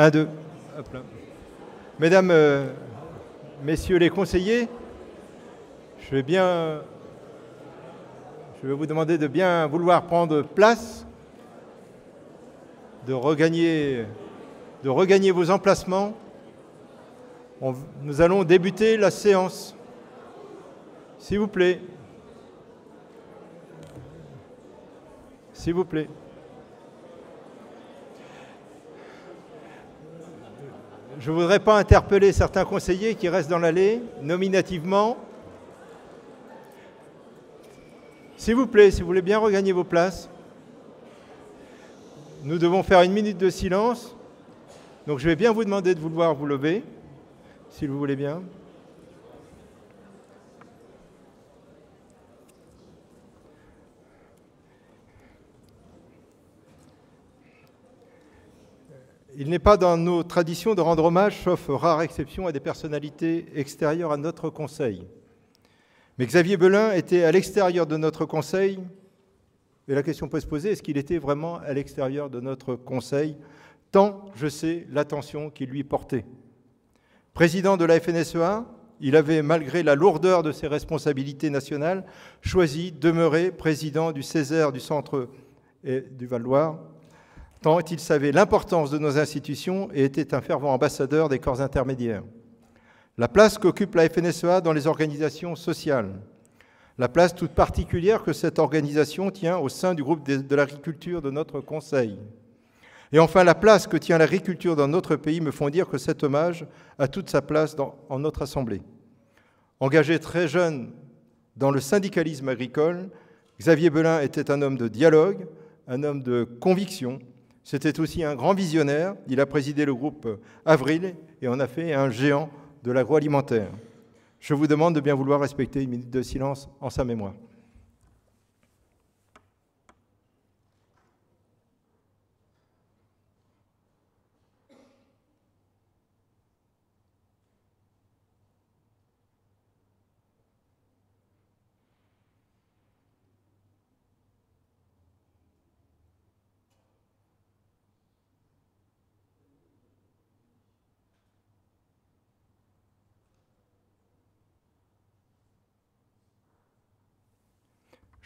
Un, deux. Hop là. Mesdames, Messieurs les conseillers, je vais vous demander de bien vouloir prendre place, de regagner vos emplacements. Nous allons débuter la séance. S'il vous plaît. S'il vous plaît. Je ne voudrais pas interpeller certains conseillers qui restent dans l'allée, nominativement. S'il vous plaît, si vous voulez bien regagner vos places. Nous devons faire une minute de silence. Donc je vais bien vous demander de vouloir vous lever, si vous voulez bien. Il n'est pas dans nos traditions de rendre hommage, sauf rare exception, à des personnalités extérieures à notre Conseil. Mais Xavier Beulin était à l'extérieur de notre Conseil, et la question peut se poser, est-ce qu'il était vraiment à l'extérieur de notre Conseil, tant je sais l'attention qu'il lui portait. Président de la FNSEA, il avait, malgré la lourdeur de ses responsabilités nationales, choisi de demeurer président du Césaire du Centre et du Val-Loire, tant il savait l'importance de nos institutions et était un fervent ambassadeur des corps intermédiaires. La place qu'occupe la FNSEA dans les organisations sociales, la place toute particulière que cette organisation tient au sein du groupe de l'agriculture de notre Conseil. Et enfin, la place que tient l'agriculture dans notre pays me font dire que cet hommage a toute sa place en notre Assemblée. Engagé très jeune dans le syndicalisme agricole, Xavier Beulin était un homme de dialogue, un homme de conviction. C'était aussi un grand visionnaire. Il a présidé le groupe Avril et en a fait un géant de l'agroalimentaire. Je vous demande de bien vouloir respecter une minute de silence en sa mémoire.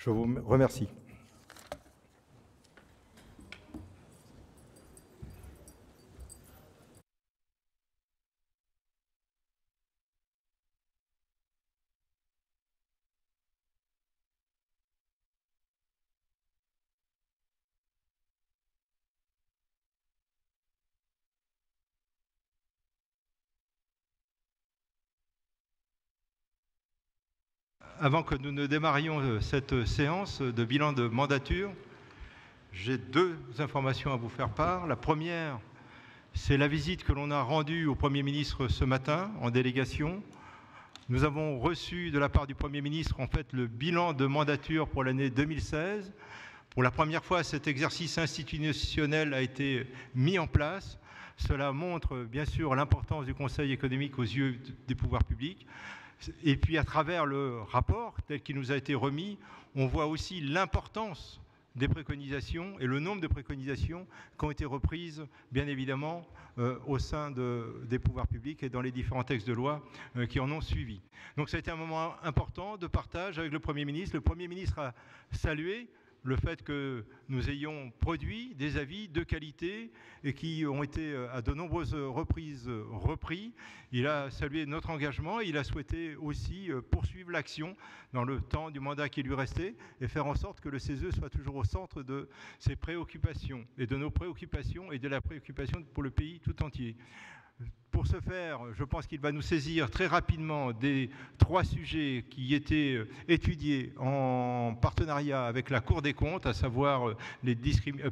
Je vous remercie. Avant que nous ne démarrions cette séance de bilan de mandature, j'ai deux informations à vous faire part. La première, c'est la visite que l'on a rendue au Premier ministre ce matin en délégation. Nous avons reçu de la part du Premier ministre en fait le bilan de mandature pour l'année 2016. Pour la première fois, cet exercice institutionnel a été mis en place. Cela montre bien sûr l'importance du Conseil économique aux yeux des pouvoirs publics. Et puis à travers le rapport tel qu'il nous a été remis, on voit aussi l'importance des préconisations et le nombre de préconisations qui ont été reprises, bien évidemment, au sein des pouvoirs publics et dans les différents textes de loi qui en ont suivi. Donc ça a été un moment important de partage avec le Premier ministre. Le Premier ministre a salué le fait que nous ayons produit des avis de qualité et qui ont été à de nombreuses reprises repris. Il a salué notre engagement et il a souhaité aussi poursuivre l'action dans le temps du mandat qui lui restait et faire en sorte que le CESE soit toujours au centre de ses préoccupations et de nos préoccupations et de la préoccupation pour le pays tout entier. Pour ce faire, je pense qu'il va nous saisir très rapidement des trois sujets qui étaient étudiés en partenariat avec la Cour des comptes, à savoir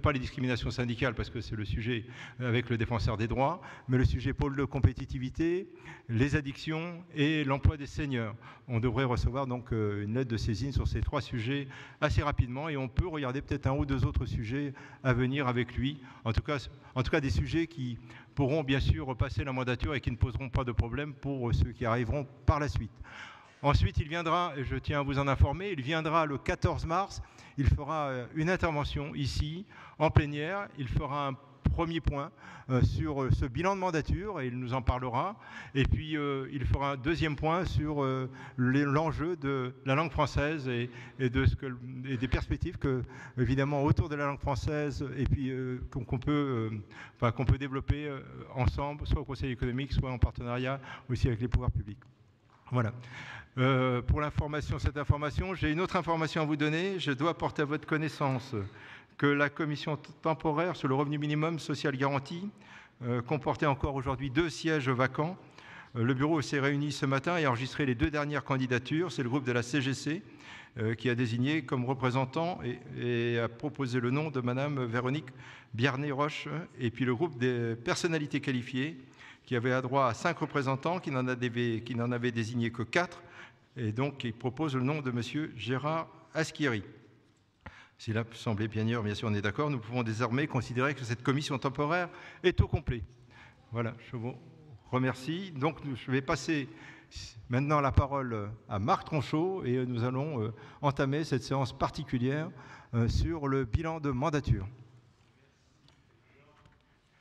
pas les discriminations syndicales, parce que c'est le sujet avec le défenseur des droits, mais le sujet pôle de compétitivité, les addictions et l'emploi des seniors. On devrait recevoir donc une lettre de saisine sur ces trois sujets assez rapidement et on peut regarder peut-être un ou deux autres sujets à venir avec lui, en tout cas des sujets qui pourront bien sûr repasser la mandature et qui ne poseront pas de problème pour ceux qui arriveront par la suite. Ensuite, il viendra, et je tiens à vous en informer, il viendra le 14 mars, il fera une intervention ici, en plénière, il fera un premier point sur ce bilan de mandature, et il nous en parlera. Et puis, il fera un deuxième point sur l'enjeu de la langue française et des perspectives que, évidemment, autour de la langue française, et puis qu'on peut développer ensemble, soit au Conseil économique, soit en partenariat aussi avec les pouvoirs publics. Voilà. Pour l'information, j'ai une autre information à vous donner. Je dois porter à votre connaissance que la commission temporaire sur le revenu minimum social garanti comportait encore aujourd'hui 2 sièges vacants. Le bureau s'est réuni ce matin et a enregistré les 2 dernières candidatures. C'est le groupe de la CGC qui a désigné comme représentant et a proposé le nom de Mme Véronique Biarnaix-Roche, et puis le groupe des personnalités qualifiées qui avait droit à 5 représentants, qui n'en avait désigné que 4, et donc il propose le nom de M. Gérard Aschieri. Si l'Assemblée plénière, bien sûr, on est d'accord, nous pouvons désormais considérer que cette commission temporaire est au complet. Voilà, je vous remercie. Donc je vais passer maintenant la parole à Marc Tronchot, et nous allons entamer cette séance particulière sur le bilan de mandature.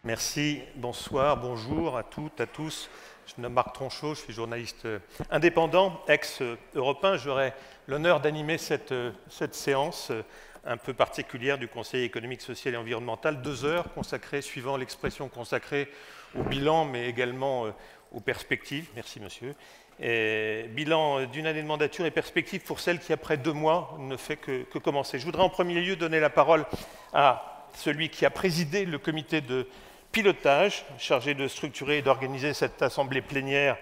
Merci, bonsoir, bonjour à toutes, à tous. Je me nomme Marc Tronchot, je suis journaliste indépendant, ex-européen. J'aurai l'honneur d'animer cette séance un peu particulière du Conseil économique, social et environnemental. 2 heures consacrées, suivant l'expression consacrée au bilan, mais également aux perspectives. Merci, monsieur. Et bilan d'une année de mandature et perspectives pour celle qui, après 2 mois, ne fait que commencer. Je voudrais en premier lieu donner la parole à celui qui a présidé le comité de pilotage, chargé de structurer et d'organiser cette assemblée plénière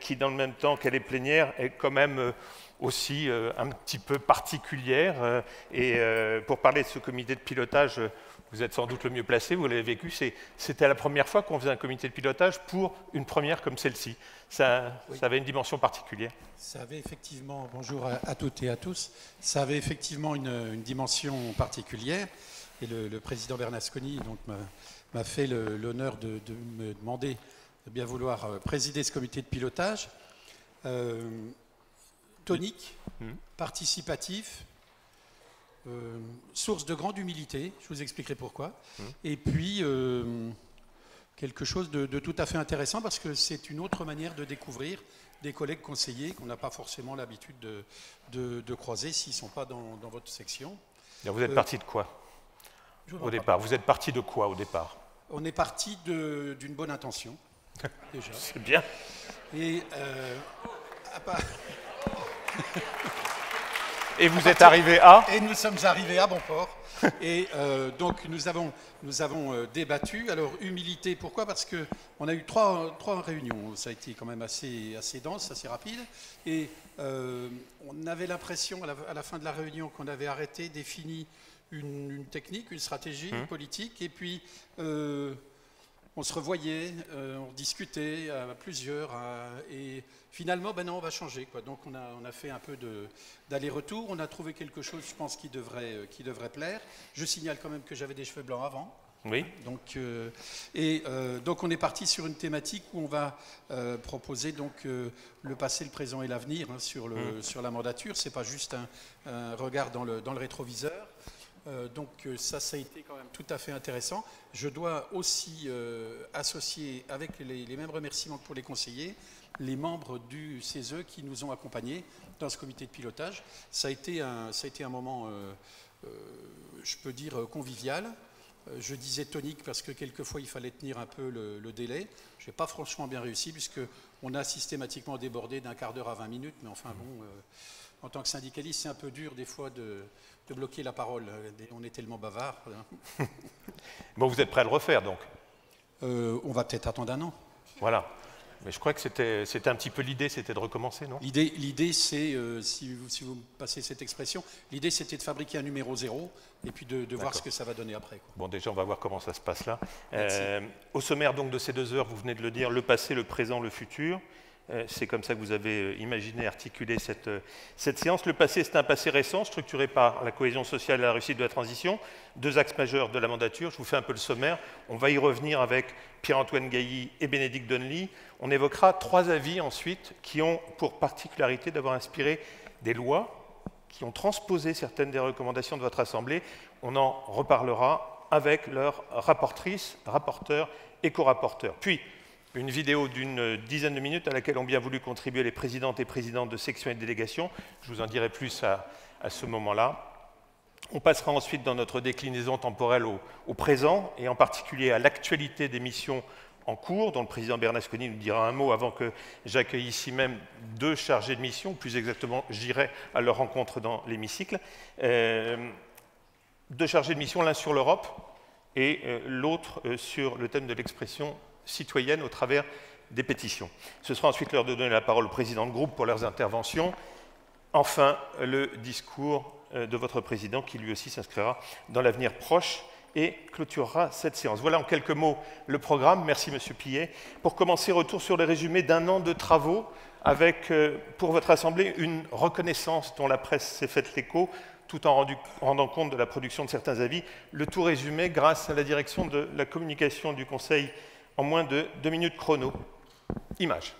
qui, dans le même temps qu'elle est plénière, est quand même aussi un petit peu particulière. Et pour parler de ce comité de pilotage, vous êtes sans doute le mieux placé, vous l'avez vécu. C'était la première fois qu'on faisait un comité de pilotage pour une première comme celle-ci. Ça avait une dimension particulière. Ça avait effectivement, bonjour à toutes et à tous, ça avait effectivement une dimension particulière. Et le président Bernasconi m'a fait l'honneur de me demander de bien vouloir présider ce comité de pilotage. Tonique, participatif, source de grande humilité, je vous expliquerai pourquoi. Et puis, quelque chose de tout à fait intéressant, parce que c'est une autre manière de découvrir des collègues conseillers qu'on n'a pas forcément l'habitude de croiser s'ils ne sont pas dans votre section. Alors vous êtes parti de quoi ? Au départ, vous êtes parti de quoi au départ? On est parti d'une bonne intention, déjà. C'est bien. Et, et vous êtes arrivé à? Et nous sommes arrivés à bon port. Et donc nous avons débattu. Alors humilité, pourquoi? Parce qu'on a eu trois réunions. Ça a été quand même assez dense, assez rapide. Et on avait l'impression à la fin de la réunion qu'on avait arrêté, défini une technique, une stratégie, une politique, et puis on se revoyait, on discutait à plusieurs, et finalement, ben non, on va changer, quoi. Donc on a fait un peu d'aller-retour, on a trouvé quelque chose, je pense, qui devrait plaire. Je signale quand même que j'avais des cheveux blancs avant. Oui. Donc on est parti sur une thématique où on va proposer le passé, le présent et l'avenir, hein, sur la mandature. C'est pas juste un regard dans le rétroviseur. Ça a été quand même tout à fait intéressant. Je dois aussi associer, avec les mêmes remerciements pour les conseillers, les membres du CESE qui nous ont accompagnés dans ce comité de pilotage. Ça a été un moment, je peux dire, convivial. Je disais tonique parce que quelquefois il fallait tenir un peu le délai. Je n'ai pas franchement bien réussi, puisqu'on a systématiquement débordé d'un quart d'heure à 20 minutes. Mais enfin bon, en tant que syndicaliste, c'est un peu dur des fois de bloquer la parole. On est tellement bavard. Bon, vous êtes prêt à le refaire, donc? On va peut-être attendre un an. Voilà. Mais je crois que c'était un petit peu l'idée, c'était de recommencer, non? L'idée, c'est, si vous me passez cette expression, l'idée, c'était de fabriquer un numéro 0 et puis de voir ce que ça va donner après, quoi. Bon, déjà, on va voir comment ça se passe là. Au sommaire donc de ces 2 heures, vous venez de le dire, le passé, le présent, le futur. C'est comme ça que vous avez imaginé, articulé cette séance. Le passé, c'est un passé récent, structuré par la cohésion sociale et la réussite de la transition. 2 axes majeurs de la mandature. Je vous fais un peu le sommaire. On va y revenir avec Pierre-Antoine Gailly et Bénédicte Donnelly. On évoquera 3 avis ensuite qui ont pour particularité d'avoir inspiré des lois qui ont transposé certaines des recommandations de votre Assemblée. On en reparlera. avec leurs rapportrices, rapporteurs et co-rapporteurs. Puis, une vidéo d'une dizaine de minutes à laquelle ont bien voulu contribuer les présidentes et présidents de sections et de délégations. Je vous en dirai plus à ce moment-là. On passera ensuite dans notre déclinaison temporelle au présent, et en particulier à l'actualité des missions en cours, dont le président Bernasconi nous dira un mot avant que j'accueille ici même deux chargés de mission, plus exactement j'irai à leur rencontre dans l'hémicycle. Deux chargés de mission, l'un sur l'Europe et l'autre sur le thème de l'expression citoyenne au travers des pétitions. Ce sera ensuite l'heure de donner la parole au président de groupe pour leurs interventions. Enfin, le discours de votre président qui lui aussi s'inscrira dans l'avenir proche et clôturera cette séance. Voilà en quelques mots le programme. Merci Monsieur Pilliet. Pour commencer, retour sur le résumé d'un an de travaux avec, pour votre Assemblée, une reconnaissance dont la presse s'est faite l'écho, tout en rendant compte de la production de certains avis. Le tout résumé grâce à la direction de la communication du Conseil en moins de 2 minutes chrono. Image.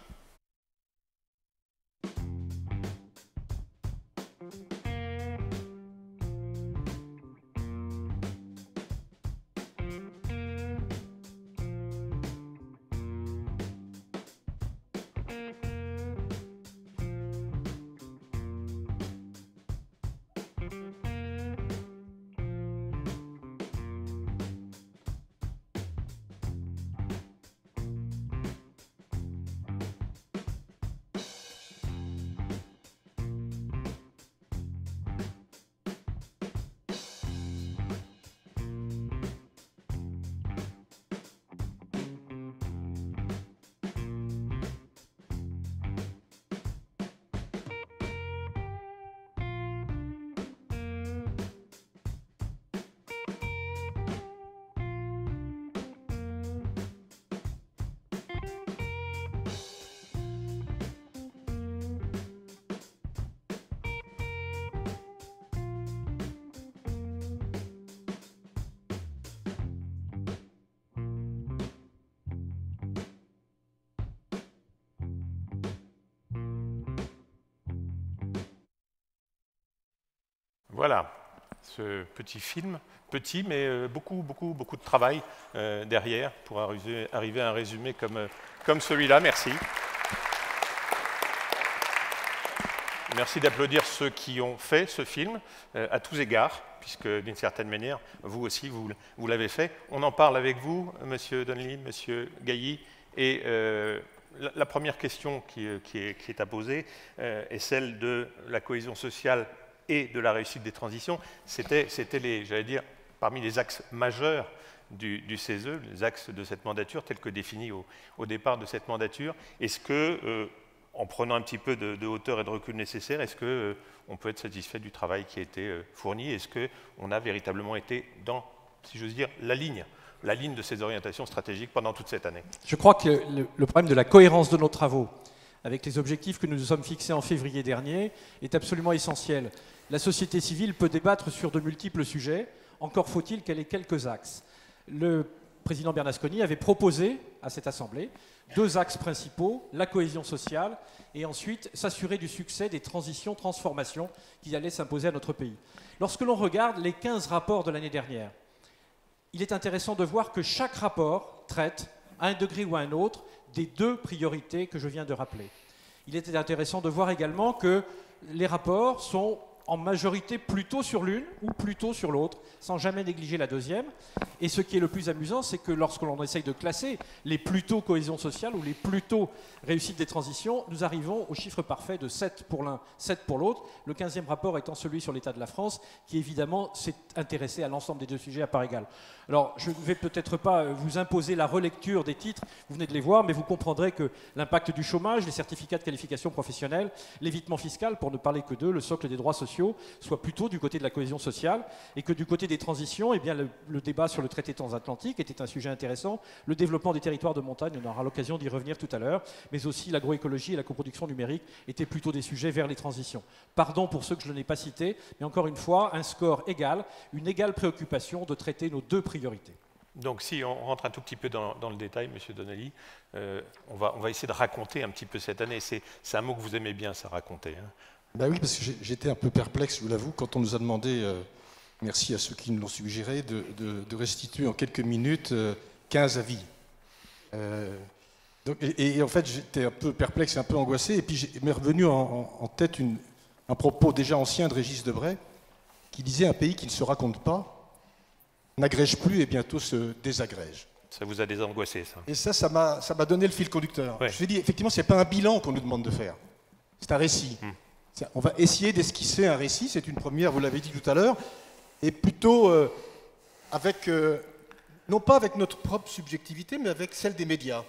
Voilà, ce petit film, petit mais beaucoup de travail derrière pour arriver à un résumé comme celui-là. Merci. Merci d'applaudir ceux qui ont fait ce film à tous égards, puisque d'une certaine manière, vous aussi, vous l'avez fait. On en parle avec vous, Monsieur Donnelly, Monsieur Gailly, et la première question qui est à poser est celle de la cohésion sociale et de la réussite des transitions. C'était, j'allais dire, parmi les axes majeurs du CESE, les axes de cette mandature, tels que définis au départ de cette mandature. Est-ce que, en prenant un petit peu de hauteur et de recul nécessaire, est-ce qu'on peut être satisfait du travail qui a été fourni? Est-ce qu'on a véritablement été dans, si j'ose dire, la ligne de ces orientations stratégiques pendant toute cette année? Je crois que le problème de la cohérence de nos travaux avec les objectifs que nous nous sommes fixés en février dernier est absolument essentiel. La société civile peut débattre sur de multiples sujets, encore faut-il qu'elle ait quelques axes. Le président Bernasconi avait proposé à cette Assemblée 2 axes principaux, la cohésion sociale et ensuite s'assurer du succès des transitions, transformations qui allaient s'imposer à notre pays. Lorsque l'on regarde les 15 rapports de l'année dernière, il est intéressant de voir que chaque rapport traite, à un degré ou à un autre, des 2 priorités que je viens de rappeler. Il était intéressant de voir également que les rapports sont en majorité plutôt sur l'une ou plutôt sur l'autre, sans jamais négliger la deuxième. Et ce qui est le plus amusant, c'est que lorsque l'on essaye de classer les plutôt cohésion sociale ou les plutôt réussite des transitions, nous arrivons au chiffre parfait de 7 pour l'un, 7 pour l'autre, le 15e rapport étant celui sur l'état de la France, qui évidemment s'est intéressé à l'ensemble des 2 sujets à part égale. Alors, je ne vais peut-être pas vous imposer la relecture des titres, vous venez de les voir, mais vous comprendrez que l'impact du chômage, les certificats de qualification professionnelle, l'évitement fiscal, pour ne parler que d'eux, le socle des droits sociaux, soit plutôt du côté de la cohésion sociale, et que du côté des transitions, eh bien, le débat sur le traité transatlantique était un sujet intéressant, le développement des territoires de montagne, on aura l'occasion d'y revenir tout à l'heure, mais aussi l'agroécologie et la coproduction numérique étaient plutôt des sujets vers les transitions. Pardon pour ceux que je n'ai pas cités, mais encore une fois, un score égal, une égale préoccupation de traiter nos 2 priorités. Donc si on rentre un tout petit peu dans le détail, M. Donnelly, on va essayer de raconter un petit peu cette année. C'est un mot que vous aimez bien, ça, raconter, hein. Ben oui, parce que j'étais un peu perplexe, je vous l'avoue, quand on nous a demandé merci à ceux qui nous l'ont suggéré, de restituer en quelques minutes 15 avis. Donc, en fait, j'étais un peu perplexe, un peu angoissé, et puis m'est revenu en tête un propos déjà ancien de Régis Debray, qui disait « Un pays qui ne se raconte pas, n'agrège plus et bientôt se désagrège ». Ça vous a désangoissé, ça. Et ça m'a donné le fil conducteur. Ouais. Je me suis dit, effectivement, ce n'est pas un bilan qu'on nous demande de faire, c'est un récit. On va essayer d'esquisser un récit, c'est une première, vous l'avez dit tout à l'heure, et plutôt avec, non pas avec notre propre subjectivité, mais avec celle des médias,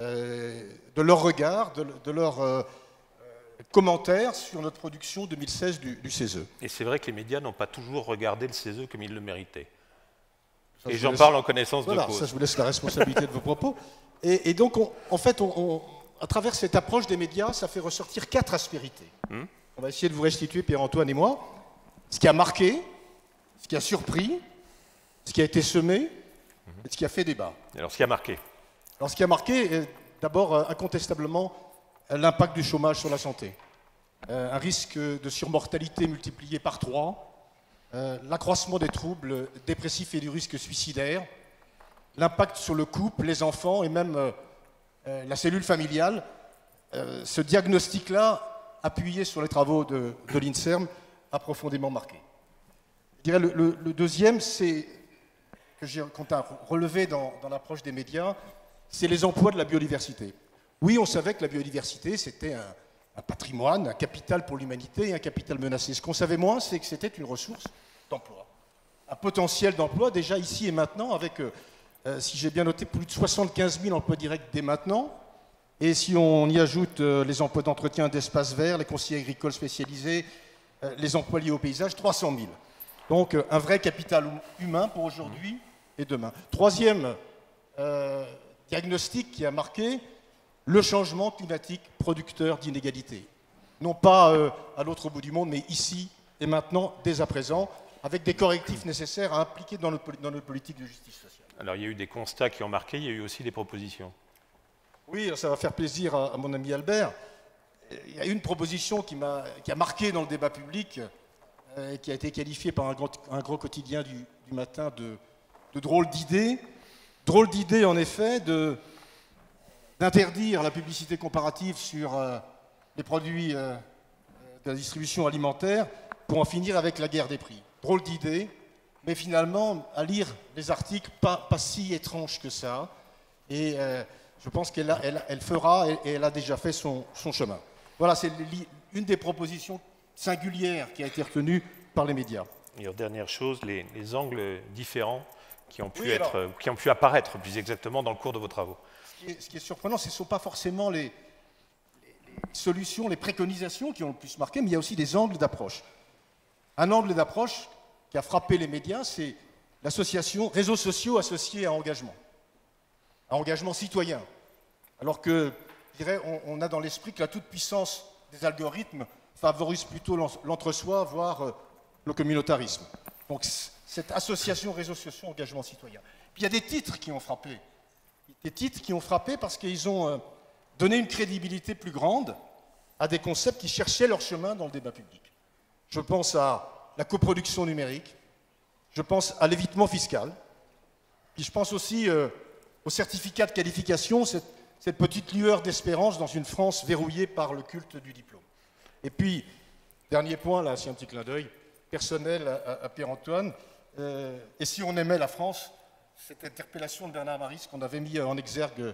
de leur regard, de leur commentaires sur notre production 2016 du CESE. Et c'est vrai que les médias n'ont pas toujours regardé le CESE comme ils le méritaient. Ça, et j'en parle en connaissance de cause. Ça, je vous laisse la responsabilité de vos propos. Et donc, en fait, à travers cette approche des médias, ça fait ressortir 4 aspérités. On va essayer de vous restituer, Pierre-Antoine et moi, ce qui a marqué, ce qui a surpris, ce qui a été semé, et ce qui a fait débat. Alors, ce qui a marqué. Alors, ce qui a marqué, d'abord, incontestablement, l'impact du chômage sur la santé. Un risque de surmortalité multiplié par 3, l'accroissement des troubles dépressifs et du risque suicidaire, l'impact sur le couple, les enfants et même la cellule familiale. Ce diagnostic-là, appuyé sur les travaux de l'INSERM, a profondément marqué. Je dirais le deuxième, c'est qu'on a relevé dans l'approche des médias, c'est les emplois de la biodiversité. Oui, on savait que la biodiversité, c'était un patrimoine, un capital pour l'humanité et un capital menacé. Ce qu'on savait moins, c'est que c'était une ressource d'emploi, un potentiel d'emploi déjà ici et maintenant, avec, si j'ai bien noté, plus de 75 000 emplois directs dès maintenant. Et si on y ajoute les emplois d'entretien d'espaces verts, les conseillers agricoles spécialisés, les emplois liés au paysage, 300 000. Donc un vrai capital humain pour aujourd'hui et demain. Troisième diagnostic qui a marqué, le changement climatique producteur d'inégalités. Non pas à l'autre bout du monde, mais ici et maintenant, dès à présent, avec des correctifs nécessaires à impliquer dans notre politique de justice sociale. Alors, il y a eu des constats qui ont marqué, il y a eu aussi des propositions. Oui, ça va faire plaisir à mon ami Albert. Il y a une proposition qui a marqué dans le débat public, qui a été qualifiée par un gros quotidien du matin de drôle d'idée. Drôle d'idée, en effet, d'interdire la publicité comparative sur les produits de la distribution alimentaire pour en finir avec la guerre des prix. Drôle d'idée, mais finalement, à lire les articles, pas si étrange que ça. Et je pense qu'elle fera, et elle a déjà fait son chemin. Voilà, c'est une des propositions singulières qui a été retenue par les médias. Et en dernière chose, les angles différents qui ont pu apparaître plus exactement dans le cours de vos travaux. Ce qui est surprenant, ce ne sont pas forcément les solutions, les préconisations qui ont le plus marqué, mais il y a aussi des angles d'approche. Un angle d'approche qui a frappé les médias, c'est l'association réseaux sociaux associés à engagement citoyen. Alors que, je dirais, on a dans l'esprit que la toute-puissance des algorithmes favorise plutôt l'entre-soi, voire le communautarisme. Donc, cette association réseaux sociaux engagement citoyen. Puis il y a des titres qui ont frappé. Des titres qui ont frappé parce qu'ils ont donné une crédibilité plus grande à des concepts qui cherchaient leur chemin dans le débat public. Je pense à la coproduction numérique, je pense à l'évitement fiscal, puis je pense aussi au certificat de qualification, cette petite lueur d'espérance dans une France verrouillée par le culte du diplôme. Et puis, dernier point, là, c'est un petit clin d'œil personnel à Pierre-Antoine, et si on aimait la France, cette interpellation de Bernard Maris qu'on avait mis en exergue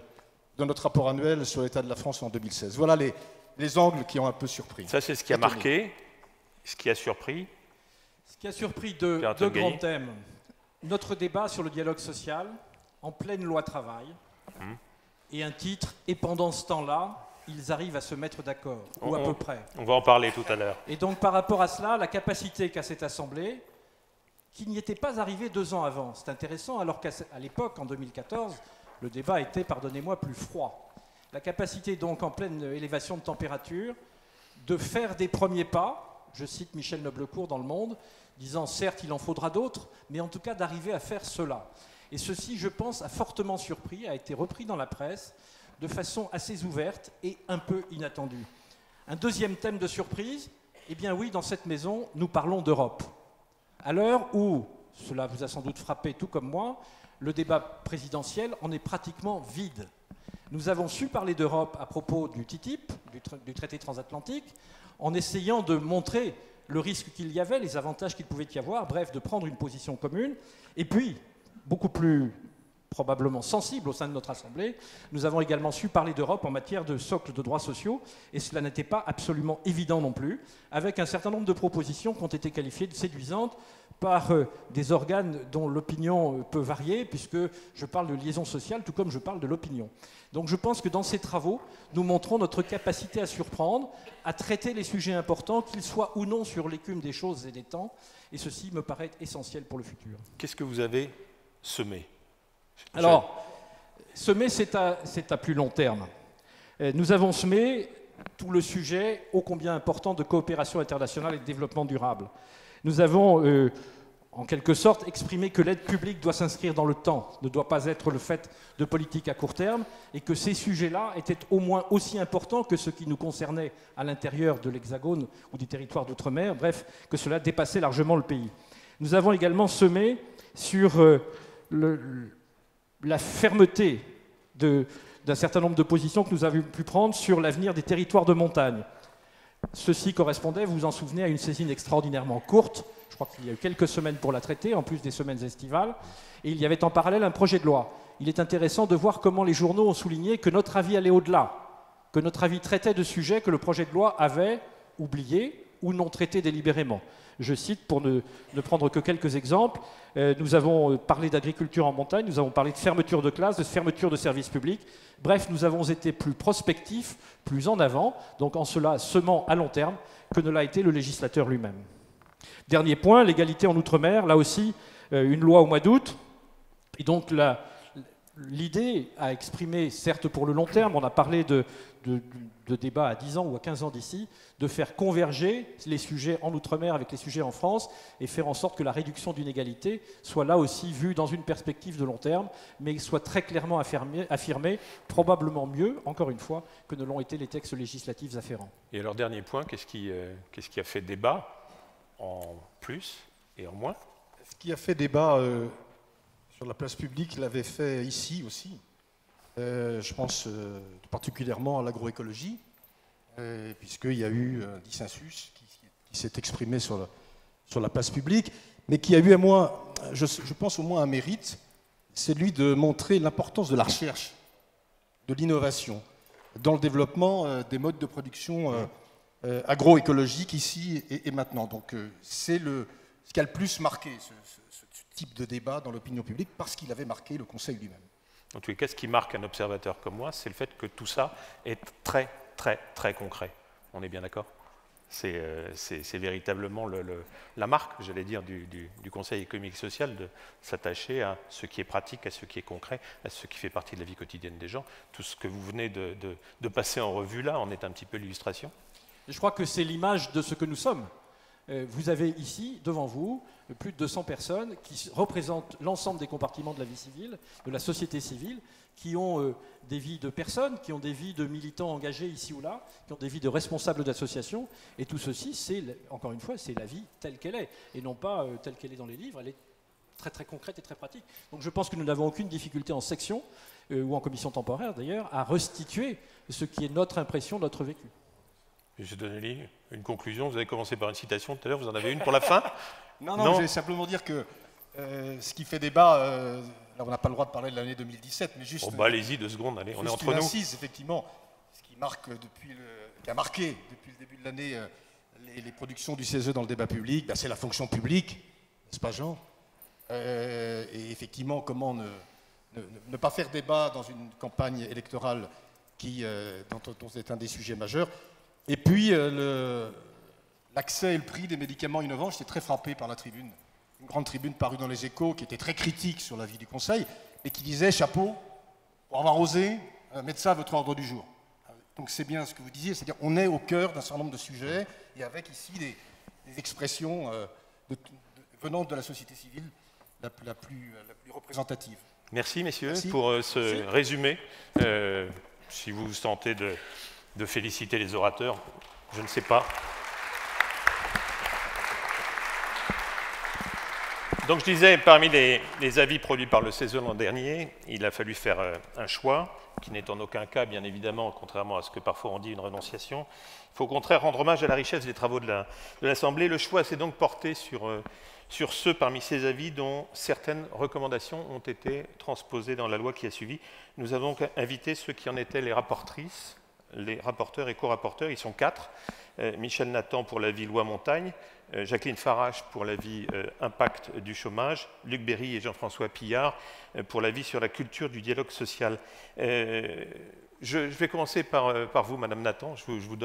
dans notre rapport annuel sur l'état de la France en 2016. Voilà les angles qui ont un peu surpris. Ça, c'est ce qui a marqué, ce qui a surpris. Ce qui a surpris deux grands thèmes. Notre débat sur le dialogue social, en pleine loi travail, et un titre, et pendant ce temps-là, ils arrivent à se mettre d'accord, ou à peu près. On va en parler tout à l'heure. Et donc, par rapport à cela, la capacité qu'a cette Assemblée, qui n'y était pas arrivé 2 ans avant. C'est intéressant, alors qu'à l'époque, en 2014, le débat était, pardonnez-moi, plus froid. La capacité, donc, en pleine élévation de température, de faire des premiers pas, je cite Michel Noblecourt dans Le Monde, disant, certes, il en faudra d'autres, mais en tout cas d'arriver à faire cela. Et ceci, je pense, a fortement surpris, a été repris dans la presse, de façon assez ouverte et un peu inattendue. Un deuxième thème de surprise, eh bien oui, dans cette maison, nous parlons d'Europe. à l'heure où, cela vous a sans doute frappé tout comme moi, le débat présidentiel en est pratiquement vide. Nous avons su parler d'Europe à propos du TTIP, du traité transatlantique, en essayant de montrer le risque qu'il y avait, les avantages qu'il pouvait y avoir, bref, de prendre une position commune. Et puis, beaucoup plus probablement sensible au sein de notre Assemblée, nous avons également su parler d'Europe en matière de socle de droits sociaux, et cela n'était pas absolument évident non plus, avec un certain nombre de propositions qui ont été qualifiées de séduisantes par des organes dont l'opinion peut varier, puisque je parle de liaison sociale tout comme je parle de l'opinion. Donc je pense que dans ces travaux, nous montrons notre capacité à surprendre, à traiter les sujets importants, qu'ils soient ou non sur l'écume des choses et des temps, et ceci me paraît essentiel pour le futur. Qu'est-ce que vous avez semé ? Alors, semer, c'est à plus long terme. Nous avons semé tout le sujet ô combien important de coopération internationale et de développement durable. Nous avons, en quelque sorte, exprimé que l'aide publique doit s'inscrire dans le temps, ne doit pas être le fait de politiques à court terme, et que ces sujets-là étaient au moins aussi importants que ce qui nous concernait à l'intérieur de l'Hexagone ou des territoires d'outre-mer, bref, que cela dépassait largement le pays. Nous avons également semé sur la fermeté d'un certain nombre de positions que nous avons pu prendre sur l'avenir des territoires de montagne. Ceci correspondait, vous vous en souvenez, à une saisine extraordinairement courte. Je crois qu'il y a eu quelques semaines pour la traiter, en plus des semaines estivales. Et il y avait en parallèle un projet de loi. Il est intéressant de voir comment les journaux ont souligné que notre avis allait au-delà, que notre avis traitait de sujets que le projet de loi avait oubliés ou non traités délibérément. Je cite, pour ne prendre que quelques exemples, nous avons parlé d'agriculture en montagne, nous avons parlé de fermeture de classes, de fermeture de services publics. Bref, nous avons été plus prospectifs, plus en avant, donc en cela semant à long terme, que ne l'a été le législateur lui-même. Dernier point, l'égalité en Outre-mer, là aussi, une loi au mois d'août, et donc l'idée à exprimer, certes pour le long terme, on a parlé de débats à 10 ans ou à 15 ans d'ici, de faire converger les sujets en Outre-mer avec les sujets en France et faire en sorte que la réduction d'inégalités soit là aussi vue dans une perspective de long terme, mais soit très clairement affirmée, probablement mieux, encore une fois, que ne l'ont été les textes législatifs afférents. Et alors, dernier point, qu'est-ce qui a fait débat en plus et en moins? Ce qui a fait débat... Sur la place publique, l'avait fait ici aussi. Je pense particulièrement à l'agroécologie, puisqu'il y a eu un dissensus qui s'est exprimé sur la place publique, mais qui a eu, à moi, je pense au moins un mérite, celui de montrer l'importance de la recherche, de l'innovation, dans le développement des modes de production agroécologique ici et maintenant. Donc c'est ce qui a le plus marqué ce type de débat dans l'opinion publique, parce qu'il avait marqué le Conseil lui-même. En tout cas, ce qui marque un observateur comme moi, c'est le fait que tout ça est très, très, très concret. On est bien d'accord? C'est véritablement la marque, j'allais dire, du Conseil économique et social, de s'attacher à ce qui est pratique, à ce qui est concret, à ce qui fait partie de la vie quotidienne des gens. Tout ce que vous venez de passer en revue là en est un petit peu l'illustration. Je crois que c'est l'image de ce que nous sommes. Vous avez ici, devant vous, plus de 200 personnes qui représentent l'ensemble des compartiments de la vie civile, de la société civile, qui ont des vies de personnes, qui ont des vies de militants engagés ici ou là, qui ont des vies de responsables d'associations. Et tout ceci, encore une fois, c'est la vie telle qu'elle est, et non pas telle qu'elle est dans les livres. Elle est très très concrète et très pratique. Donc je pense que nous n'avons aucune difficulté en section, ou en commission temporaire d'ailleurs, à restituer ce qui est notre impression, notre vécu. Monsieur Donnelly, une conclusion. Vous avez commencé par une citation tout à l'heure, vous en avez une pour la fin? Non, je vais simplement dire que ce qui fait débat, là on n'a pas le droit de parler de l'année 2017, mais juste... Oh, bah, allez-y, 2 secondes, allez, on est entre nous. Insiste, effectivement, qui a marqué depuis le début de l'année les productions du CESE dans le débat public, bah, c'est la fonction publique, n'est-ce pas Jean? Et effectivement, comment ne pas faire débat dans une campagne électorale dont c'est un des sujets majeurs. Et puis, l'accès et le prix des médicaments innovants, j'étais très frappé par la tribune. Une grande tribune parue dans les Échos, qui était très critique sur l'avis du Conseil, et qui disait « Chapeau, pour avoir osé, mettre ça à votre ordre du jour ». Donc c'est bien ce que vous disiez, c'est-à-dire on est au cœur d'un certain nombre de sujets, et avec ici des expressions venant de la société civile la plus représentative. Merci, messieurs, pour ce résumé. Si vous vous sentez de féliciter les orateurs, je ne sais pas. Donc je disais, parmi les avis produits par le CESE l'an dernier, il a fallu faire un choix, qui n'est en aucun cas, bien évidemment, contrairement à ce que parfois on dit, une renonciation. Il faut au contraire rendre hommage à la richesse des travaux de l'Assemblée. Le choix s'est donc porté sur ceux parmi ces avis dont certaines recommandations ont été transposées dans la loi qui a suivi. Nous avons donc invité ceux qui en étaient les rapportrices, les rapporteurs et co-rapporteurs. Ils sont 4. Michèle Nathan pour l'avis loi montagne, Jacqueline Farage pour l'avis impact du chômage, Luc Berry et Jean-François Pilliard pour l'avis sur la culture du dialogue social. Je vais commencer par vous, Madame Nathan. Je vous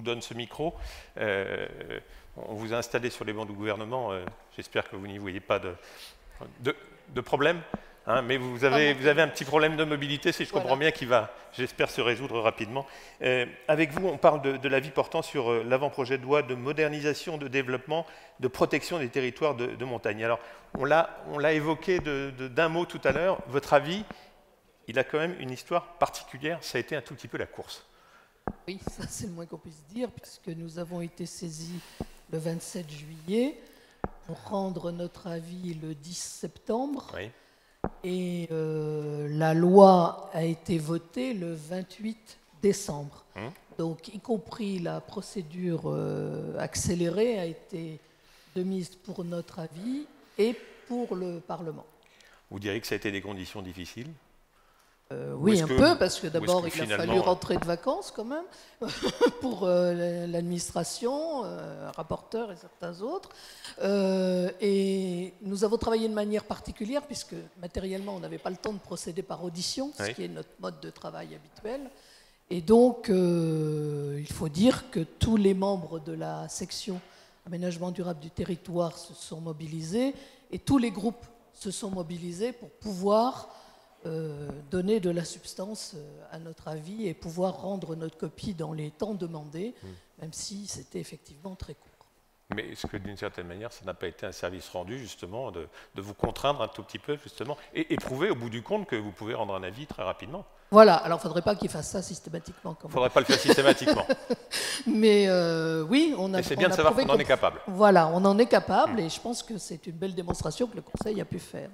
donne ce micro. On vous a installé sur les bancs du gouvernement. J'espère que vous n'y voyez pas de problème. Hein, mais vous avez un petit problème de mobilité, si je comprends bien, qui va, j'espère, se résoudre rapidement. Avec vous, on parle de l'avis portant sur l'avant-projet de loi de modernisation, de développement, de protection des territoires de montagne. Alors, on l'a évoqué d'un mot tout à l'heure. Votre avis, il a quand même une histoire particulière. Ça a été un tout petit peu la course. Oui, ça c'est le moins qu'on puisse dire, puisque nous avons été saisis le 27 juillet pour rendre notre avis le 10 septembre. Oui. Et la loi a été votée le 28 décembre. Donc, y compris la procédure accélérée a été de mise pour notre avis et pour le Parlement. Vous diriez que ça a été des conditions difficiles? Oui, un peu, parce que d'abord, il a fallu rentrer de vacances quand même pour l'administration, rapporteur et certains autres. Et nous avons travaillé de manière particulière, puisque matériellement, on n'avait pas le temps de procéder par audition, ce qui est notre mode de travail habituel. Et donc, il faut dire que tous les membres de la section aménagement durable du territoire se sont mobilisés, et tous les groupes se sont mobilisés pour pouvoir... donner de la substance à notre avis et pouvoir rendre notre copie dans les temps demandés, même si c'était effectivement très court. Mais est-ce que d'une certaine manière, ça n'a pas été un service rendu, justement, de vous contraindre un tout petit peu, justement, et prouver au bout du compte que vous pouvez rendre un avis très rapidement? Voilà, alors il ne faudrait pas qu'il fasse ça systématiquement. Il ne faudrait pas le faire systématiquement. Mais oui, on a... Et c'est bien de savoir qu'on en est capable. Voilà, on en est capable, et je pense que c'est une belle démonstration que le Conseil a pu faire.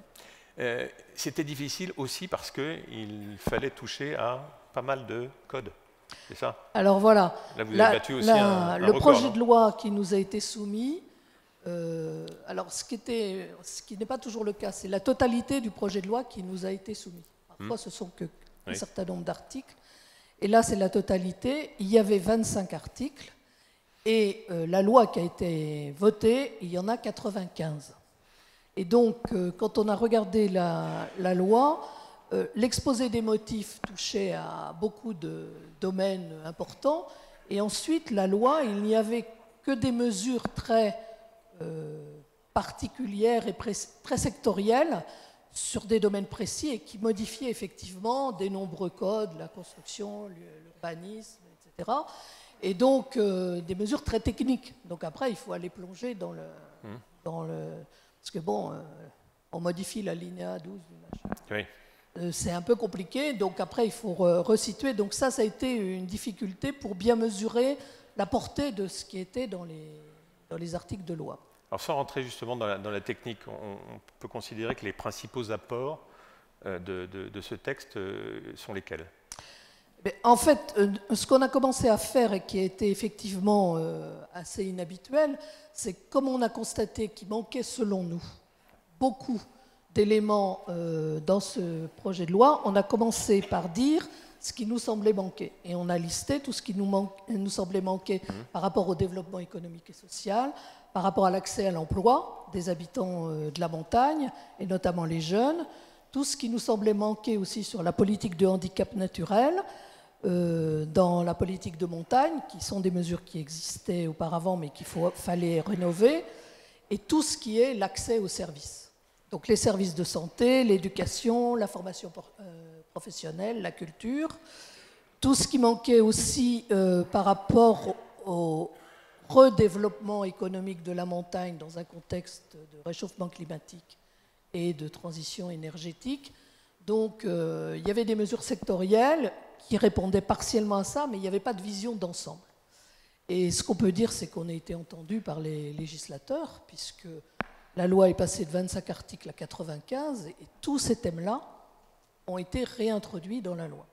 C'était difficile aussi parce qu'il fallait toucher à pas mal de codes, c'est ça? Alors voilà, là, vous avez battu aussi un record, le projet de loi qui nous a été soumis, alors ce qui n'est pas toujours le cas, c'est la totalité du projet de loi qui nous a été soumis. Parfois, ce sont qu'un certain nombre d'articles, et là, c'est la totalité. Il y avait 25 articles, et la loi qui a été votée, il y en a 95. Et donc, quand on a regardé la loi, l'exposé des motifs touchait à beaucoup de domaines importants. Et ensuite, la loi, il n'y avait que des mesures très particulières et très sectorielles sur des domaines précis et qui modifiaient effectivement des nombreux codes, la construction, l'urbanisme, etc. Et donc, des mesures très techniques. Donc après, il faut aller plonger dans le parce que bon, on modifie la alinéa 12 du machin. Oui. C'est un peu compliqué, donc après il faut resituer. Donc ça a été une difficulté pour bien mesurer la portée de ce qui était dans les articles de loi. Alors sans rentrer justement dans la technique, on peut considérer que les principaux apports de ce texte sont lesquels? Mais en fait, ce qu'on a commencé à faire et qui a été effectivement assez inhabituel, c'est comme on a constaté qu'il manquait, selon nous, beaucoup d'éléments dans ce projet de loi, on a commencé par dire ce qui nous semblait manquer. Et on a listé tout ce qui nous semblait manquer par rapport au développement économique et social, par rapport à l'accès à l'emploi des habitants de la montagne, et notamment les jeunes, tout ce qui nous semblait manquer aussi sur la politique de handicap naturel, dans la politique de montagne, qui sont des mesures qui existaient auparavant mais qu'il fallait rénover, et tout ce qui est l'accès aux services. Donc les services de santé, l'éducation, la formation professionnelle, la culture, tout ce qui manquait aussi par rapport au redéveloppement économique de la montagne dans un contexte de réchauffement climatique et de transition énergétique. Donc il y avait des mesures sectorielles qui répondait partiellement à ça, mais il n'y avait pas de vision d'ensemble. Et ce qu'on peut dire, c'est qu'on a été entendu par les législateurs, puisque La loi est passée de 25 articles à 95 et tous ces thèmes-là ont été réintroduits dans la loi.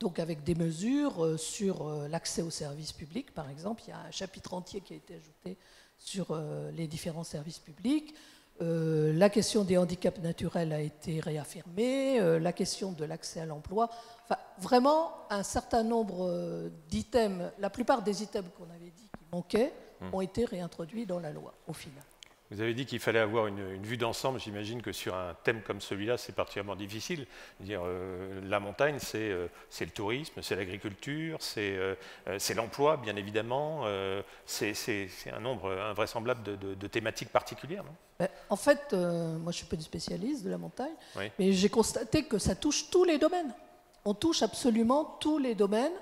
Donc avec des mesures sur l'accès aux services publics, par exemple, il y a un chapitre entier qui a été ajouté sur les différents services publics. La question des handicaps naturels a été réaffirmée, la question de l'accès à l'emploi. Enfin, vraiment, un certain nombre d'items, la plupart des items qu'on avait dit qui manquaient, ont été réintroduits dans la loi, au final. Vous avez dit qu'il fallait avoir une vue d'ensemble. J'imagine que sur un thème comme celui-là, c'est particulièrement difficile. Dire, la montagne, c'est le tourisme, c'est l'agriculture, c'est l'emploi, bien évidemment. C'est un nombre invraisemblable de thématiques particulières. Non, en fait, moi, je ne suis pas une spécialiste de la montagne, oui, mais j'ai constaté que ça touche tous les domaines. On touche absolument tous les domaines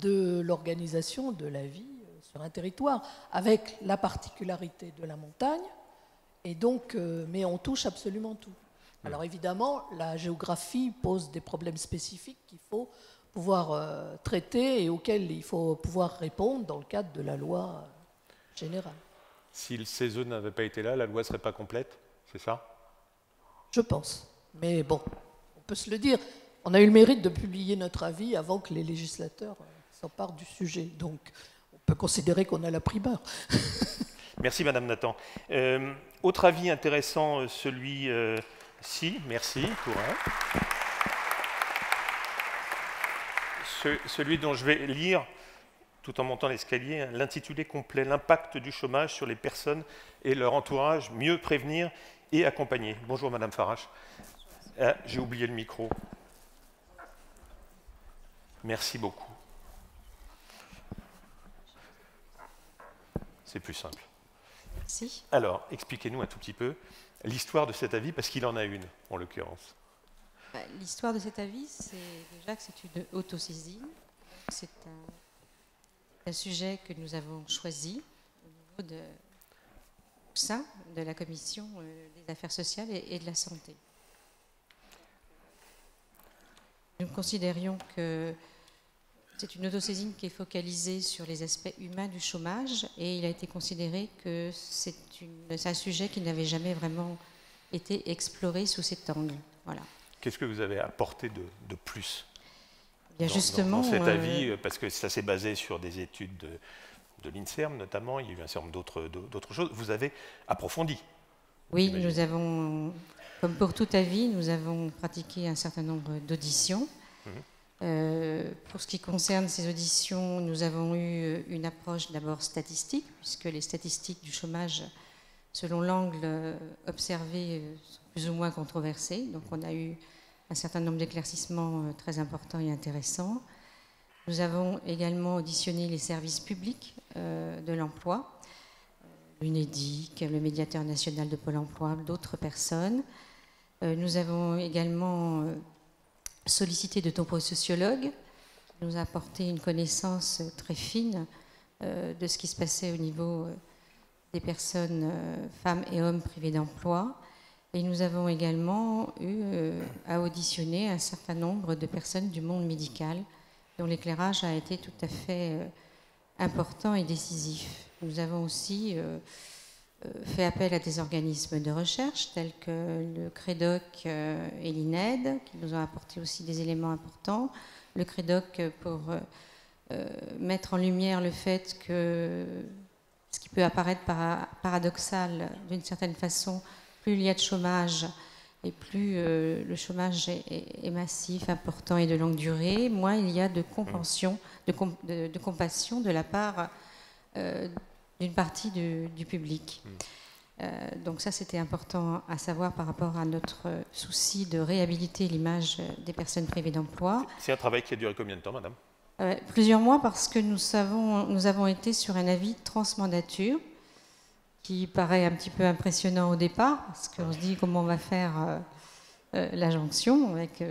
de l'organisation de la vie sur un territoire, avec la particularité de la montagne, et donc, mais on touche absolument tout. Alors évidemment, la géographie pose des problèmes spécifiques qu'il faut pouvoir traiter et auxquels il faut pouvoir répondre dans le cadre de la loi générale. Si le CESE n'avait pas été là, la loi ne serait pas complète, c'est ça? Je pense, mais bon, on peut se le dire. On a eu le mérite de publier notre avis avant que les législateurs s'emparent du sujet, donc on peut considérer qu'on a la primeur. Merci, Madame Nathan. Autre avis intéressant, celui-ci. Merci pour celui dont je vais lire, tout en montant l'escalier, l'intitulé complet, l'impact du chômage sur les personnes et leur entourage, mieux prévenir et accompagner. Bonjour, Madame Farage. Ah, j'ai oublié le micro. Merci beaucoup. C'est plus simple. Merci. Alors, expliquez-nous un tout petit peu l'histoire de cet avis, parce qu'il en a une, en l'occurrence. L'histoire de cet avis, c'est déjà que c'est une autosaisine. C'est un sujet que nous avons choisi au niveau de, au sein de la Commission des affaires sociales et de la santé. Nous considérions que c'est une autosaisine qui est focalisée sur les aspects humains du chômage et il a été considéré que c'est un sujet qui n'avait jamais vraiment été exploré sous cet angle. Voilà. Qu'est-ce que vous avez apporté de plus dans cet avis, parce que ça s'est basé sur des études de l'INSERM notamment, il y a eu un certain nombre d'autres choses. Vous avez approfondi. Oui, nous avons, comme pour tout avis, nous avons pratiqué un certain nombre d'auditions. Pour ce qui concerne ces auditions, nous avons eu une approche d'abord statistique, puisque les statistiques du chômage, selon l'angle observé, sont plus ou moins controversées. Donc on a eu un certain nombre d'éclaircissements très importants et intéressants. Nous avons également auditionné les services publics de l'emploi, l'UNEDIC, le médiateur national de Pôle emploi, d'autres personnes. Nous avons également sollicité de nombreux sociologues, qui nous a apporté une connaissance très fine de ce qui se passait au niveau des personnes, femmes et hommes privés d'emploi. Et nous avons également eu à auditionner un certain nombre de personnes du monde médical, dont l'éclairage a été tout à fait important et décisif. Nous avons aussi fait appel à des organismes de recherche tels que le CREDOC et l'INED, qui nous ont apporté aussi des éléments importants. Le CREDOC pour mettre en lumière le fait que ce qui peut apparaître paradoxal d'une certaine façon, plus il y a de chômage et plus le chômage est massif, important et de longue durée, moins il y a de compassion de la part d'une partie du public. Donc ça, c'était important à savoir par rapport à notre souci de réhabiliter l'image des personnes privées d'emploi. C'est un travail qui a duré combien de temps, Madame? Plusieurs mois, parce que nous avons été sur un avis transmandature, qui paraît un petit peu impressionnant au départ, parce qu'on se dit comment on va faire la jonction avec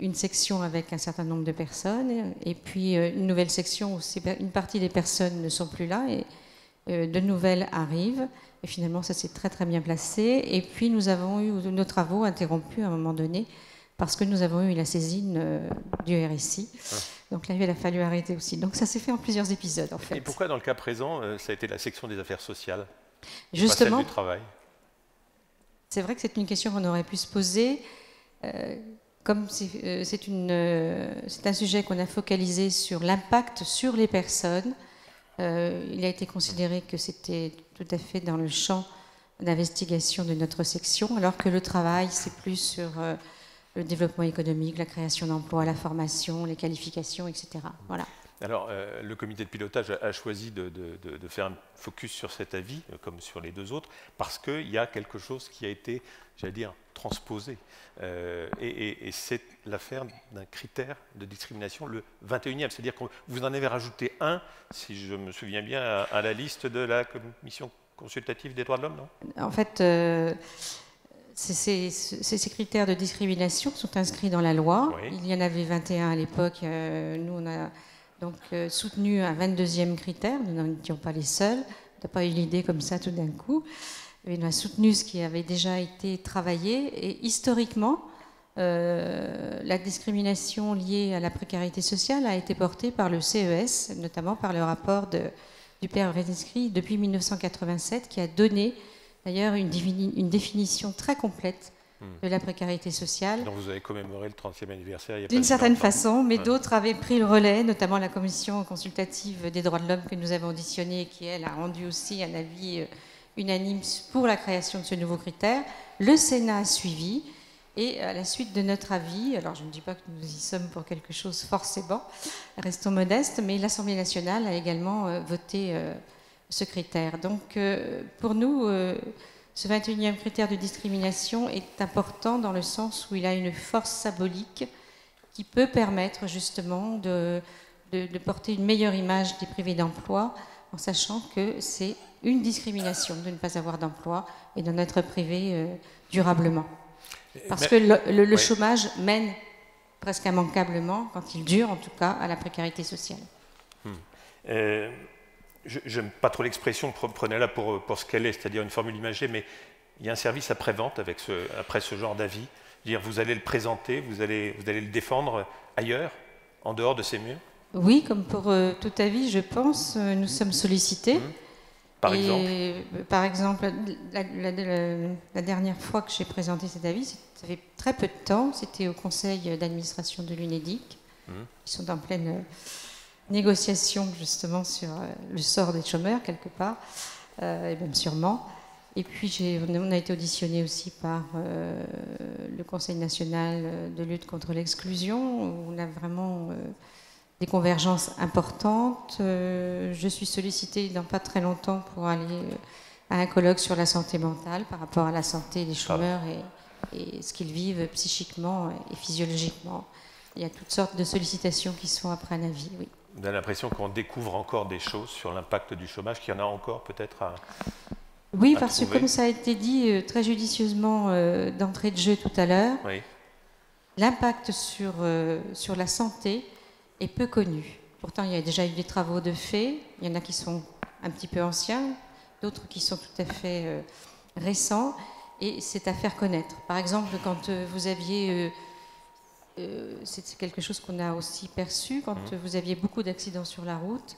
une section avec un certain nombre de personnes et puis une nouvelle section où une partie des personnes ne sont plus là et de nouvelles arrivent. Et finalement, ça s'est très très bien placé. Et puis nous avons eu nos travaux interrompus à un moment donné parce que nous avons eu la saisine du RSI. Donc là, il a fallu arrêter aussi. Donc ça s'est fait en plusieurs épisodes en fait. Et pourquoi dans le cas présent, ça a été la section des affaires sociales? Justement, c'est vrai que c'est une question qu'on aurait pu se poser. Comme c'est un sujet qu'on a focalisé sur l'impact sur les personnes, il a été considéré que c'était tout à fait dans le champ d'investigation de notre section, alors que le travail, c'est plus sur le développement économique, la création d'emplois, la formation, les qualifications, etc. Voilà. Alors, le comité de pilotage a choisi de faire un focus sur cet avis, comme sur les deux autres, parce qu'il y a quelque chose qui a été, j'allais dire, transposé. Et c'est l'affaire d'un critère de discrimination, le 21e. C'est-à-dire que vous en avez rajouté un, si je me souviens bien, à la liste de la commission consultative des droits de l'homme, non? En fait, ces critères de discrimination sont inscrits dans la loi. Oui. Il y en avait 21 à l'époque. Nous, on a... donc soutenu un 22e critère, nous n'étions pas les seuls, on n'a pas eu l'idée comme ça tout d'un coup, mais on a soutenu ce qui avait déjà été travaillé, et historiquement, la discrimination liée à la précarité sociale a été portée par le CESE, notamment par le rapport du père Vresnisky depuis 1987, qui a donné d'ailleurs une définition très complète de la précarité sociale. Donc vous avez commémoré le 30e anniversaire. D'une certaine façon, mais d'autres avaient pris le relais, notamment la commission consultative des droits de l'homme que nous avons auditionnée, qui elle a rendu aussi un avis unanime pour la création de ce nouveau critère. Le Sénat a suivi, et à la suite de notre avis, alors je ne dis pas que nous y sommes pour quelque chose forcément, restons modestes, mais l'Assemblée nationale a également voté ce critère. Donc pour nous... ce 21e critère de discrimination est important dans le sens où il a une force symbolique qui peut permettre justement de porter une meilleure image des privés d'emploi, en sachant que c'est une discrimination de ne pas avoir d'emploi et d'en être privé durablement. Parce que le chômage mène presque immanquablement, quand il dure en tout cas, à la précarité sociale. J'aime pas trop l'expression, prenez-la pour ce qu'elle est, c'est-à-dire une formule imagée, mais il y a un service après-vente après ce genre d'avis. Dire, vous allez le présenter, vous allez le défendre ailleurs, en dehors de ces murs? Oui, comme pour tout avis, je pense, nous sommes sollicités. Par exemple, la dernière fois que j'ai présenté cet avis, ça fait très peu de temps, c'était au conseil d'administration de l'UNEDIC, qui sont en pleine... négociation justement sur le sort des chômeurs quelque part, et même sûrement. Et puis on a été auditionné aussi par le Conseil national de lutte contre l'exclusion, où on a vraiment des convergences importantes. Je suis sollicitée dans pas très longtemps pour aller à un colloque sur la santé mentale par rapport à la santé des chômeurs et ce qu'ils vivent psychiquement et physiologiquement. Il y a toutes sortes de sollicitations qui se font après un avis, oui. On a l'impression qu'on découvre encore des choses sur l'impact du chômage, qu'il y en a encore peut-être à... Oui, parce que comme ça a été dit très judicieusement d'entrée de jeu tout à l'heure, oui, l'impact sur la santé est peu connu. Pourtant, il y a déjà eu des travaux de fait, il y en a qui sont un petit peu anciens, d'autres qui sont tout à fait récents, et c'est à faire connaître. Par exemple, quand vous aviez... c'est quelque chose qu'on a aussi perçu quand vous aviez beaucoup d'accidents sur la route.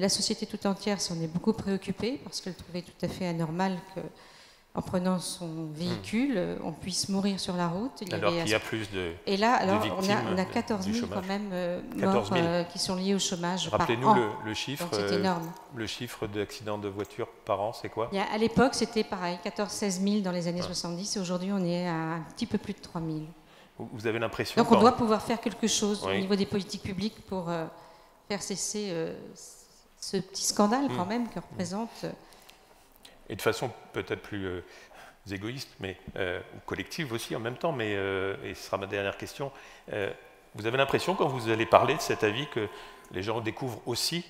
La société tout entière s'en est beaucoup préoccupée parce qu'elle trouvait tout à fait anormal qu'en prenant son véhicule, on puisse mourir sur la route. Il y a plus de... Et là, alors, on a 14 000 quand même morts qui sont liés au chômage par an. Rappelez-nous le chiffre. Donc, c'est énorme. Le chiffre d'accidents de voiture par an, c'est quoi? À l'époque, c'était pareil, 14-16 000 dans les années 70. Aujourd'hui, on est à un petit peu plus de 3 000. Vous avez l'impression... Donc on doit pouvoir faire quelque chose, oui, au niveau des politiques publiques pour faire cesser ce petit scandale quand même que représente... Et de façon peut-être plus égoïste, mais collective aussi en même temps, mais, et ce sera ma dernière question, vous avez l'impression quand vous allez parler de cet avis que les gens découvrent aussi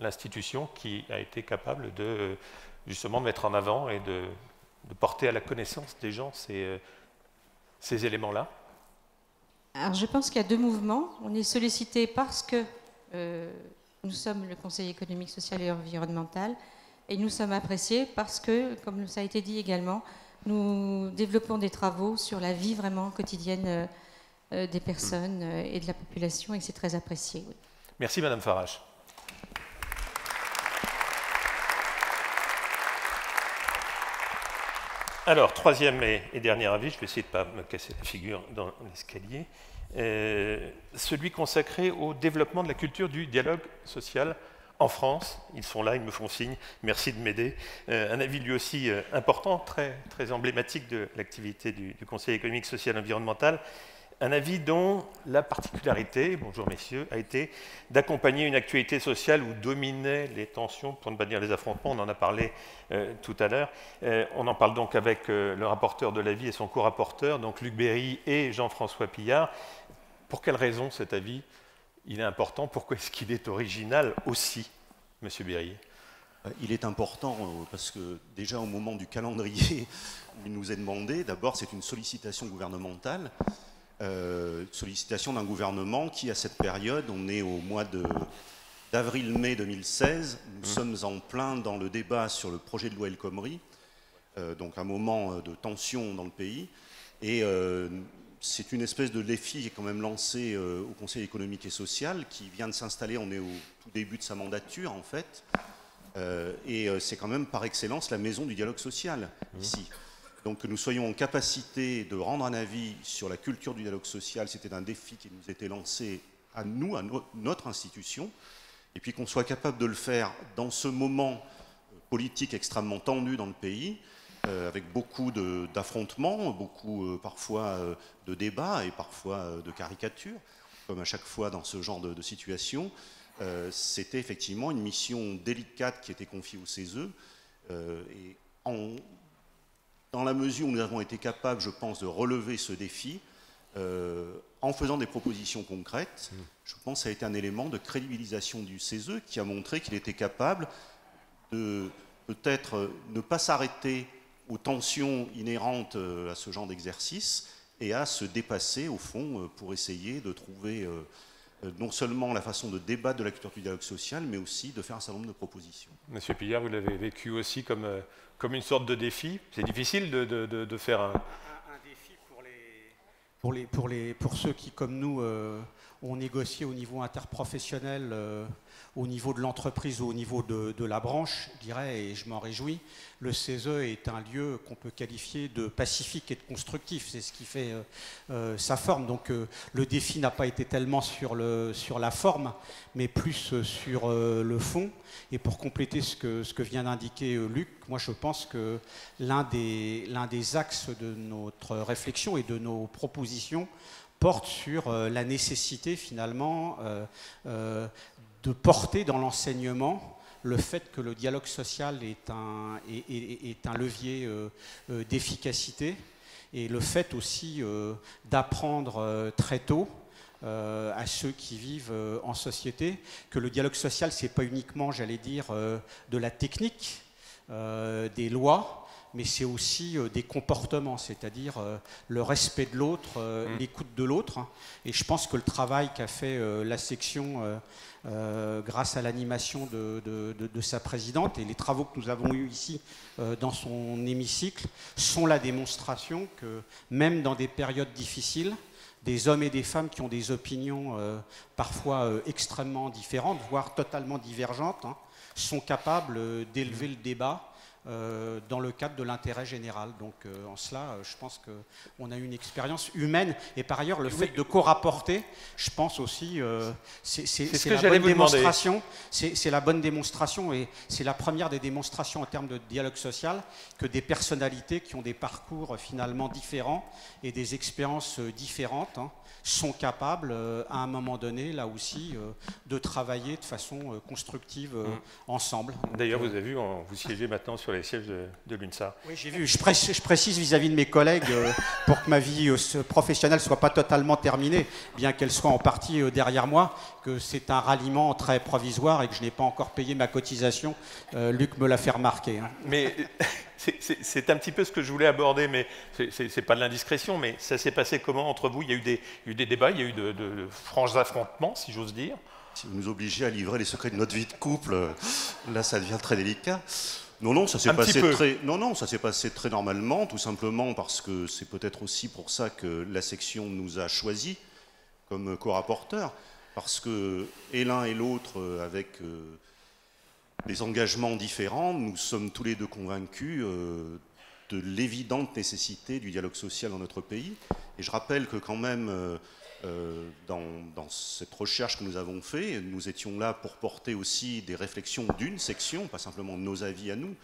l'institution qui a été capable de justement mettre en avant et de porter à la connaissance des gens ces éléments-là? Alors, je pense qu'il y a deux mouvements. On est sollicité parce que nous sommes le Conseil économique, social et environnemental, et nous sommes appréciés parce que, comme ça a été dit également, nous développons des travaux sur la vie vraiment quotidienne des personnes et de la population, et c'est très apprécié. Oui. Merci, Madame Farage. Alors, troisième et dernier avis, je vais essayer de ne pas me casser la figure dans l'escalier. Celui consacré au développement de la culture du dialogue social en France. Ils sont là, ils me font signe, merci de m'aider. Un avis lui aussi important, très, très emblématique de l'activité du Conseil économique, social et environnemental. Un avis dont la particularité, bonjour messieurs, a été d'accompagner une actualité sociale où dominaient les tensions, pour ne pas dire les affrontements, on en a parlé tout à l'heure. On en parle donc avec le rapporteur de l'avis et son co-rapporteur, donc Luc Berry et Jean-François Pilliard. Pour quelles raisons cet avis, il est important? Pourquoi est-ce qu'il est original aussi, monsieur Berry? Il est important parce que déjà au moment du calendrier, il nous est demandé, d'abord c'est une sollicitation gouvernementale, sollicitation d'un gouvernement qui, à cette période, on est au mois d'avril-mai 2016, nous sommes en plein dans le débat sur le projet de loi El Khomri, donc un moment de tension dans le pays, et c'est une espèce de défi qui est quand même lancé au Conseil économique et social, qui vient de s'installer, on est au tout début de sa mandature en fait, et c'est quand même par excellence la maison du dialogue social ici. Donc que nous soyons en capacité de rendre un avis sur la culture du dialogue social, c'était un défi qui nous était lancé à nous, à notre institution, et puis qu'on soit capable de le faire dans ce moment politique extrêmement tendu dans le pays, avec beaucoup d'affrontements, beaucoup parfois de débats et parfois de caricatures, comme à chaque fois dans ce genre de situation, c'était effectivement une mission délicate qui était confiée au CESE, et dans la mesure où nous avons été capables, je pense, de relever ce défi, en faisant des propositions concrètes, je pense que ça a été un élément de crédibilisation du CESE qui a montré qu'il était capable de peut-être ne pas s'arrêter aux tensions inhérentes à ce genre d'exercice et à se dépasser, au fond, pour essayer de trouver non seulement la façon de débattre de la culture du dialogue social, mais aussi de faire un certain nombre de propositions. Monsieur Pilliard, vous l'avez vécu aussi comme une sorte de défi. C'est difficile de faire un défi pour ceux qui, comme nous, ont négocié au niveau interprofessionnel, au niveau de l'entreprise ou au niveau de la branche, je dirais, et je m'en réjouis. Le CESE est un lieu qu'on peut qualifier de pacifique et de constructif, c'est ce qui fait sa forme. Donc le défi n'a pas été tellement sur la forme, mais plus sur le fond. Et pour compléter ce que vient d'indiquer Luc, moi je pense que l'un des axes de notre réflexion et de nos propositions porte sur la nécessité finalement de porter dans l'enseignement le fait que le dialogue social est un levier d'efficacité et le fait aussi d'apprendre très tôt à ceux qui vivent en société que le dialogue social c'est pas uniquement, j'allais dire, de la technique, des lois, mais c'est aussi des comportements, c'est-à-dire le respect de l'autre, l'écoute de l'autre. Et je pense que le travail qu'a fait la section grâce à l'animation de sa présidente et les travaux que nous avons eus ici dans son hémicycle sont la démonstration que même dans des périodes difficiles, des hommes et des femmes qui ont des opinions parfois extrêmement différentes, voire totalement divergentes, sont capables d'élever le débat dans le cadre de l'intérêt général. Donc en cela, je pense qu'on a une expérience humaine. Et par ailleurs, le fait de co-rapporter, je pense aussi, c'est la bonne démonstration. C'est la bonne démonstration et c'est la première des démonstrations en termes de dialogue social que des personnalités qui ont des parcours finalement différents et des expériences différentes sont capables, à un moment donné, là aussi, de travailler de façon constructive ensemble. D'ailleurs, vous avez vu, vous siégez maintenant sur les sièges de l'UNSA. Oui, j'ai vu. Je précise vis-à-vis de mes collègues, pour que ma vie professionnelle ne soit pas totalement terminée, bien qu'elle soit en partie derrière moi, que c'est un ralliement très provisoire et que je n'ai pas encore payé ma cotisation. Luc me l'a fait remarquer. Mais c'est un petit peu ce que je voulais aborder, mais c'est pas de l'indiscrétion, mais ça s'est passé comment entre vous? Il y a eu des débats, il y a eu de francs affrontements, si j'ose dire. Si vous nous obligez à livrer les secrets de notre vie de couple, là ça devient très délicat. Non, ça s'est passé très normalement, tout simplement parce que c'est peut-être aussi pour ça que la section nous a choisis comme co-rapporteurs, parce que l'un et l'autre, avec des engagements différents, nous sommes tous les deux convaincus de l'évidente nécessité du dialogue social dans notre pays. Et je rappelle que quand même, dans cette recherche que nous avons faite, nous étions là pour porter aussi des réflexions d'une section, pas simplement nos avis à nous.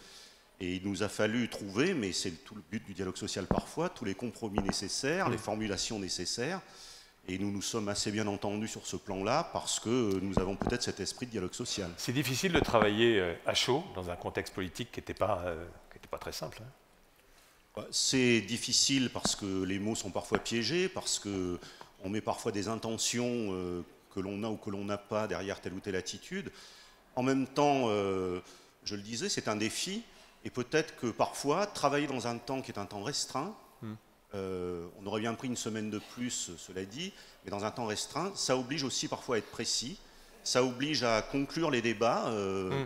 Et il nous a fallu trouver, mais c'est tout le but du dialogue social parfois, tous les compromis nécessaires, les formulations nécessaires. Et nous nous sommes assez bien entendus sur ce plan-là parce que nous avons peut-être cet esprit de dialogue social. C'est difficile de travailler à chaud dans un contexte politique qui n'était pas très simple. C'est difficile parce que les mots sont parfois piégés, parce que on met parfois des intentions que l'on a ou que l'on n'a pas derrière telle ou telle attitude. En même temps, je le disais, c'est un défi. Et peut-être que parfois, travailler dans un temps qui est un temps restreint, on aurait bien pris une semaine de plus, cela dit, mais dans un temps restreint, ça oblige aussi parfois à être précis, ça oblige à conclure les débats,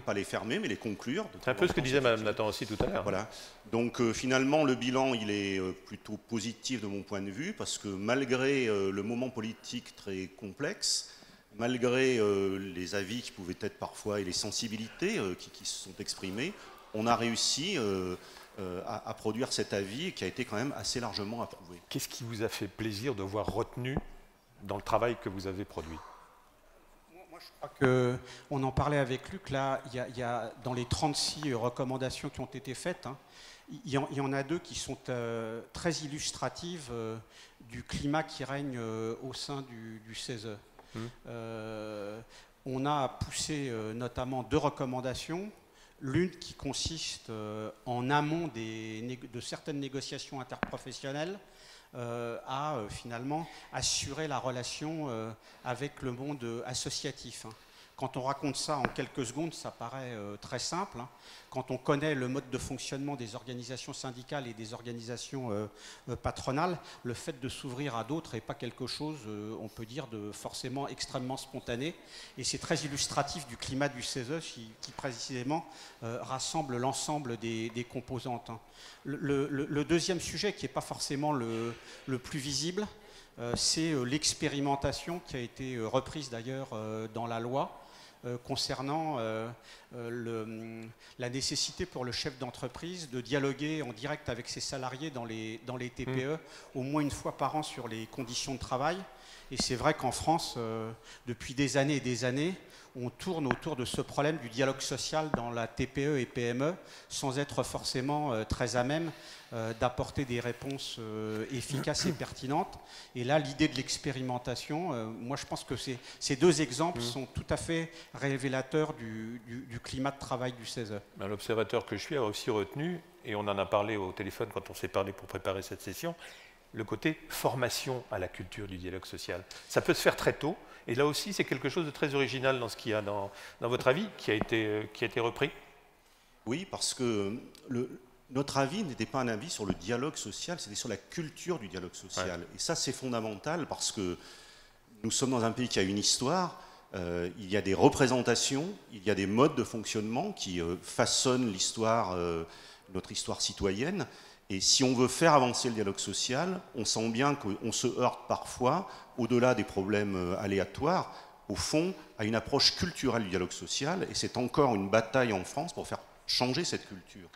pas les fermer, mais les conclure. C'est un peu ce que disait Mme Nathan aussi tout à l'heure. Voilà. Donc finalement, le bilan, il est plutôt positif de mon point de vue, parce que malgré le moment politique très complexe, malgré les avis qui pouvaient être parfois, et les sensibilités qui se sont exprimées, on a réussi à produire cet avis qui a été quand même assez largement approuvé. Qu'est-ce qui vous a fait plaisir de voir retenu dans le travail que vous avez produit? Moi, je crois qu'on en parlait avec Luc, là, il y a dans les 36 recommandations qui ont été faites, hein, il y en a deux qui sont très illustratives du climat qui règne au sein du CESE. On a poussé notamment deux recommandations. L'une qui consiste en amont de certaines négociations interprofessionnelles à finalement assurer la relation avec le monde associatif. Quand on raconte ça en quelques secondes, ça paraît très simple. Quand on connaît le mode de fonctionnement des organisations syndicales et des organisations patronales, le fait de s'ouvrir à d'autres n'est pas quelque chose, on peut dire, de forcément extrêmement spontané. Et c'est très illustratif du climat du CESE qui précisément rassemble l'ensemble des composantes. Le deuxième sujet, qui n'est pas forcément le plus visible, c'est l'expérimentation qui a été reprise d'ailleurs dans la loi concernant la nécessité pour le chef d'entreprise de dialoguer en direct avec ses salariés dans les TPE au moins une fois par an sur les conditions de travail. Et c'est vrai qu'en France, depuis des années et des années, on tourne autour de ce problème du dialogue social dans la TPE et PME sans être forcément très à même d'apporter des réponses efficaces et pertinentes. Et là, l'idée de l'expérimentation, moi je pense que ces deux exemples sont tout à fait révélateurs du climat de travail du CESE. L'observateur que je suis a aussi retenu, et on en a parlé au téléphone quand on s'est parlé pour préparer cette session, le côté formation à la culture du dialogue social. Ça peut se faire très tôt, et là aussi c'est quelque chose de très original dans ce qu'il y a dans votre avis, qui a été repris. Oui, parce que notre avis n'était pas un avis sur le dialogue social, c'était sur la culture du dialogue social. Ouais. Et ça c'est fondamental parce que nous sommes dans un pays qui a une histoire, il y a des représentations, il y a des modes de fonctionnement qui façonnent l'histoire, notre histoire citoyenne. Et si on veut faire avancer le dialogue social, on sent bien qu'on se heurte parfois, au-delà des problèmes aléatoires, au fond, à une approche culturelle du dialogue social. Et c'est encore une bataille en France pour faire changer cette culture.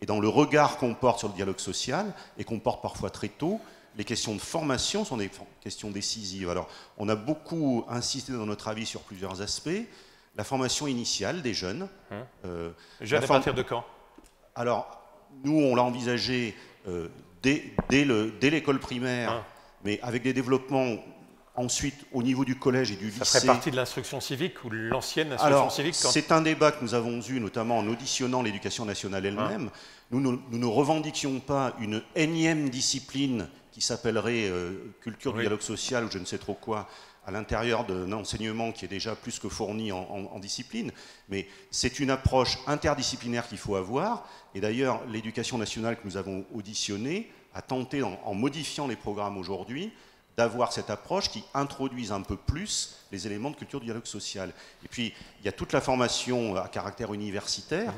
Et dans le regard qu'on porte sur le dialogue social, et qu'on porte parfois très tôt, les questions de formation sont des questions décisives. Alors, on a beaucoup insisté dans notre avis sur plusieurs aspects. La formation initiale des jeunes. Jeunes à partir de quand? Alors, nous, on l'a envisagé dès l'école primaire, mais avec des développements ensuite au niveau du collège et du lycée. Ça ferait partie de l'instruction civique ou l'ancienne instruction civique quand... C'est un débat que nous avons eu, notamment en auditionnant l'éducation nationale elle-même. Nous ne revendiquions pas une énième discipline qui s'appellerait culture du dialogue social ou je ne sais trop quoi, à l'intérieur d'un enseignement qui est déjà plus que fourni en discipline, mais c'est une approche interdisciplinaire qu'il faut avoir, et d'ailleurs l'éducation nationale que nous avons auditionnée a tenté, en modifiant les programmes aujourd'hui, d'avoir cette approche qui introduise un peu plus les éléments de culture du dialogue social. Et puis il y a toute la formation à caractère universitaire,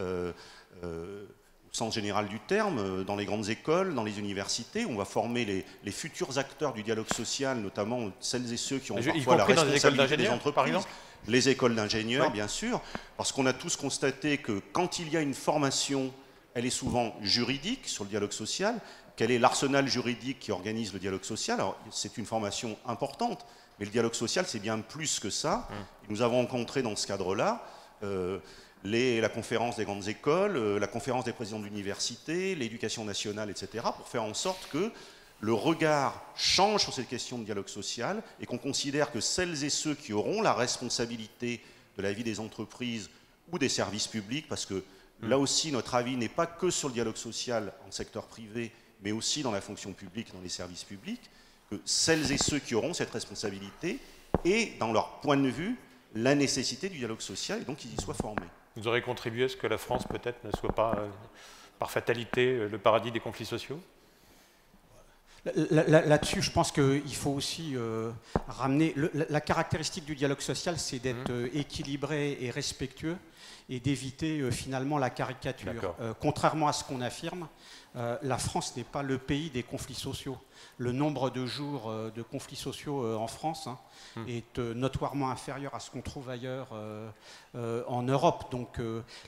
au sens général du terme, dans les grandes écoles, dans les universités, on va former les futurs acteurs du dialogue social, notamment celles et ceux qui ont parfois la responsabilité des entreprises, par exemple. Les écoles d'ingénieurs, bien sûr, parce qu'on a tous constaté que quand il y a une formation elle est souvent juridique sur le dialogue social. Quel est l'arsenal juridique qui organise le dialogue social? Alors, c'est une formation importante, mais le dialogue social, c'est bien plus que ça. Nous avons rencontré dans ce cadre-là la conférence des grandes écoles, la conférence des présidents d'université, l'éducation nationale, etc., pour faire en sorte que le regard change sur cette question de dialogue social et qu'on considère que celles et ceux qui auront la responsabilité de la vie des entreprises ou des services publics, parce que là aussi, notre avis n'est pas que sur le dialogue social en secteur privé, mais aussi dans la fonction publique, dans les services publics, que celles et ceux qui auront cette responsabilité aient, dans leur point de vue, la nécessité du dialogue social et donc qu'ils y soient formés. Vous aurez contribué à ce que la France, peut-être, ne soit pas, par fatalité, le paradis des conflits sociaux? Là-dessus, je pense qu'il faut aussi ramener... La caractéristique du dialogue social, c'est d'être équilibré et respectueux et d'éviter finalement la caricature. Contrairement à ce qu'on affirme, la France n'est pas le pays des conflits sociaux. Le nombre de jours de conflits sociaux en France est notoirement inférieur à ce qu'on trouve ailleurs en Europe. Donc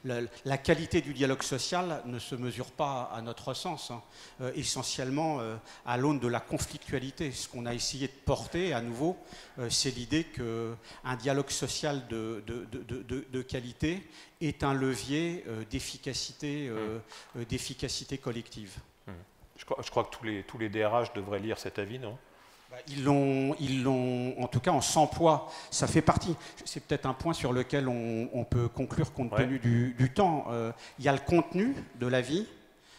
la qualité du dialogue social ne se mesure pas, à notre sens, essentiellement à l'aune de la conflictualité. Ce qu'on a essayé de porter à nouveau, c'est l'idée qu'un dialogue social de qualité est un levier d'efficacité collective. Je crois que tous les DRH devraient lire cet avis, non? Ils l'ont, en tout cas en 100 poids, ça fait partie. C'est peut-être un point sur lequel on peut conclure compte tenu du temps. Il y a le contenu de l'avis,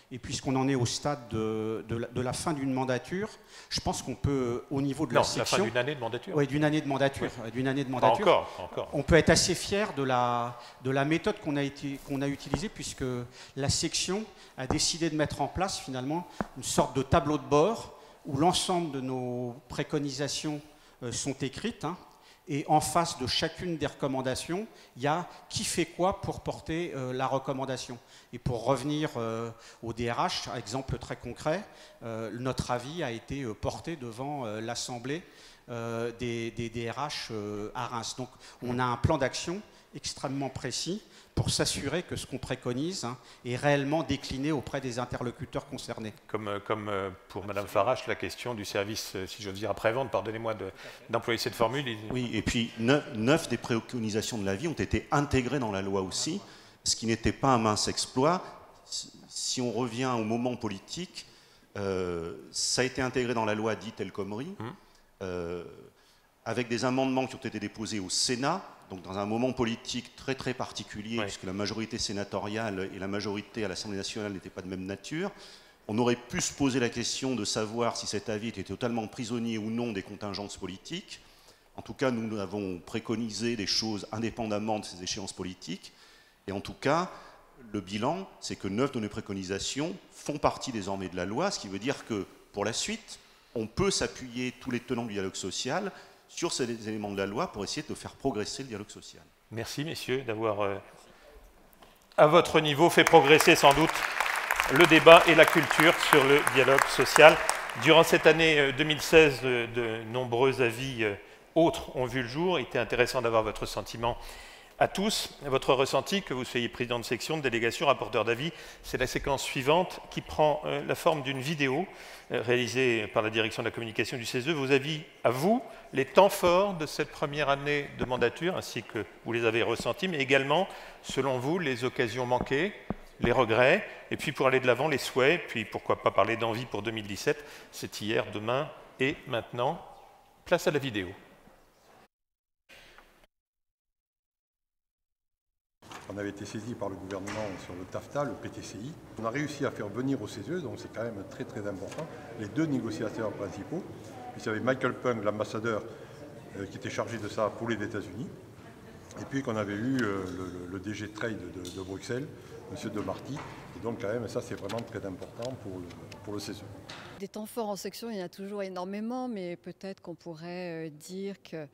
et puisqu'on en est au stade de la fin d'une mandature, je pense qu'on peut, au niveau de la section... la fin d'une année de mandature. Oui, d'une année de mandature. Ouais. Pas encore. On peut être assez fier de la méthode qu'on a utilisée, puisque la section a décidé de mettre en place, finalement, une sorte de tableau de bord où l'ensemble de nos préconisations sont écrites, et en face de chacune des recommandations, il y a qui fait quoi pour porter la recommandation. Et pour revenir au DRH, exemple très concret, notre avis a été porté devant l'Assemblée des DRH à Reims. Donc on a un plan d'action extrêmement précis pour s'assurer que ce qu'on préconise est réellement décliné auprès des interlocuteurs concernés. Comme pour Mme Farage, la question du service, si j'ose dire, après-vente, pardonnez-moi d'employer cette formule. Oui, et puis 9 des préconisations de l'avis ont été intégrées dans la loi aussi, ce qui n'était pas un mince exploit. Si on revient au moment politique, ça a été intégré dans la loi dite El Khomri, avec des amendements qui ont été déposés au Sénat, donc dans un moment politique très très particulier, puisque la majorité sénatoriale et la majorité à l'Assemblée nationale n'étaient pas de même nature. On aurait pu se poser la question de savoir si cet avis était totalement prisonnier ou non des contingences politiques. En tout cas, nous avons préconisé des choses indépendamment de ces échéances politiques. Et en tout cas, le bilan, c'est que 9 de nos préconisations font partie désormais de la loi, ce qui veut dire que pour la suite, on peut s'appuyer, tous les tenants du dialogue social, sur ces éléments de la loi pour essayer de faire progresser le dialogue social. Merci, messieurs, d'avoir, à votre niveau, fait progresser sans doute le débat et la culture sur le dialogue social. Durant cette année 2016, de nombreux avis autres ont vu le jour. Il était intéressant d'avoir votre sentiment à tous. Votre ressenti, que vous soyez président de section, de délégation, rapporteur d'avis, c'est la séquence suivante qui prend la forme d'une vidéo réalisée par la direction de la communication du CESE. Vos avis à vous, les temps forts de cette première année de mandature, ainsi que vous les avez ressentis, mais également, selon vous, les occasions manquées, les regrets, et puis pour aller de l'avant, les souhaits, puis pourquoi pas parler d'envie pour 2017. C'est hier, demain et maintenant. Place à la vidéo. On avait été saisi par le gouvernement sur le TAFTA, le PTCI. On a réussi à faire venir au CESE, donc c'est quand même très très important, les 2 négociateurs principaux. Vous avez Michael Pung, l'ambassadeur, qui était chargé de ça pour les États-Unis. Et puis qu'on avait eu le DG Trade de Bruxelles, M. Demarty. Et donc quand même, ça c'est vraiment très important pour le CESE. Des temps forts en section, il y en a toujours énormément, mais peut-être qu'on pourrait dire que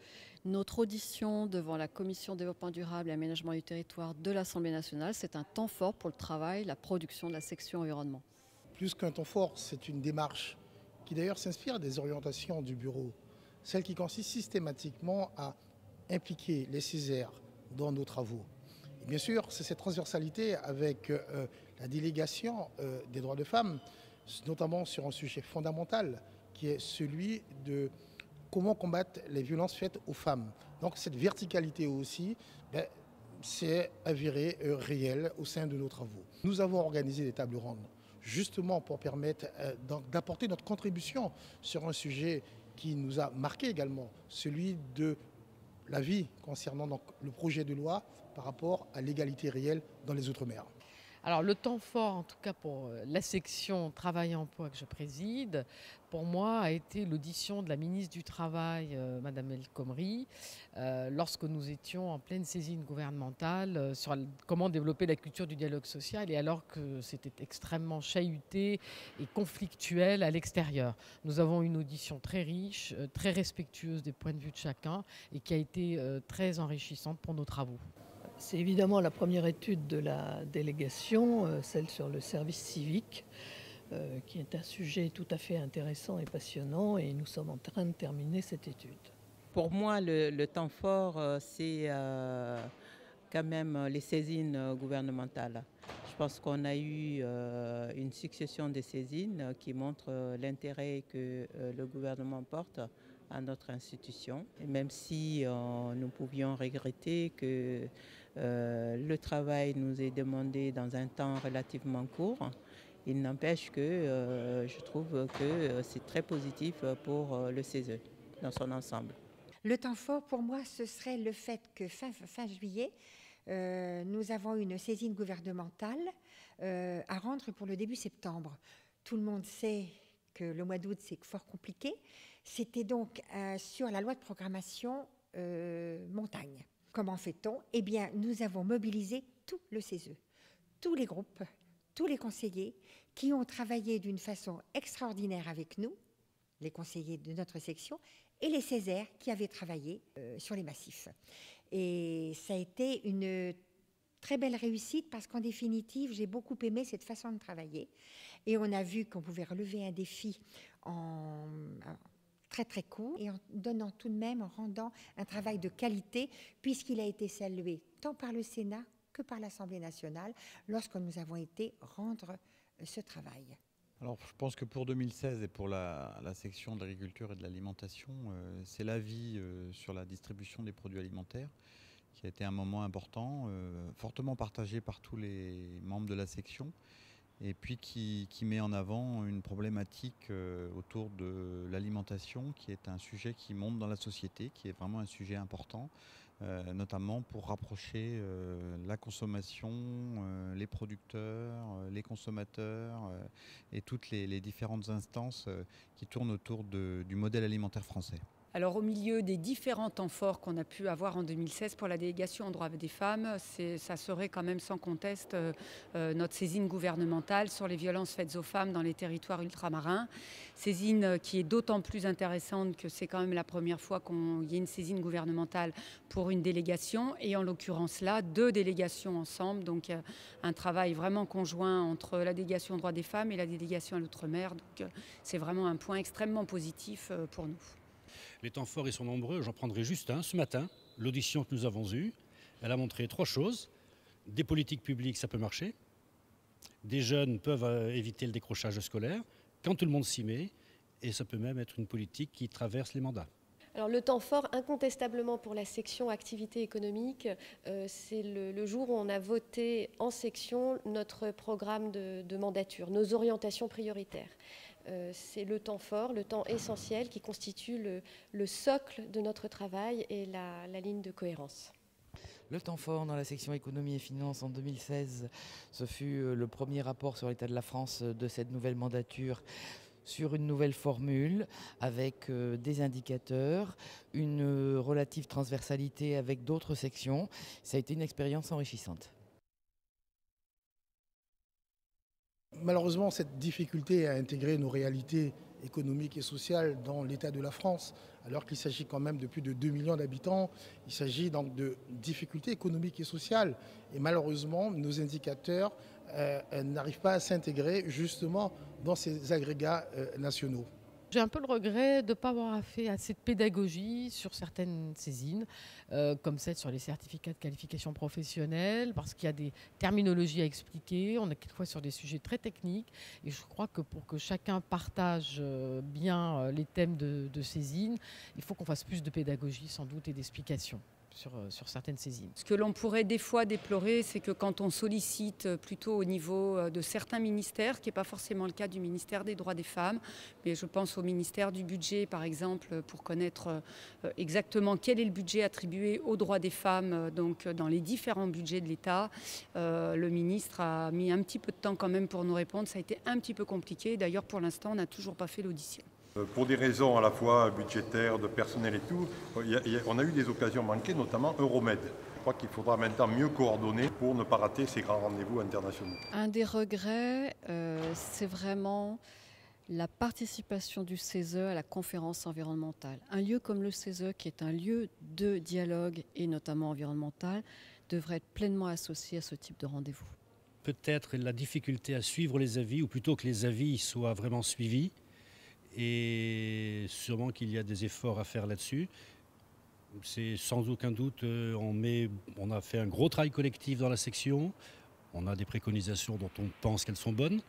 notre audition devant la Commission développement durable et aménagement du territoire de l'Assemblée nationale, c'est un temps fort pour le travail, la production de la section environnement. Plus qu'un temps fort, c'est une démarche qui d'ailleurs s'inspire des orientations du bureau, celle qui consiste systématiquement à impliquer les Césaires dans nos travaux. Et bien sûr, c'est cette transversalité avec la délégation des droits de femmes, notamment sur un sujet fondamental qui est celui de comment combattre les violences faites aux femmes. Donc cette verticalité aussi, ben, c'est avéré réel au sein de nos travaux. Nous avons organisé des tables rondes justement pour permettre d'apporter notre contribution sur un sujet qui nous a marqué également, celui de l'avis concernant donc le projet de loi par rapport à l'égalité réelle dans les Outre-mer. Alors le temps fort, en tout cas pour la section Travail-Emploi que je préside, pour moi a été l'audition de la ministre du Travail, Mme El Khomri, lorsque nous étions en pleine saisine gouvernementale sur comment développer la culture du dialogue social, et alors que c'était extrêmement chahuté et conflictuel à l'extérieur. Nous avons une audition très riche, très respectueuse des points de vue de chacun et qui a été très enrichissante pour nos travaux. C'est évidemment la première étude de la délégation, celle sur le service civique, qui est un sujet tout à fait intéressant et passionnant, et nous sommes en train de terminer cette étude. Pour moi, le temps fort, c'est quand même les saisines gouvernementales. Je pense qu'on a eu une succession de saisines qui montrent l'intérêt que le gouvernement porte à notre institution. Et même si nous pouvions regretter que le travail nous est demandé dans un temps relativement court, il n'empêche que je trouve que c'est très positif pour le CESE dans son ensemble. Le temps fort pour moi, ce serait le fait que fin juillet, nous avons une saisine gouvernementale à rendre pour le début septembre. Tout le monde sait que le mois d'août, c'est fort compliqué. C'était donc sur la loi de programmation montagne. Comment fait-on? Eh bien, nous avons mobilisé tout le CESE, tous les groupes, tous les conseillers qui ont travaillé d'une façon extraordinaire avec nous, les conseillers de notre section, et les Césaires qui avaient travaillé sur les massifs. Et ça a été une très belle réussite parce qu'en définitive, j'ai beaucoup aimé cette façon de travailler. Et on a vu qu'on pouvait relever un défi en très très court et en donnant tout de même, en rendant un travail de qualité, puisqu'il a été salué tant par le Sénat que par l'Assemblée nationale lorsque nous avons été rendre ce travail. Alors je pense que pour 2016 et pour la section de l'agriculture et de l'alimentation, c'est l'avis sur la distribution des produits alimentaires qui a été un moment important, fortement partagé par tous les membres de la section, et puis qui met en avant une problématique autour de l'alimentation, qui est un sujet qui monte dans la société, qui est vraiment un sujet important, notamment pour rapprocher la consommation, les producteurs, les consommateurs et toutes les différentes instances qui tournent autour du modèle alimentaire français. Alors au milieu des différents temps forts qu'on a pu avoir en 2016 pour la délégation en droit des femmes, ça serait quand même sans conteste notre saisine gouvernementale sur les violences faites aux femmes dans les territoires ultramarins. Saisine qui est d'autant plus intéressante que c'est quand même la première fois qu'il y a une saisine gouvernementale pour une délégation, et en l'occurrence là, deux délégations ensemble. Donc un travail vraiment conjoint entre la délégation en droit des femmes et la délégation à l'outre-mer. Donc c'est vraiment un point extrêmement positif pour nous. Les temps forts, ils sont nombreux. J'en prendrai juste un. Ce matin, l'audition que nous avons eue, elle a montré trois choses. Des politiques publiques, ça peut marcher. Des jeunes peuvent éviter le décrochage scolaire quand tout le monde s'y met. Et ça peut même être une politique qui traverse les mandats. Alors le temps fort, incontestablement pour la section activité économique, c'est le jour où on a voté en section notre programme de mandature, nos orientations prioritaires. C'est le temps fort, le temps essentiel qui constitue le socle de notre travail et la ligne de cohérence. Le temps fort dans la section économie et finances en 2016, ce fut le premier rapport sur l'état de la France de cette nouvelle mandature, sur une nouvelle formule avec des indicateurs, une relative transversalité avec d'autres sections. Ça a été une expérience enrichissante. Malheureusement, cette difficulté à intégrer nos réalités économiques et sociales dans l'état de la France, alors qu'il s'agit quand même de plus de 2 millions d'habitants, il s'agit donc de difficultés économiques et sociales. Et malheureusement, nos indicateurs n'arrivent pas à s'intégrer justement dans ces agrégats nationaux. J'ai un peu le regret de ne pas avoir fait assez de pédagogie sur certaines saisines, comme celle sur les certificats de qualification professionnelle, parce qu'il y a des terminologies à expliquer, on est quelquefois sur des sujets très techniques, et je crois que pour que chacun partage bien les thèmes de saisine, il faut qu'on fasse plus de pédagogie sans doute et d'explications. Sur certaines saisines. Ce que l'on pourrait des fois déplorer, c'est que quand on sollicite plutôt au niveau de certains ministères, qui n'est pas forcément le cas du ministère des droits des femmes, mais je pense au ministère du budget par exemple, pour connaître exactement quel est le budget attribué aux droits des femmes donc dans les différents budgets de l'État, le ministre a mis un petit peu de temps quand même pour nous répondre, ça a été un petit peu compliqué, d'ailleurs pour l'instant on n'a toujours pas fait l'audition. Pour des raisons à la fois budgétaires, de personnel et tout, on a eu des occasions manquées, notamment Euromed. Je crois qu'il faudra maintenant mieux coordonner pour ne pas rater ces grands rendez-vous internationaux. Un des regrets, c'est vraiment la participation du CESE à la conférence environnementale. Un lieu comme le CESE, qui est un lieu de dialogue et notamment environnemental, devrait être pleinement associé à ce type de rendez-vous. Peut-être la difficulté à suivre les avis, ou plutôt que les avis soient vraiment suivis, et sûrement qu'il y a des efforts à faire là-dessus. C'est sans aucun doute, on a fait un gros travail collectif dans la section, on a des préconisations dont on pense qu'elles sont bonnes,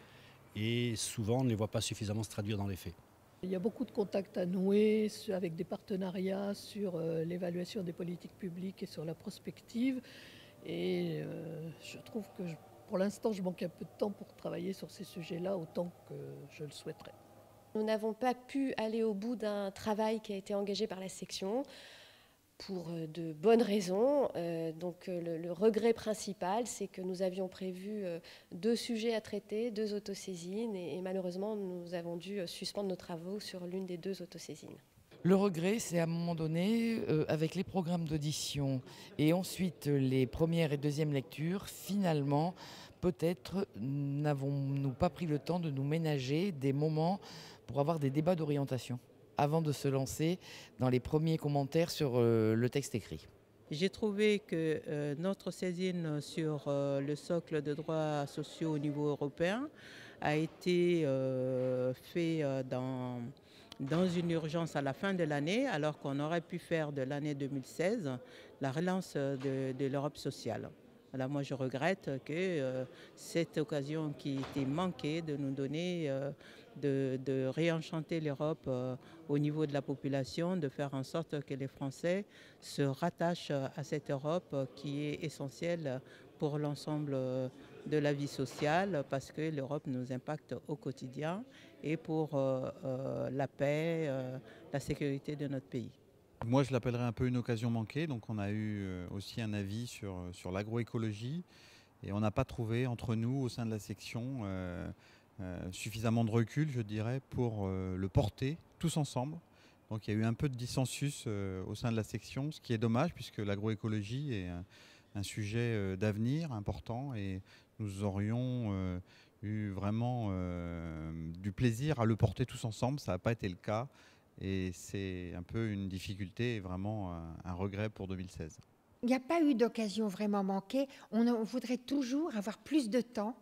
et souvent on ne les voit pas suffisamment se traduire dans les faits. Il y a beaucoup de contacts à nouer avec des partenariats sur l'évaluation des politiques publiques et sur la prospective, et je trouve que pour l'instant je manque un peu de temps pour travailler sur ces sujets-là autant que je le souhaiterais. Nous n'avons pas pu aller au bout d'un travail qui a été engagé par la section pour de bonnes raisons. Donc le regret principal, c'est que nous avions prévu 2 sujets à traiter, 2 autosaisines, et malheureusement, nous avons dû suspendre nos travaux sur l'une des 2 autosaisines. Le regret, c'est à un moment donné, avec les programmes d'audition et ensuite les premières et deuxièmes lectures, finalement, peut-être n'avons-nous pas pris le temps de nous ménager des moments pour avoir des débats d'orientation avant de se lancer dans les premiers commentaires sur le texte écrit. J'ai trouvé que notre saisine sur le socle de droits sociaux au niveau européen a été faite dans une urgence à la fin de l'année, alors qu'on aurait pu faire de l'année 2016 la relance de l'Europe sociale. Alors moi je regrette que cette occasion qui était manquée de nous donner, de réenchanter l'Europe au niveau de la population, de faire en sorte que les Français se rattachent à cette Europe qui est essentielle pour l'ensemble de la vie sociale, parce que l'Europe nous impacte au quotidien et pour la paix, la sécurité de notre pays. Moi, je l'appellerais un peu une occasion manquée. Donc, on a eu aussi un avis sur l'agroécologie et on n'a pas trouvé entre nous, au sein de la section, suffisamment de recul, je dirais, pour le porter tous ensemble. Donc, il y a eu un peu de dissensus au sein de la section, ce qui est dommage puisque l'agroécologie est un sujet d'avenir important et nous aurions eu vraiment du plaisir à le porter tous ensemble. Ça n'a pas été le cas. Et c'est un peu une difficulté et vraiment un regret pour 2016. Il n'y a pas eu d'occasion vraiment manquée. On voudrait toujours avoir plus de temps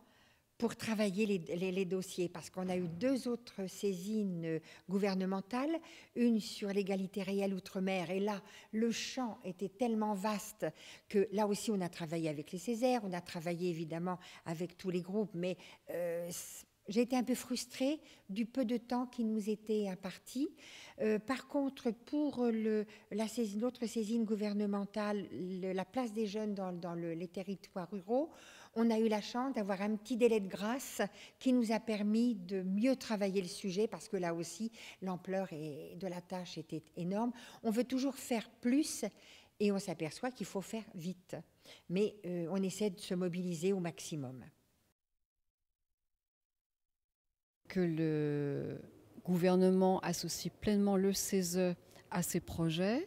pour travailler les dossiers, parce qu'on a eu 2 autres saisines gouvernementales, une sur l'égalité réelle outre-mer, et là, le champ était tellement vaste que là aussi, on a travaillé avec les Césaires, on a travaillé évidemment avec tous les groupes, mais... j'ai été un peu frustrée du peu de temps qui nous était imparti. Par contre, pour l'autre saisine gouvernementale, la place des jeunes dans les territoires ruraux, on a eu la chance d'avoir un petit délai de grâce qui nous a permis de mieux travailler le sujet, parce que là aussi, l'ampleur de la tâche était énorme. On veut toujours faire plus et on s'aperçoit qu'il faut faire vite. Mais on essaie de se mobiliser au maximum. Que le gouvernement associe pleinement le CESE à ses projets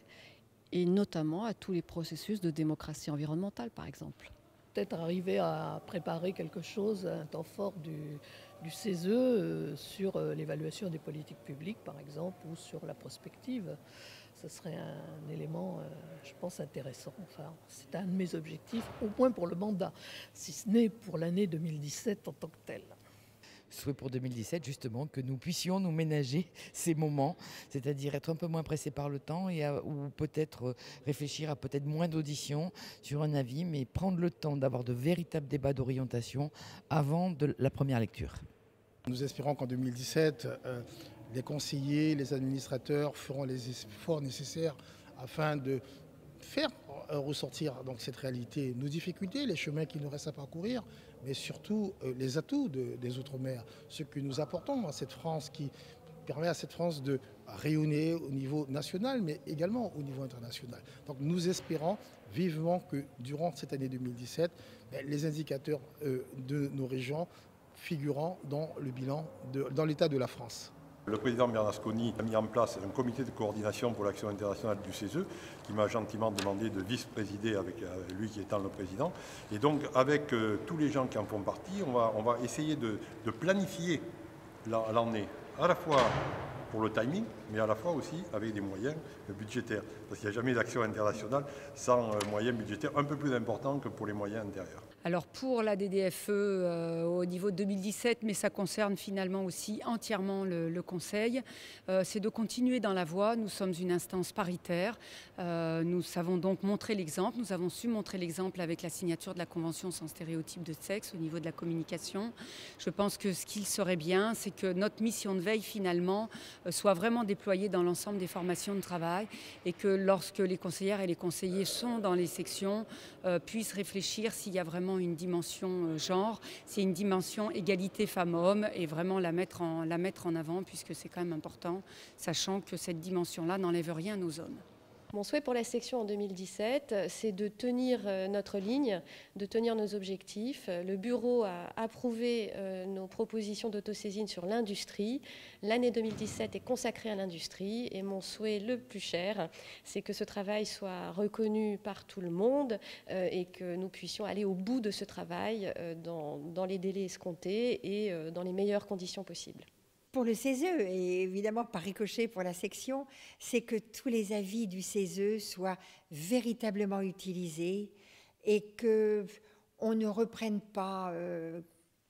et notamment à tous les processus de démocratie environnementale, par exemple. Peut-être arriver à préparer quelque chose, un temps fort du CESE sur l'évaluation des politiques publiques, par exemple, ou sur la prospective. Ce serait un élément, je pense, intéressant. Enfin, c'est un de mes objectifs, au moins pour le mandat, si ce n'est pour l'année 2017 en tant que telle. souhait pour 2017, justement, que nous puissions nous ménager ces moments, c'est-à-dire être un peu moins pressés par le temps et ou peut-être réfléchir à peut-être moins d'auditions sur un avis, mais prendre le temps d'avoir de véritables débats d'orientation avant de la première lecture. Nous espérons qu'en 2017, les conseillers, les administrateurs feront les efforts nécessaires afin de faire ressortir donc, cette réalité, nos difficultés, les chemins qui nous restent à parcourir, mais surtout les atouts des Outre-mer, ce que nous apportons à cette France qui permet à cette France de rayonner au niveau national, mais également au niveau international. Donc nous espérons vivement que durant cette année 2017, les indicateurs de nos régions figurant dans le bilan, dans l'état de la France. Le président Bernasconi a mis en place un comité de coordination pour l'action internationale du CESE qui m'a gentiment demandé de vice-présider avec lui qui étant le président. Et donc avec tous les gens qui en font partie, on va essayer de planifier l'année, à la fois pour le timing, mais à la fois aussi avec des moyens budgétaires. Parce qu'il n'y a jamais d'action internationale sans moyens budgétaires un peu plus importants que pour les moyens intérieurs. Alors pour la DDFE au niveau 2017, mais ça concerne finalement aussi entièrement le Conseil, c'est de continuer dans la voie. Nous sommes une instance paritaire, nous savons donc montrer l'exemple, nous avons su montrer l'exemple avec la signature de la Convention sans stéréotype de sexe au niveau de la communication. Je pense que ce qu'il serait bien, c'est que notre mission de veille finalement soit vraiment déployée dans l'ensemble des formations de travail et que lorsque les conseillères et les conseillers sont dans les sections, puissent réfléchir s'il y a vraiment une dimension genre, c'est une dimension égalité femmes-hommes et vraiment la mettre en avant puisque c'est quand même important, sachant que cette dimension-là n'enlève rien aux hommes. Mon souhait pour la section en 2017, c'est de tenir notre ligne, de tenir nos objectifs. Le bureau a approuvé nos propositions d'autosaisine sur l'industrie. L'année 2017 est consacrée à l'industrie et mon souhait le plus cher, c'est que ce travail soit reconnu par tout le monde et que nous puissions aller au bout de ce travail dans les délais escomptés et dans les meilleures conditions possibles. Pour le CESE et évidemment par ricochet pour la section, c'est que tous les avis du CESE soient véritablement utilisés et qu'on ne reprenne pas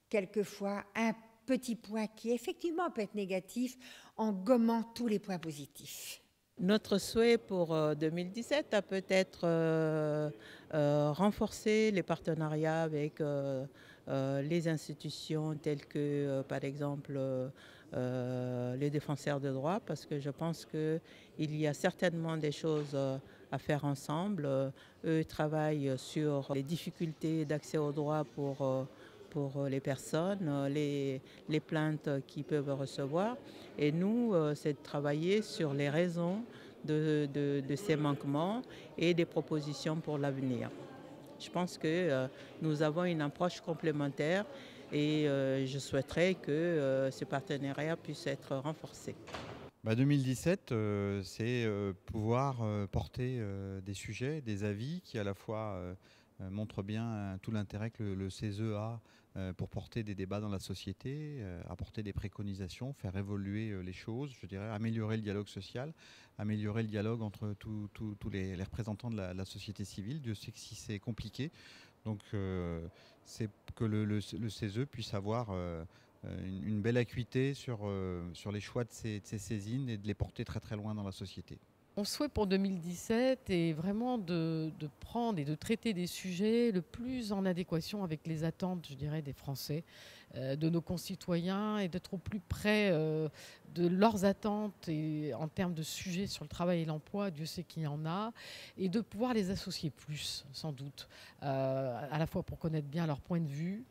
quelquefois un petit point qui effectivement peut être négatif en gommant tous les points positifs. Notre souhait pour 2017 a peut-être renforcé les partenariats avec les institutions telles que, par exemple, les défenseurs de droits, parce que je pense qu'il y a certainement des choses à faire ensemble. Eux travaillent sur les difficultés d'accès aux droits pour les personnes, les plaintes qu'ils peuvent recevoir. Et nous, c'est de travailler sur les raisons de ces manquements et des propositions pour l'avenir. Je pense que nous avons une approche complémentaire et je souhaiterais que ce partenariat puisse être renforcé. 2017, c'est pouvoir porter des sujets, des avis qui à la fois montrent bien tout l'intérêt que le CESE a pour porter des débats dans la société, apporter des préconisations, faire évoluer les choses, je dirais améliorer le dialogue social, améliorer le dialogue entre tous les représentants de la société civile. Dieu sait que si c'est compliqué, donc c'est que le CESE puisse avoir une belle acuité sur les choix de ces saisines et de les porter très très loin dans la société. Mon souhait pour 2017 est vraiment de prendre et de traiter des sujets le plus en adéquation avec les attentes, je dirais, des Français, de nos concitoyens et d'être au plus près de leurs attentes et en termes de sujets sur le travail et l'emploi, Dieu sait qu'il y en a, et de pouvoir les associer plus, sans doute, à la fois pour connaître bien leur point de vue,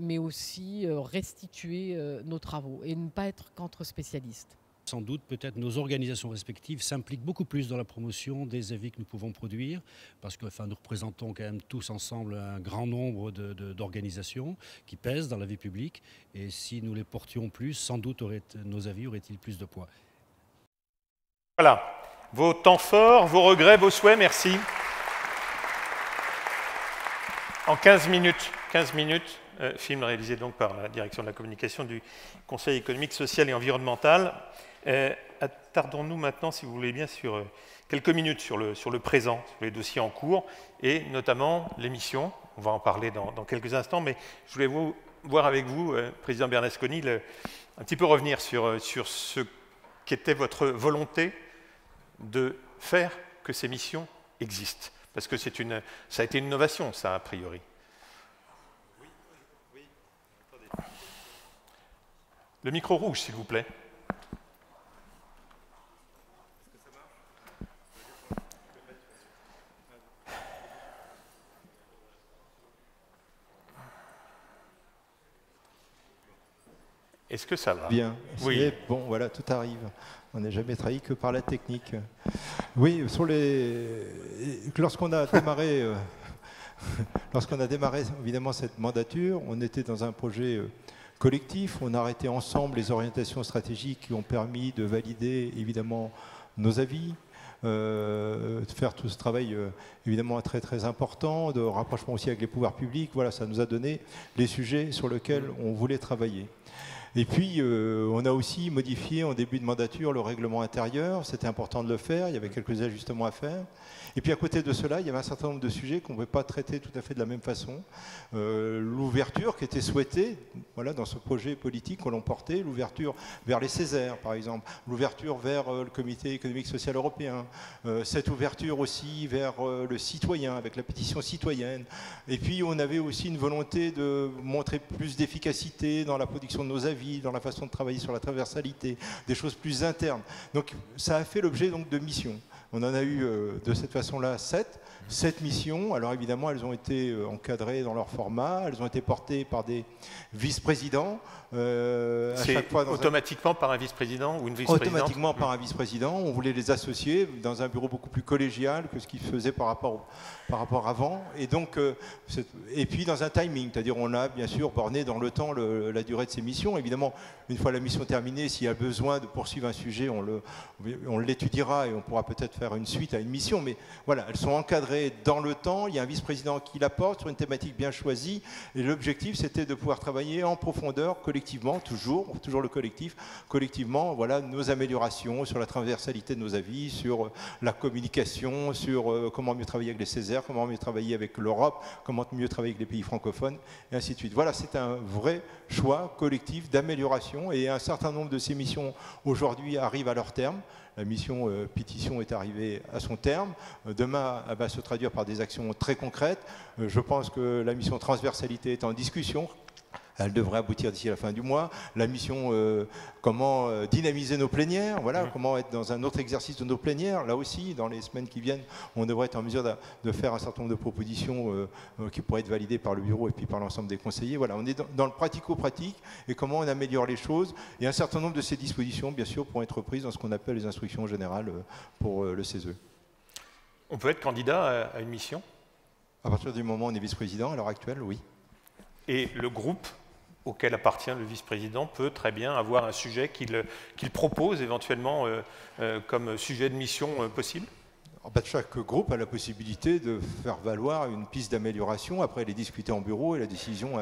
mais aussi restituer nos travaux et ne pas être qu'entre spécialistes. Sans doute, peut-être nos organisations respectives s'impliquent beaucoup plus dans la promotion des avis que nous pouvons produire, parce que enfin, nous représentons quand même tous ensemble un grand nombre d'organisations qui pèsent dans la vie publique, et si nous les portions plus, sans doute nos avis auraient-ils plus de poids. Voilà, vos temps forts, vos regrets, vos souhaits, merci. En 15 minutes, film réalisé donc par la direction de la communication du Conseil économique, social et environnemental. Attardons-nous maintenant, si vous voulez bien, sur quelques minutes sur le présent, sur les dossiers en cours, et notamment les missions. On va en parler dans quelques instants, mais je voulais vous voir avec vous, Président Bernasconi, un petit peu revenir sur ce qu'était votre volonté de faire que ces missions existent. Parce que ça a été une innovation, ça, a priori. Oui. Attendez. Le micro rouge, s'il vous plaît. Est-ce que ça va? Bien. Oui. Bon, voilà, tout arrive. On n'est jamais trahi que par la technique. Oui, lorsqu'on a démarré, évidemment, cette mandature, on était dans un projet collectif. On a arrêté ensemble les orientations stratégiques qui ont permis de valider, évidemment, nos avis, de faire tout ce travail, évidemment, très, très important, de rapprochement aussi avec les pouvoirs publics. Voilà, ça nous a donné les sujets sur lesquels on voulait travailler. Et puis, on a aussi modifié en début de mandature le règlement intérieur. C'était important de le faire. Il y avait quelques ajustements à faire. Et puis, à côté de cela, il y avait un certain nombre de sujets qu'on ne pouvait pas traiter tout à fait de la même façon. L'ouverture qui était souhaitée, voilà, dans ce projet politique qu'on portait, l'ouverture vers les Césaires, par exemple, l'ouverture vers le Comité économique social européen, cette ouverture aussi vers le citoyen, avec la pétition citoyenne. Et puis, on avait aussi une volonté de montrer plus d'efficacité dans la production de nos avis, dans la façon de travailler sur la transversalité, des choses plus internes. Donc ça a fait l'objet de missions. On en a eu de cette façon-là 7 missions. Alors évidemment, elles ont été encadrées dans leur format, elles ont été portées par des vice-présidents. Automatiquement par un vice-président ou une vice-présidente? Automatiquement par un vice-président. On voulait les associer dans un bureau beaucoup plus collégial que ce qu'ils faisaient par rapport avant. Et donc, et puis dans un timing, c'est-à-dire on a bien sûr borné dans le temps la durée de ces missions. Évidemment, une fois la mission terminée, s'il y a besoin de poursuivre un sujet, on l'étudiera et on pourra peut-être faire une suite à une mission. Mais voilà, elles sont encadrées dans le temps. Il y a un vice-président qui la porte sur une thématique bien choisie. Et l'objectif, c'était de pouvoir travailler en profondeur, collectivement, toujours le collectif, collectivement, voilà, nos améliorations sur la transversalité de nos avis, sur la communication, sur comment mieux travailler avec les Césaires, comment mieux travailler avec l'Europe, comment mieux travailler avec les pays francophones, et ainsi de suite. Voilà, c'est un vrai choix collectif d'amélioration, et un certain nombre de ces missions aujourd'hui arrivent à leur terme. La mission pétition est arrivée à son terme. Demain, elle va se traduire par des actions très concrètes. Je pense que la mission transversalité est en discussion. Elle devrait aboutir d'ici la fin du mois. La mission, comment dynamiser nos plénières, voilà, comment être dans un autre exercice de nos plénières. Là aussi, dans les semaines qui viennent, on devrait être en mesure de faire un certain nombre de propositions qui pourraient être validées par le bureau et puis par l'ensemble des conseillers. Voilà, on est dans le pratico-pratique et comment on améliore les choses. Et un certain nombre de ces dispositions, bien sûr, pourront être prises dans ce qu'on appelle les instructions générales pour le CESE. On peut être candidat à une mission? À partir du moment où on est vice-président, à l'heure actuelle, oui. Et le groupe auquel appartient le vice-président peut très bien avoir un sujet qu'il propose éventuellement comme sujet de mission possible? En fait, chaque groupe a la possibilité de faire valoir une piste d'amélioration. Après, elle est discutée en bureau et la décision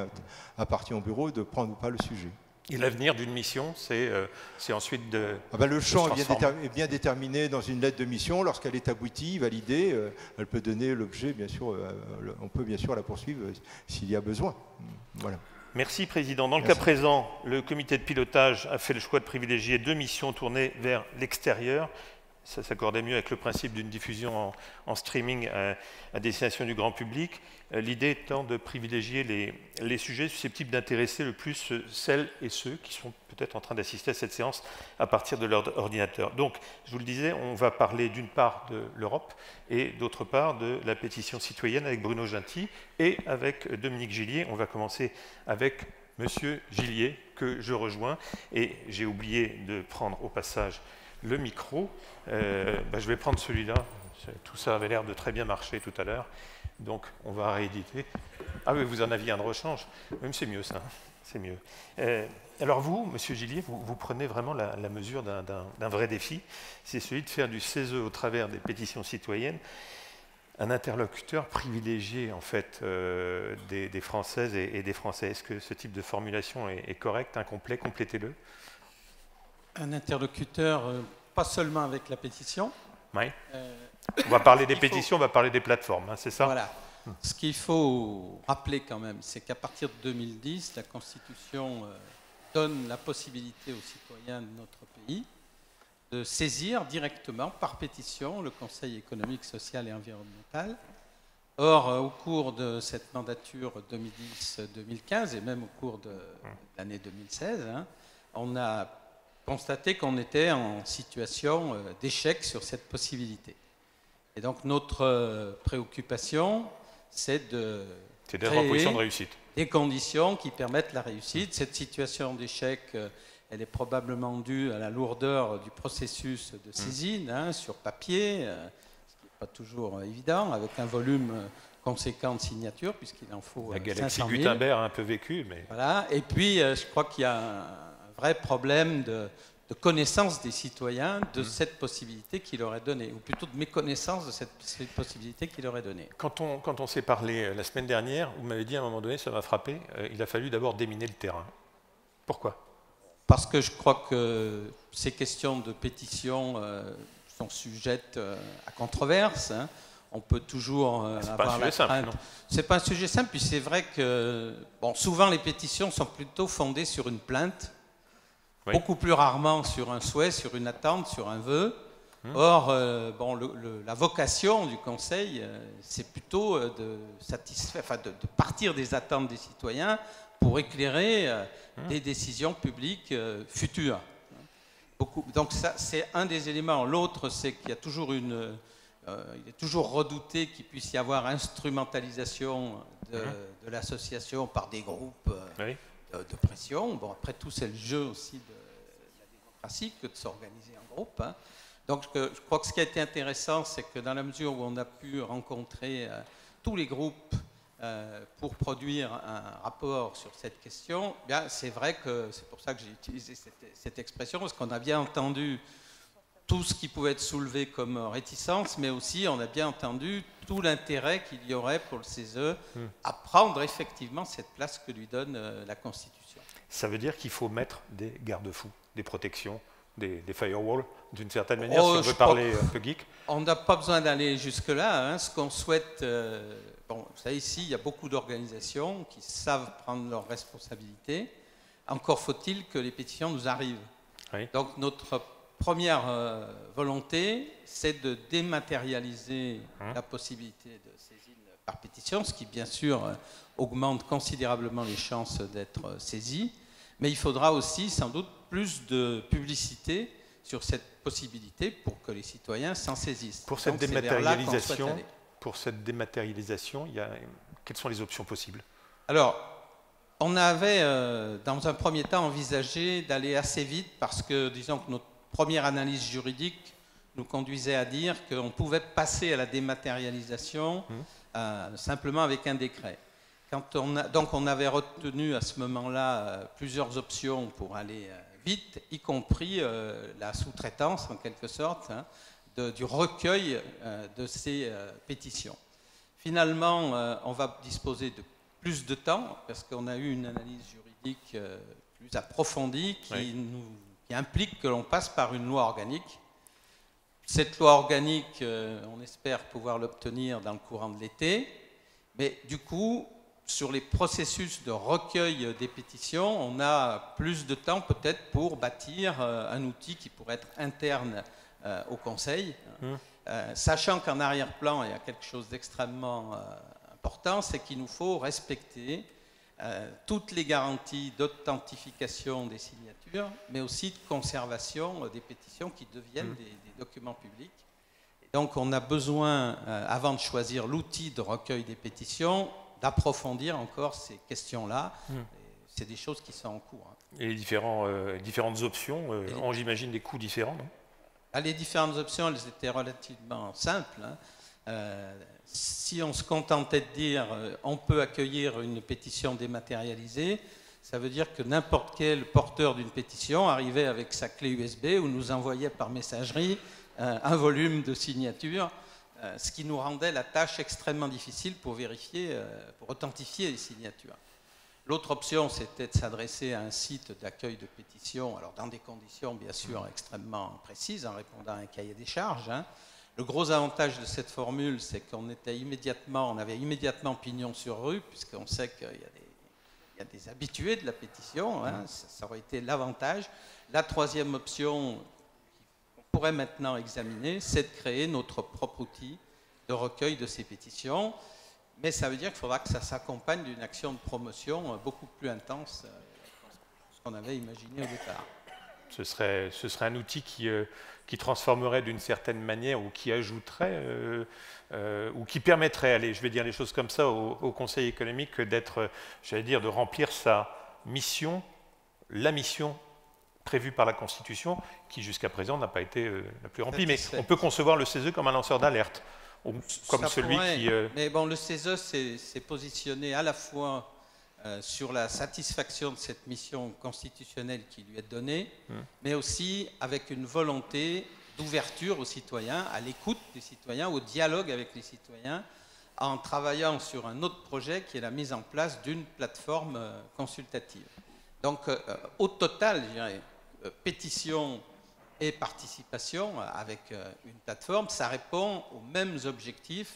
appartient au bureau de prendre ou pas le sujet. Et l'avenir d'une mission, c'est ensuite de... Ah ben le champ est bien déterminé dans une lettre de mission. Lorsqu'elle est aboutie, validée, elle peut donner l'objet, bien sûr, on peut bien sûr la poursuivre s'il y a besoin. Voilà. Merci, Président. Dans le cas présent, le comité de pilotage a fait le choix de privilégier 2 missions tournées vers l'extérieur. Ça s'accordait mieux avec le principe d'une diffusion en streaming à destination du grand public. L'idée étant de privilégier les sujets susceptibles d'intéresser le plus celles et ceux qui sont peut-être en train d'assister à cette séance à partir de leur ordinateur. Donc, je vous le disais, on va parler d'une part de l'Europe et d'autre part de la pétition citoyenne avec Bruno Genty et avec Dominique Gillier. On va commencer avec Monsieur Gillier, que je rejoins, et j'ai oublié de prendre au passage le micro. Je vais prendre celui-là. Tout ça avait l'air de très bien marcher tout à l'heure. Donc, on va rééditer. Ah oui, vous en aviez un de rechange. Même c'est mieux, ça. C'est mieux. Alors vous, Monsieur Gillier, vous prenez vraiment la mesure d'un vrai défi. C'est celui de faire du CESE au travers des pétitions citoyennes un interlocuteur privilégié, en fait, des Françaises et des Français. Est-ce que ce type de formulation est correct, incomplet? Complétez-le. Un interlocuteur, pas seulement avec la pétition. Oui. On va parler des pétitions, on va parler des plateformes, hein, c'est ça? Voilà. Ce qu'il faut rappeler quand même, c'est qu'à partir de 2010, la Constitution donne la possibilité aux citoyens de notre pays de saisir directement, par pétition, le Conseil économique, social et environnemental. Or, au cours de cette mandature 2010-2015, et même au cours de l'année 2016, hein, on a constaté qu'on était en situation d'échec sur cette possibilité. Et donc, notre préoccupation, c'est de créer des conditions qui permettent la réussite. Cette situation d'échec, elle est probablement due à la lourdeur du processus de saisine sur papier, ce qui n'est pas toujours évident, avec un volume conséquent de signatures, puisqu'il en faut 500 000. La galaxie Gutenberg a un peu vécu, mais... Voilà, et puis je crois qu'il y a un vrai problème de connaissance des citoyens de cette possibilité qu'il leur est donnée, ou plutôt de méconnaissance de cette possibilité qu'il leur est donnée. Quand on s'est parlé la semaine dernière, vous m'avez dit à un moment donné, ça m'a frappé, il a fallu d'abord déminer le terrain. Pourquoi ? Parce que je crois que ces questions de pétition sont sujettes à controverse. Hein. On peut toujours avoir la crainte. C'est pas un sujet simple. Puis c'est vrai que bon, souvent les pétitions sont plutôt fondées sur une plainte, oui, beaucoup plus rarement sur un souhait, sur une attente, sur un vœu. Or, bon, la vocation du Conseil, c'est plutôt de partir des attentes des citoyens pour éclairer des décisions publiques futures. Beaucoup. Donc ça, c'est un des éléments. L'autre, c'est qu'il y a toujours il est toujours redouté qu'il puisse y avoir instrumentalisation de l'association par des groupes de pression. Bon, après tout, c'est le jeu aussi de la démocratie que de s'organiser en groupe. Hein. Donc je crois que ce qui a été intéressant, c'est que dans la mesure où on a pu rencontrer tous les groupes pour produire un rapport sur cette question, c'est vrai que c'est pour ça que j'ai utilisé cette expression, parce qu'on a bien entendu tout ce qui pouvait être soulevé comme réticence, mais aussi on a bien entendu tout l'intérêt qu'il y aurait pour le CESE à prendre effectivement cette place que lui donne la Constitution. Ça veut dire qu'il faut mettre des garde-fous, des protections, des firewalls, d'une certaine manière, si on veut parler un peu geek. On n'a pas besoin d'aller jusque-là. Hein. Ce qu'on souhaite... Bon, ça ici, il y a beaucoup d'organisations qui savent prendre leurs responsabilités. Encore faut-il que les pétitions nous arrivent. Oui. Donc notre première volonté, c'est de dématérialiser la possibilité de saisine par pétition, ce qui bien sûr augmente considérablement les chances d'être saisi. Mais il faudra aussi sans doute plus de publicité sur cette possibilité pour que les citoyens s'en saisissent. Pour cette dématérialisation, il y a... quelles sont les options possibles? Alors, on avait dans un premier temps envisagé d'aller assez vite parce que, disons que notre première analyse juridique nous conduisait à dire qu'on pouvait passer à la dématérialisation simplement avec un décret. Donc on avait retenu à ce moment-là plusieurs options pour aller vite, y compris la sous-traitance en quelque sorte, hein, du recueil de ces pétitions. Finalement, on va disposer de plus de temps parce qu'on a eu une analyse juridique plus approfondie qui implique que l'on passe par une loi organique. Cette loi organique, on espère pouvoir l'obtenir dans le courant de l'été, mais du coup... Sur les processus de recueil des pétitions, on a plus de temps peut-être pour bâtir un outil qui pourrait être interne au Conseil. Sachant qu'en arrière-plan, il y a quelque chose d'extrêmement important, c'est qu'il nous faut respecter toutes les garanties d'authentification des signatures, mais aussi de conservation des pétitions qui deviennent des documents publics. Et donc on a besoin, avant de choisir l'outil de recueil des pétitions, d'approfondir encore ces questions-là. C'est des choses qui sont en cours. Et les différentes options, j'imagine des coûts différents, non? Les différentes options, elles étaient relativement simples. Hein. Si on se contentait de dire on peut accueillir une pétition dématérialisée, ça veut dire que n'importe quel porteur d'une pétition arrivait avec sa clé USB ou nous envoyait par messagerie un volume de signatures. Ce qui nous rendait la tâche extrêmement difficile pour vérifier, pour authentifier les signatures. L'autre option, c'était de s'adresser à un site d'accueil de pétitions, alors dans des conditions bien sûr extrêmement précises, en répondant à un cahier des charges. Hein. Le gros avantage de cette formule, c'est qu'on avait immédiatement pignon sur rue, puisqu'on sait qu'il y a des habitués de la pétition, hein, ça aurait été l'avantage. La troisième option qu'on pourrait maintenant examiner, c'est de créer notre propre outil de recueil de ces pétitions, mais ça veut dire qu'il faudra que ça s'accompagne d'une action de promotion beaucoup plus intense que ce qu'on avait imaginé au départ. Ce serait un outil qui transformerait d'une certaine manière ou qui ajouterait ou qui permettrait, allez, je vais dire les choses comme ça, au Conseil économique d'être, j'allais dire, de remplir sa mission, la mission prévue par la Constitution, qui jusqu'à présent n'a pas été la plus remplie. Mais on peut concevoir le CESE comme un lanceur d'alerte, comme ça celui pourrait, qui... Mais bon, le CESE s'est positionné à la fois... sur la satisfaction de cette mission constitutionnelle qui lui est donnée, mais aussi avec une volonté d'ouverture aux citoyens, à l'écoute des citoyens, au dialogue avec les citoyens, en travaillant sur un autre projet qui est la mise en place d'une plateforme consultative. Donc au total, je dirais, pétition et participation avec une plateforme, ça répond aux mêmes objectifs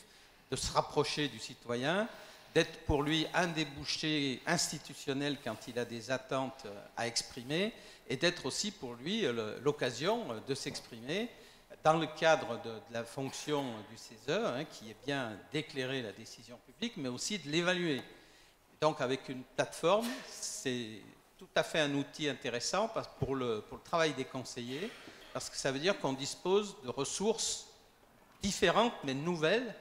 de se rapprocher du citoyen, d'être pour lui un débouché institutionnel quand il a des attentes à exprimer, et d'être aussi pour lui l'occasion de s'exprimer dans le cadre de la fonction du CESE, hein, qui est bien d'éclairer la décision publique, mais aussi de l'évaluer. Donc avec une plateforme, c'est tout à fait un outil intéressant pour le travail des conseillers, parce que ça veut dire qu'on dispose de ressources différentes, mais nouvelles.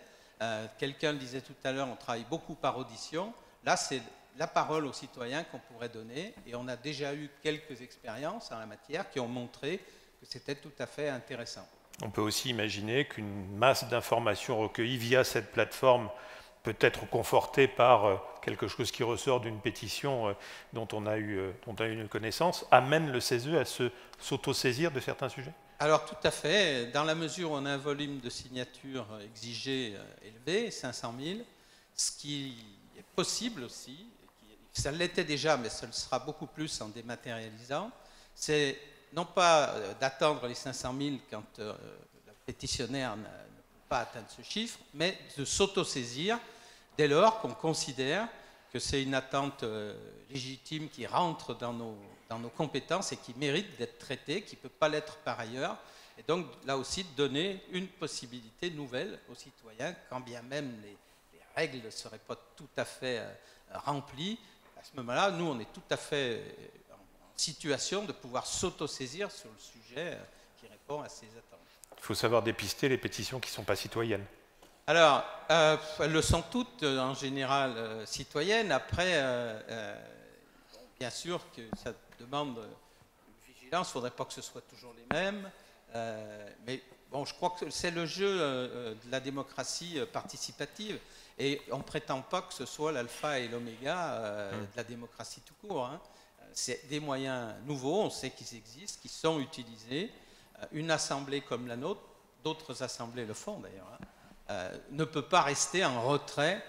Quelqu'un le disait tout à l'heure, on travaille beaucoup par audition. Là, c'est la parole aux citoyens qu'on pourrait donner. Et on a déjà eu quelques expériences en la matière qui ont montré que c'était tout à fait intéressant. On peut aussi imaginer qu'une masse d'informations recueillies via cette plateforme peut être confortée par quelque chose qui ressort d'une pétition dont on a eu connaissance, amène le CESE à s'autosaisir de certains sujets. Alors tout à fait, dans la mesure où on a un volume de signatures exigées élevé, 500 000, ce qui est possible aussi, ça l'était déjà, mais ça le sera beaucoup plus en dématérialisant, c'est non pas d'attendre les 500 000 quand le pétitionnaire ne peut pas atteindre ce chiffre, mais de s'autosaisir dès lors qu'on considère que c'est une attente légitime qui rentre dans nos compétences et qui mérite d'être traitée, qui ne peut pas l'être par ailleurs. Et donc, là aussi, de donner une possibilité nouvelle aux citoyens, quand bien même les règles ne seraient pas tout à fait remplies. À ce moment-là, nous, on est tout à fait en situation de pouvoir s'autosaisir sur le sujet qui répond à ces attentes. Il faut savoir dépister les pétitions qui ne sont pas citoyennes. Alors, elles le sont toutes, en général, citoyennes. Après, bien sûr que ça demande une vigilance. Il ne faudrait pas que ce soit toujours les mêmes. Mais bon, je crois que c'est le jeu de la démocratie participative. Et on ne prétend pas que ce soit l'alpha et l'oméga de la démocratie tout court, hein. C'est des moyens nouveaux, on sait qu'ils existent, qu'ils sont utilisés. Une assemblée comme la nôtre, d'autres assemblées le font d'ailleurs, hein, ne peut pas rester en retrait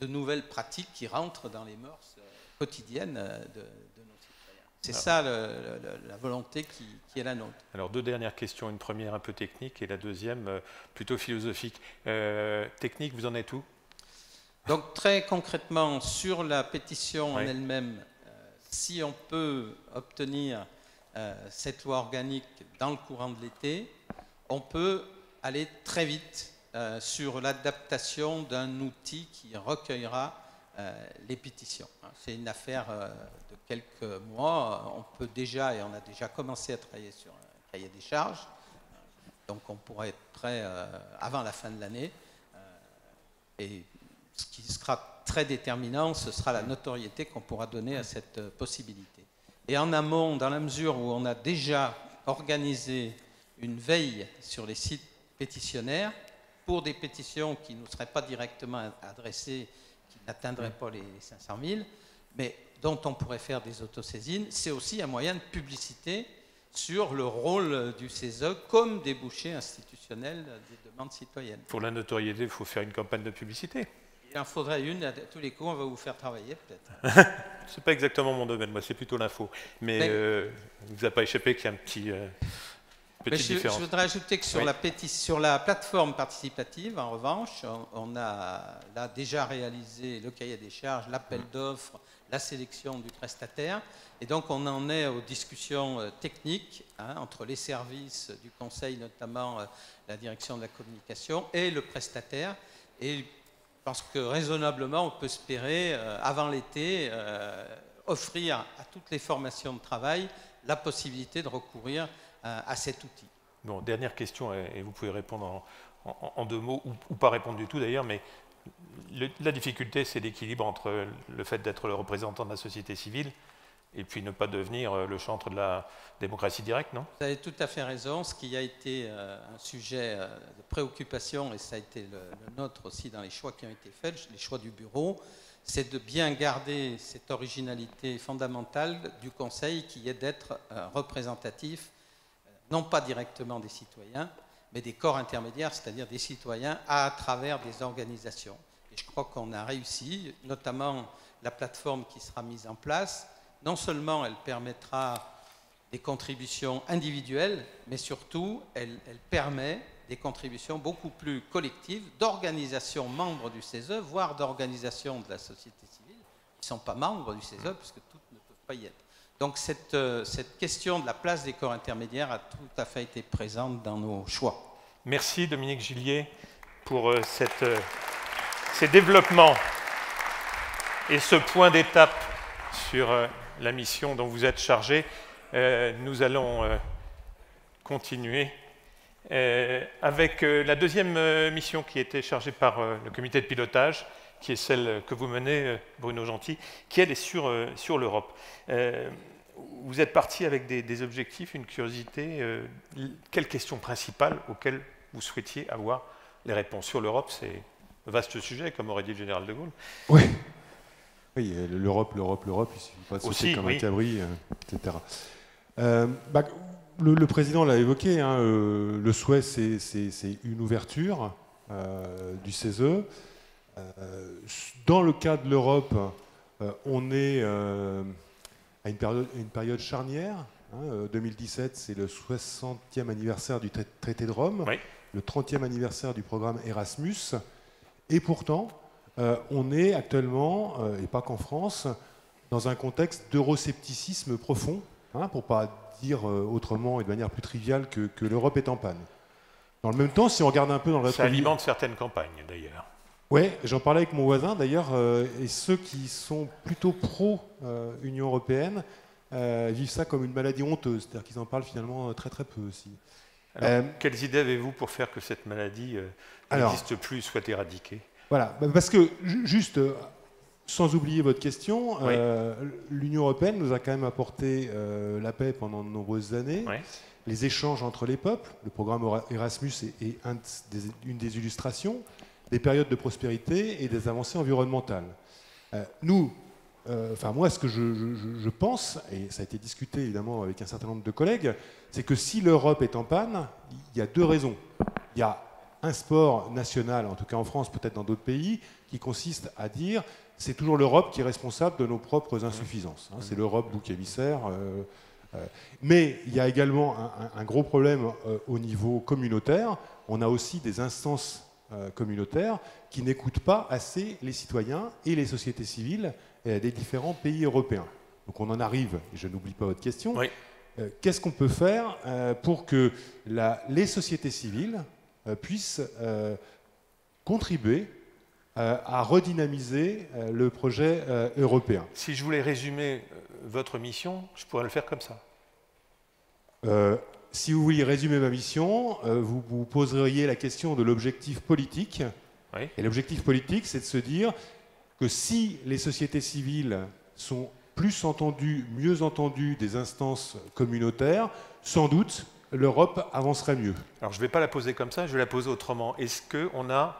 de nouvelles pratiques qui rentrent dans les mœurs quotidiennes de nos citoyens. C'est ça la volonté qui est la nôtre. Alors deux dernières questions, une première un peu technique et la deuxième plutôt philosophique. Technique, vous en êtes où? Donc très concrètement, sur la pétition en elle-même, si on peut obtenir cette loi organique dans le courant de l'été, on peut aller très vite sur l'adaptation d'un outil qui recueillera les pétitions. C'est une affaire de quelques mois. On peut déjà, et on a déjà commencé à travailler sur un cahier des charges, donc on pourrait être prêt avant la fin de l'année. Et ce qui sera très déterminant, ce sera la notoriété qu'on pourra donner à cette possibilité. Et en amont, dans la mesure où on a déjà organisé une veille sur les sites pétitionnaires, pour des pétitions qui ne nous seraient pas directement adressées, qui n'atteindraient pas les 500 000, mais dont on pourrait faire des autosaisines, c'est aussi un moyen de publicité sur le rôle du CESE comme débouché institutionnel des demandes citoyennes. Pour la notoriété, il faut faire une campagne de publicité. Il en faudrait une, à tous les coups, on va vous faire travailler peut-être. C'est pas exactement mon domaine, moi c'est plutôt l'info. Mais il ne vous a pas échappé qu'il y a un petit... Je voudrais ajouter que sur, sur la plateforme participative, en revanche, on a là déjà réalisé le cahier des charges, l'appel d'offres, la sélection du prestataire. Et donc, on en est aux discussions techniques entre les services du Conseil, notamment la direction de la communication, et le prestataire. Et je pense que raisonnablement, on peut espérer, avant l'été, offrir à toutes les formations de travail la possibilité de recourir à cet outil. Bon, dernière question, et vous pouvez répondre en deux mots, ou pas répondre du tout d'ailleurs, mais la difficulté, c'est l'équilibre entre le fait d'être le représentant de la société civile et puis ne pas devenir le chantre de la démocratie directe, non? Vous avez tout à fait raison. Ce qui a été un sujet de préoccupation, et ça a été le nôtre aussi dans les choix qui ont été faits, les choix du bureau, c'est de bien garder cette originalité fondamentale du Conseil qui est d'être représentatif, non pas directement des citoyens, mais des corps intermédiaires, c'est-à-dire des citoyens à travers des organisations. Et je crois qu'on a réussi, notamment la plateforme qui sera mise en place. Non seulement elle permettra des contributions individuelles, mais surtout elle permet des contributions beaucoup plus collectives d'organisations membres du CESE, voire d'organisations de la société civile qui ne sont pas membres du CESE, puisque toutes ne peuvent pas y être. Donc cette question de la place des corps intermédiaires a tout à fait été présente dans nos choix. Merci Dominique Gillier pour ces développements et ce point d'étape sur la mission dont vous êtes chargé. Nous allons continuer avec la deuxième mission qui était chargée par le comité de pilotage, qui est celle que vous menez, Bruno Genty, qui, elle, est sur l'Europe. Vous êtes parti avec des objectifs, une curiosité. Quelles questions principales auxquelles vous souhaitiez avoir les réponses sur l'Europe? C'est un vaste sujet, comme aurait dit le général de Gaulle. Oui, oui, l'Europe, il ne suffit pas de sauter comme un cabri, etc. Le président l'a évoqué, le souhait, c'est une ouverture du CESE. Dans le cas de l'Europe, on est à une période charnière. 2017, c'est le 60e anniversaire du traité de Rome, oui, le 30e anniversaire du programme Erasmus. Et pourtant, on est actuellement, et pas qu'en France, dans un contexte d'euroscepticisme profond, pour ne pas dire autrement et de manière plus triviale que l'Europe est en panne. Dans le même temps, si on regarde un peu dans la... Ça alimente certaines campagnes, d'ailleurs. Oui, j'en parlais avec mon voisin d'ailleurs, et ceux qui sont plutôt pro-Union européenne vivent ça comme une maladie honteuse, c'est-à-dire qu'ils en parlent finalement très très peu aussi. Alors, quelles idées avez-vous pour faire que cette maladie n'existe plus, soit éradiquée? Voilà, parce que juste, sans oublier votre question, oui, l'Union européenne nous a quand même apporté la paix pendant de nombreuses années, oui, les échanges entre les peuples, le programme Erasmus est une des illustrations, des périodes de prospérité et des avancées environnementales. Moi, ce que je pense, et ça a été discuté évidemment avec un certain nombre de collègues, c'est que si l'Europe est en panne, il y a deux raisons. Il y a un sport national, en tout cas en France, peut-être dans d'autres pays, qui consiste à dire c'est toujours l'Europe qui est responsable de nos propres insuffisances. C'est l'Europe bouc émissaire. Mais il y a également un gros problème au niveau communautaire. On a aussi des instances communautaire qui n'écoute pas assez les citoyens et les sociétés civiles des différents pays européens. Donc on en arrive, et je n'oublie pas votre question, oui, qu'est-ce qu'on peut faire pour que les sociétés civiles puissent contribuer à redynamiser le projet européen? Si je voulais résumer votre mission, je pourrais le faire comme ça. Si vous vouliez résumer ma mission, vous vous poseriez la question de l'objectif politique. Oui. Et l'objectif politique, c'est de se dire que si les sociétés civiles sont plus entendues, mieux entendues des instances communautaires, sans doute, l'Europe avancerait mieux. Alors, je ne vais pas la poser comme ça, je vais la poser autrement. Est-ce qu'on a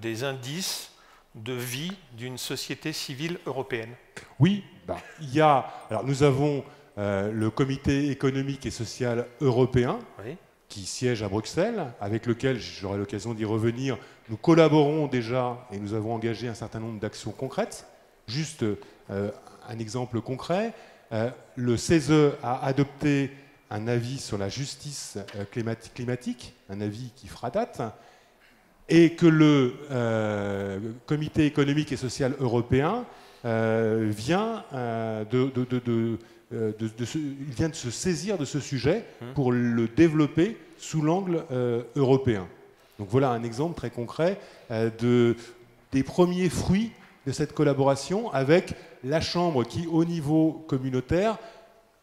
des indices de vie d'une société civile européenne? Oui. Alors, nous avons... le Comité économique et social européen, oui, qui siège à Bruxelles, avec lequel, j'aurai l'occasion d'y revenir, nous collaborons déjà et nous avons engagé un certain nombre d'actions concrètes. Juste un exemple concret, le CESE a adopté un avis sur la justice climatique, un avis qui fera date, et que le Comité économique et social européen vient de se saisir de ce sujet pour le développer sous l'angle européen. Donc voilà un exemple très concret des premiers fruits de cette collaboration avec la Chambre qui, au niveau communautaire,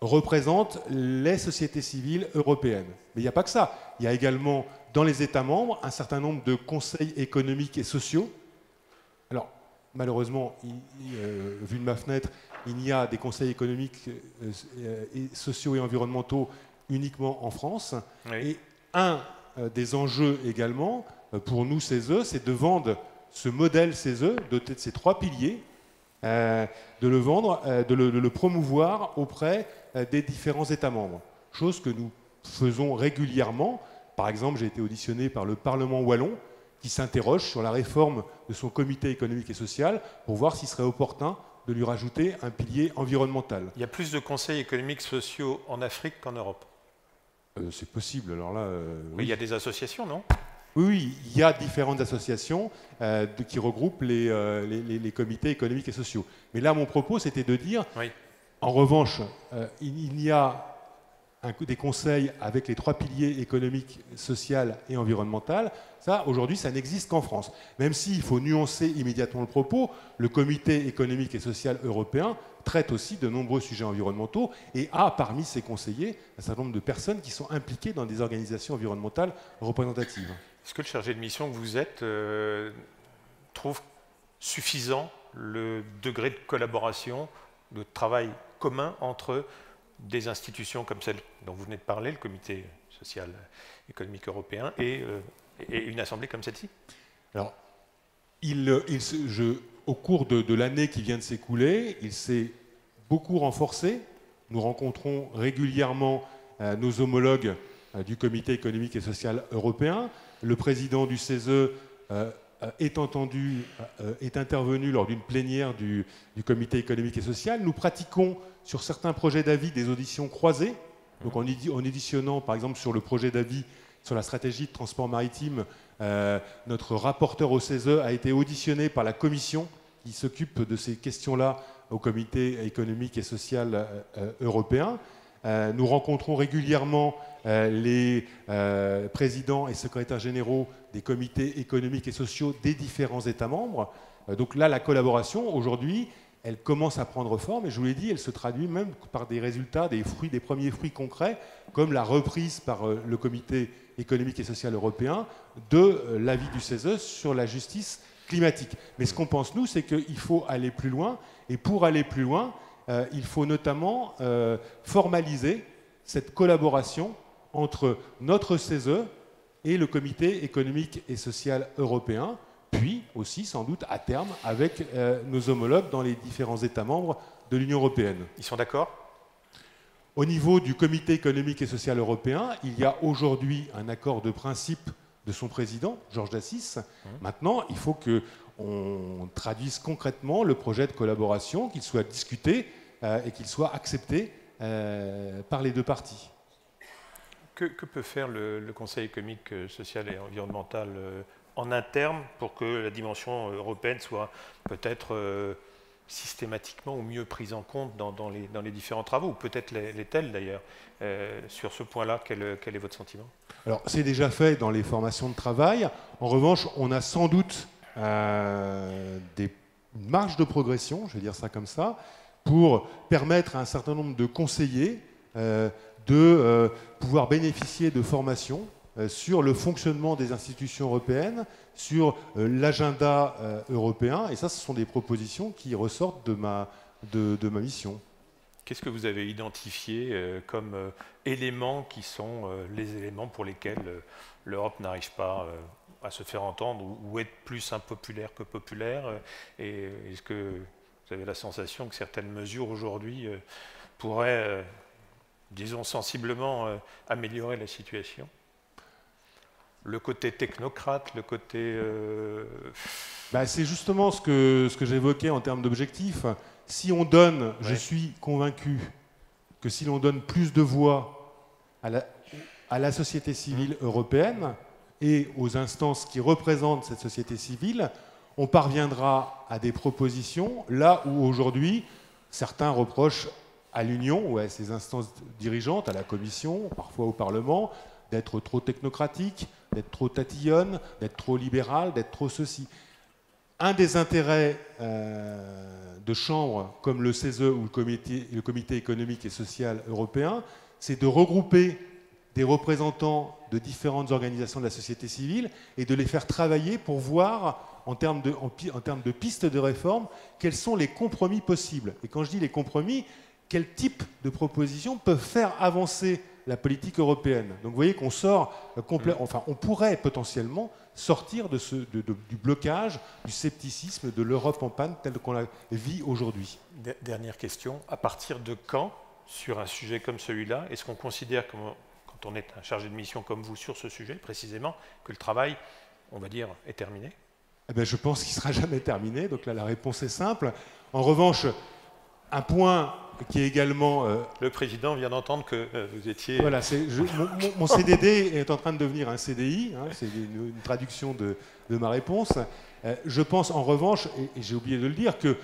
représente les sociétés civiles européennes. Mais il n'y a pas que ça. Il y a également, dans les États membres, un certain nombre de conseils économiques et sociaux. Alors, malheureusement, vu de ma fenêtre, il y a des conseils économiques, sociaux et environnementaux uniquement en France. Oui. Et un des enjeux également, pour nous, CESE, c'est de vendre ce modèle CESE, doté de ces trois piliers, de le vendre, de le promouvoir auprès des différents États membres. Chose que nous faisons régulièrement. Par exemple, j'ai été auditionné par le Parlement wallon qui s'interroge sur la réforme de son comité économique et social pour voir s'il serait opportun de lui rajouter un pilier environnemental. Il y a plus de conseils économiques sociaux en Afrique qu'en Europe. C'est possible. Alors là, oui. Mais il y a des associations, non ? Oui, il y a différentes associations qui regroupent les comités économiques et sociaux. Mais là, mon propos, c'était de dire, oui. En revanche, il y a des conseils avec les trois piliers économiques, social et environnemental. Ça, aujourd'hui, ça n'existe qu'en France. Même s'il faut nuancer immédiatement le propos, le Comité économique et social européen traite aussi de nombreux sujets environnementaux et a parmi ses conseillers un certain nombre de personnes qui sont impliquées dans des organisations environnementales représentatives. Est-ce que le chargé de mission que vous êtes trouve suffisant le degré de collaboration, de travail commun entre des institutions comme celle dont vous venez de parler, le Comité social économique européen, et une assemblée comme celle-ci? Alors, au cours de l'année qui vient de s'écouler, il s'est beaucoup renforcé. Nous rencontrons régulièrement nos homologues du Comité économique et social européen. Le président du CESE est intervenu lors d'une plénière du Comité économique et social. Nous pratiquons sur certains projets d'avis des auditions croisées. Donc en auditionnant, par exemple, sur le projet d'avis sur la stratégie de transport maritime, notre rapporteur au CESE a été auditionné par la commission qui s'occupe de ces questions-là au Comité économique et social européen. Nous rencontrons régulièrement les présidents et secrétaires généraux des comités économiques et sociaux des différents États membres. Donc là, la collaboration, aujourd'hui, elle commence à prendre forme, et je vous l'ai dit, elle se traduit même par des résultats, des premiers fruits concrets, comme la reprise par le Comité économique et social européen de l'avis du CESE sur la justice climatique. Mais ce qu'on pense, nous, c'est qu'il faut aller plus loin, et pour aller plus loin, il faut notamment formaliser cette collaboration entre notre CESE et le Comité économique et social européen, puis aussi, sans doute, à terme, avec nos homologues dans les différents États membres de l'Union européenne. Ils sont d'accord? Au niveau du Comité économique et social européen, il y a aujourd'hui un accord de principe de son président, Georges Dassis. Maintenant, il faut qu'on traduise concrètement le projet de collaboration, qu'il soit discuté et qu'il soit accepté par les deux parties. Que peut faire le Conseil économique, social et environnemental en interne pour que la dimension européenne soit peut-être systématiquement ou mieux prise en compte dans les différents travaux, ou peut-être l'est-elle d'ailleurs. Sur ce point-là, quel est votre sentiment? Alors, c'est déjà fait dans les formations de travail. En revanche, on a sans doute des marges de progression, je vais dire ça comme ça, pour permettre à un certain nombre de conseillers de pouvoir bénéficier de formations sur le fonctionnement des institutions européennes, sur l'agenda européen. Et ça, ce sont des propositions qui ressortent de ma mission. Qu'est-ce que vous avez identifié comme éléments qui sont les éléments pour lesquels l'Europe n'arrive pas à se faire entendre ou être plus impopulaire que populaire? Et est-ce que vous avez la sensation que certaines mesures aujourd'hui pourraient, disons sensiblement, améliorer la situation? Le côté technocrate, le côté... c'est justement ce que j'évoquais en termes d'objectifs. Si on donne, je suis convaincu que si l'on donne plus de voix à la société civile européenne et aux instances qui représentent cette société civile, on parviendra à des propositions là où aujourd'hui certains reprochent à l'Union ou à ses instances dirigeantes, à la Commission, parfois au Parlement, d'être trop technocratique, d'être trop tatillonne, d'être trop libérale, d'être trop ceci. Un des intérêts de chambres comme le CESE ou le Comité économique et social européen, c'est de regrouper des représentants de différentes organisations de la société civile et de les faire travailler pour voir, en termes de pistes de réforme, quels sont les compromis possibles. Et quand je dis les compromis, quel type de propositions peuvent faire avancer la politique européenne. Donc vous voyez qu'on sort, on pourrait potentiellement sortir du blocage, du scepticisme de l'Europe en panne telle qu'on la vit aujourd'hui. Dernière question, à partir de quand, sur un sujet comme celui-là, est-ce qu'on considère, quand on est un chargé de mission comme vous sur ce sujet précisément, que le travail, on va dire, est terminé? Eh bien, je pense qu'il ne sera jamais terminé, donc là la réponse est simple. En revanche, un point qui est également... Le président vient d'entendre que vous étiez... Voilà, mon CDD est en train de devenir un CDI, hein, c'est une traduction de ma réponse. Je pense en revanche, et j'ai oublié de le dire, que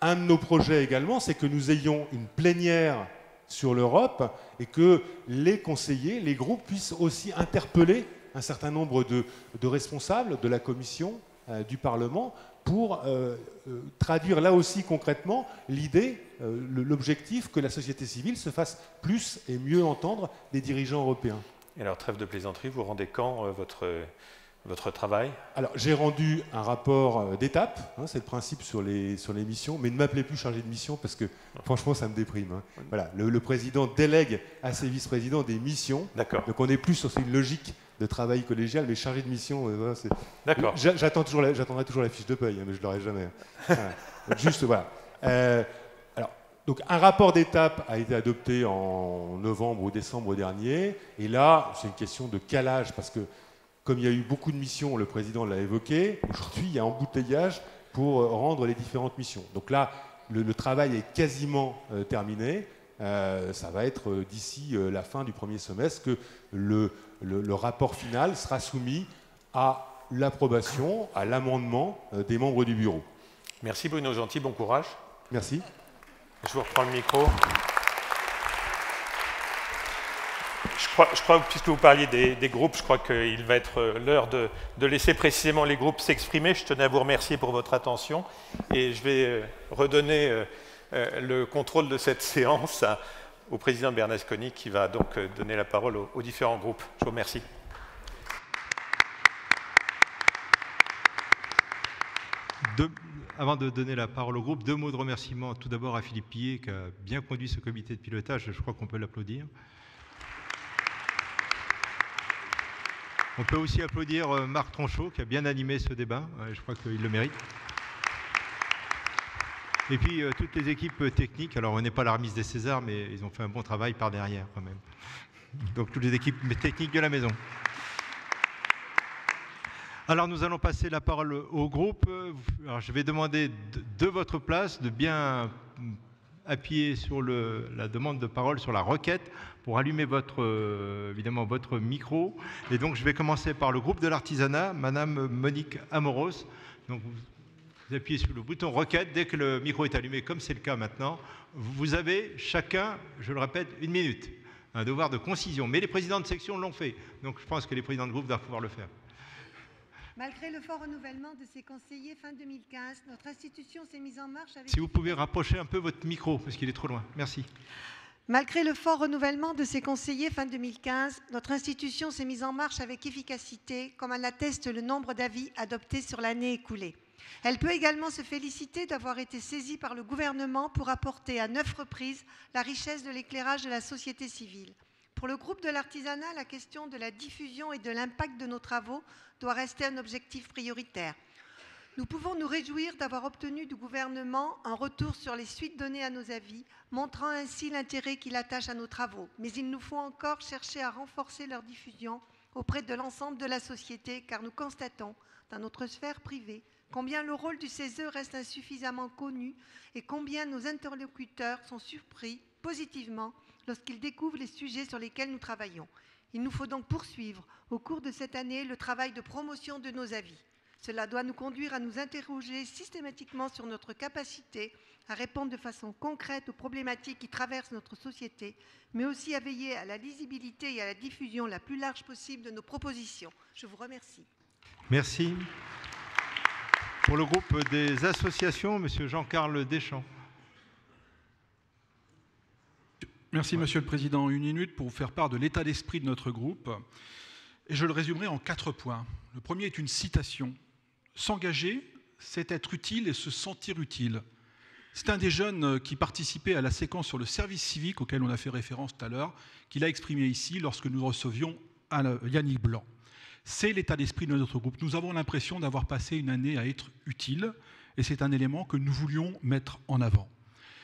un de nos projets également, c'est que nous ayons une plénière sur l'Europe et que les conseillers, les groupes puissent aussi interpeller un certain nombre de responsables de la Commission, du Parlement, pour traduire là aussi concrètement l'idée, l'objectif que la société civile se fasse plus et mieux entendre des dirigeants européens. Et alors, trêve de plaisanterie, vous rendez quand votre travail? Alors, j'ai rendu un rapport d'étape, hein, c'est le principe sur les missions, mais ne m'appelez plus chargé de mission parce que franchement, ça me déprime. Hein. Voilà, le président délègue à ses vice-présidents des missions, donc on n'est plus sur une logique de travail collégial, mais chargé de mission, voilà, c'est... D'accord. J'attendrai toujours la fiche de paye, hein, mais je ne l'aurai jamais. Voilà. Donc, juste, voilà. Donc, un rapport d'étape a été adopté en novembre ou décembre dernier, et là, c'est une question de calage, parce que, comme il y a eu beaucoup de missions, le président l'a évoqué, aujourd'hui, il y a embouteillage pour rendre les différentes missions. Donc là, le travail est quasiment terminé. Ça va être d'ici la fin du premier semestre que le rapport final sera soumis à l'approbation, à l'amendement des membres du bureau. Merci Bruno Genty, bon courage. Merci. Je vous reprends le micro. Je crois puisque vous parliez des groupes, je crois qu'il va être l'heure de laisser précisément les groupes s'exprimer. Je tenais à vous remercier pour votre attention et je vais redonner... le contrôle de cette séance au président Bernasconi qui va donc donner la parole aux différents groupes. Je vous remercie. Avant de donner la parole au groupe, deux mots de remerciement. Tout d'abord à Philippe Pilliet qui a bien conduit ce comité de pilotage. Je crois qu'on peut l'applaudir. On peut aussi applaudir Marc Tronchot qui a bien animé ce débat. Je crois qu'il le mérite. Et puis toutes les équipes techniques, alors on n'est pas à la remise des Césars, mais ils ont fait un bon travail par derrière quand même. Donc toutes les équipes techniques de la maison. Alors nous allons passer la parole au groupe. Alors, je vais demander de votre place de bien appuyer sur la demande de parole, sur la requête, pour allumer évidemment votre micro. Et donc je vais commencer par le groupe de l'artisanat, Mme Monique Amoros. Donc, vous appuyez sur le bouton requête, dès que le micro est allumé, comme c'est le cas maintenant, vous avez chacun, je le répète, 1 minute, un devoir de concision. Mais les présidents de section l'ont fait, donc je pense que les présidents de groupe doivent pouvoir le faire. Malgré le fort renouvellement de ses conseillers fin 2015, notre institution s'est mise en marche avec... Si vous pouvez rapprocher un peu votre micro, parce qu'il est trop loin. Merci. Malgré le fort renouvellement de ses conseillers fin 2015, notre institution s'est mise en marche avec efficacité, comme en atteste le nombre d'avis adoptés sur l'année écoulée. Elle peut également se féliciter d'avoir été saisie par le gouvernement pour apporter à 9 reprises la richesse de l'éclairage de la société civile. Pour le groupe de l'artisanat, la question de la diffusion et de l'impact de nos travaux doit rester un objectif prioritaire. Nous pouvons nous réjouir d'avoir obtenu du gouvernement un retour sur les suites données à nos avis, montrant ainsi l'intérêt qu'il attache à nos travaux. Mais il nous faut encore chercher à renforcer leur diffusion auprès de l'ensemble de la société, car nous constatons, dans notre sphère privée, combien le rôle du CESE reste insuffisamment connu et combien nos interlocuteurs sont surpris positivement lorsqu'ils découvrent les sujets sur lesquels nous travaillons. Il nous faut donc poursuivre au cours de cette année le travail de promotion de nos avis. Cela doit nous conduire à nous interroger systématiquement sur notre capacité à répondre de façon concrète aux problématiques qui traversent notre société, mais aussi à veiller à la lisibilité et à la diffusion la plus large possible de nos propositions. Je vous remercie. Merci. Pour le groupe des associations, M. Jean-Charles Deschamps. Merci, Monsieur le Président. Une minute pour vous faire part de l'état d'esprit de notre groupe. Et je le résumerai en 4 points. Le premier est une citation. S'engager, c'est être utile et se sentir utile. C'est un des jeunes qui participait à la séquence sur le service civique, auquel on a fait référence tout à l'heure, qu'il a exprimé ici lorsque nous recevions Yannick Blanc. C'est l'état d'esprit de notre groupe. Nous avons l'impression d'avoir passé une année à être utile, et c'est un élément que nous voulions mettre en avant.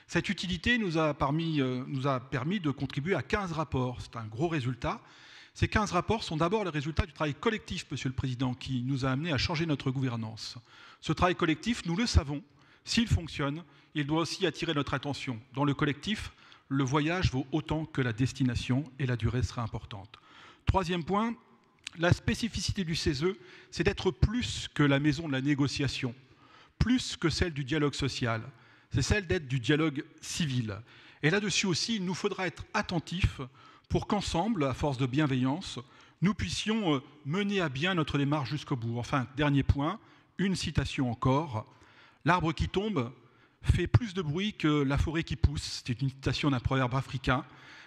Cette utilité nous a permis de contribuer à 15 rapports. C'est un gros résultat. Ces 15 rapports sont d'abord le résultat du travail collectif, Monsieur le Président, qui nous a amené à changer notre gouvernance. Ce travail collectif, nous le savons, s'il fonctionne, il doit aussi attirer notre attention. Dans le collectif, le voyage vaut autant que la destination et la durée sera importante. Troisième point, la spécificité du CESE, c'est d'être plus que la maison de la négociation, plus que celle du dialogue social, c'est celle d'être du dialogue civil. Et là-dessus aussi, il nous faudra être attentifs pour qu'ensemble, à force de bienveillance, nous puissions mener à bien notre démarche jusqu'au bout. Enfin, dernier point, une citation encore. L'arbre qui tombe fait plus de bruit que la forêt qui pousse. C'est une citation d'un proverbe africain.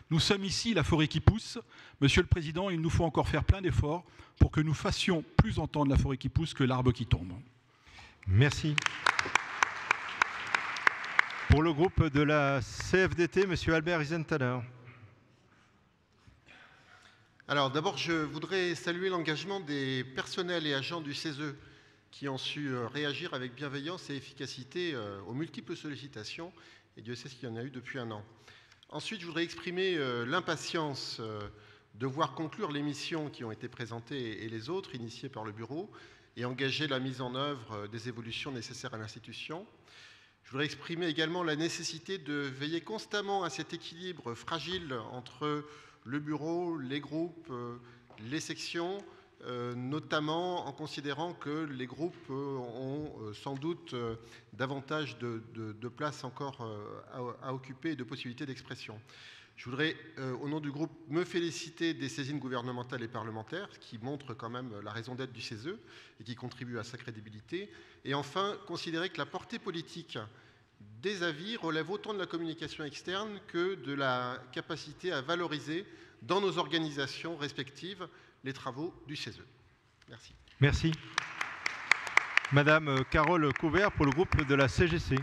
Nous sommes ici la forêt qui pousse. Monsieur le Président, il nous faut encore faire plein d'efforts pour que nous fassions plus entendre la forêt qui pousse que l'arbre qui tombe. Merci. Pour le groupe de la CFDT, Monsieur Albert Isenthaler. Alors d'abord, je voudrais saluer l'engagement des personnels et agents du CESE qui ont su réagir avec bienveillance et efficacité aux multiples sollicitations, et Dieu sait ce qu'il y en a eu depuis un an. Ensuite, je voudrais exprimer l'impatience de voir conclure les missions qui ont été présentées et les autres initiées par le bureau et engager la mise en œuvre des évolutions nécessaires à l'institution. Je voudrais exprimer également la nécessité de veiller constamment à cet équilibre fragile entre le bureau, les groupes, les sections, notamment en considérant que les groupes ont sans doute davantage de place encore à occuper et de possibilités d'expression. Je voudrais, au nom du groupe, me féliciter des saisines gouvernementales et parlementaires qui montrent quand même la raison d'être du CESE et qui contribuent à sa crédibilité. Et enfin, considérer que la portée politique des avis relève autant de la communication externe que de la capacité à valoriser dans nos organisations respectives les travaux du CESE. Merci. Merci. Madame Carole Couvert pour le groupe de la CGC.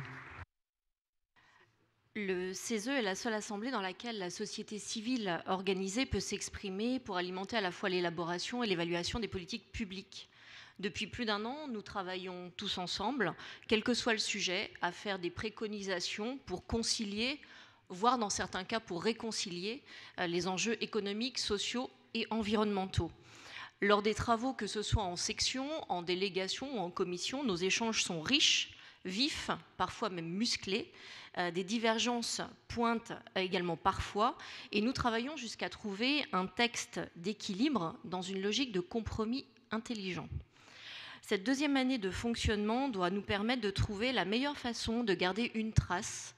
Le CESE est la seule assemblée dans laquelle la société civile organisée peut s'exprimer pour alimenter à la fois l'élaboration et l'évaluation des politiques publiques. Depuis plus d'un an, nous travaillons tous ensemble, quel que soit le sujet, à faire des préconisations pour concilier, voire dans certains cas pour réconcilier les enjeux économiques, sociaux et environnementaux. Lors des travaux, que ce soit en section, en délégation ou en commission, nos échanges sont riches, vifs, parfois même musclés. Des divergences pointent également parfois, et nous travaillons jusqu'à trouver un texte d'équilibre dans une logique de compromis intelligent. Cette deuxième année de fonctionnement doit nous permettre de trouver la meilleure façon de garder une trace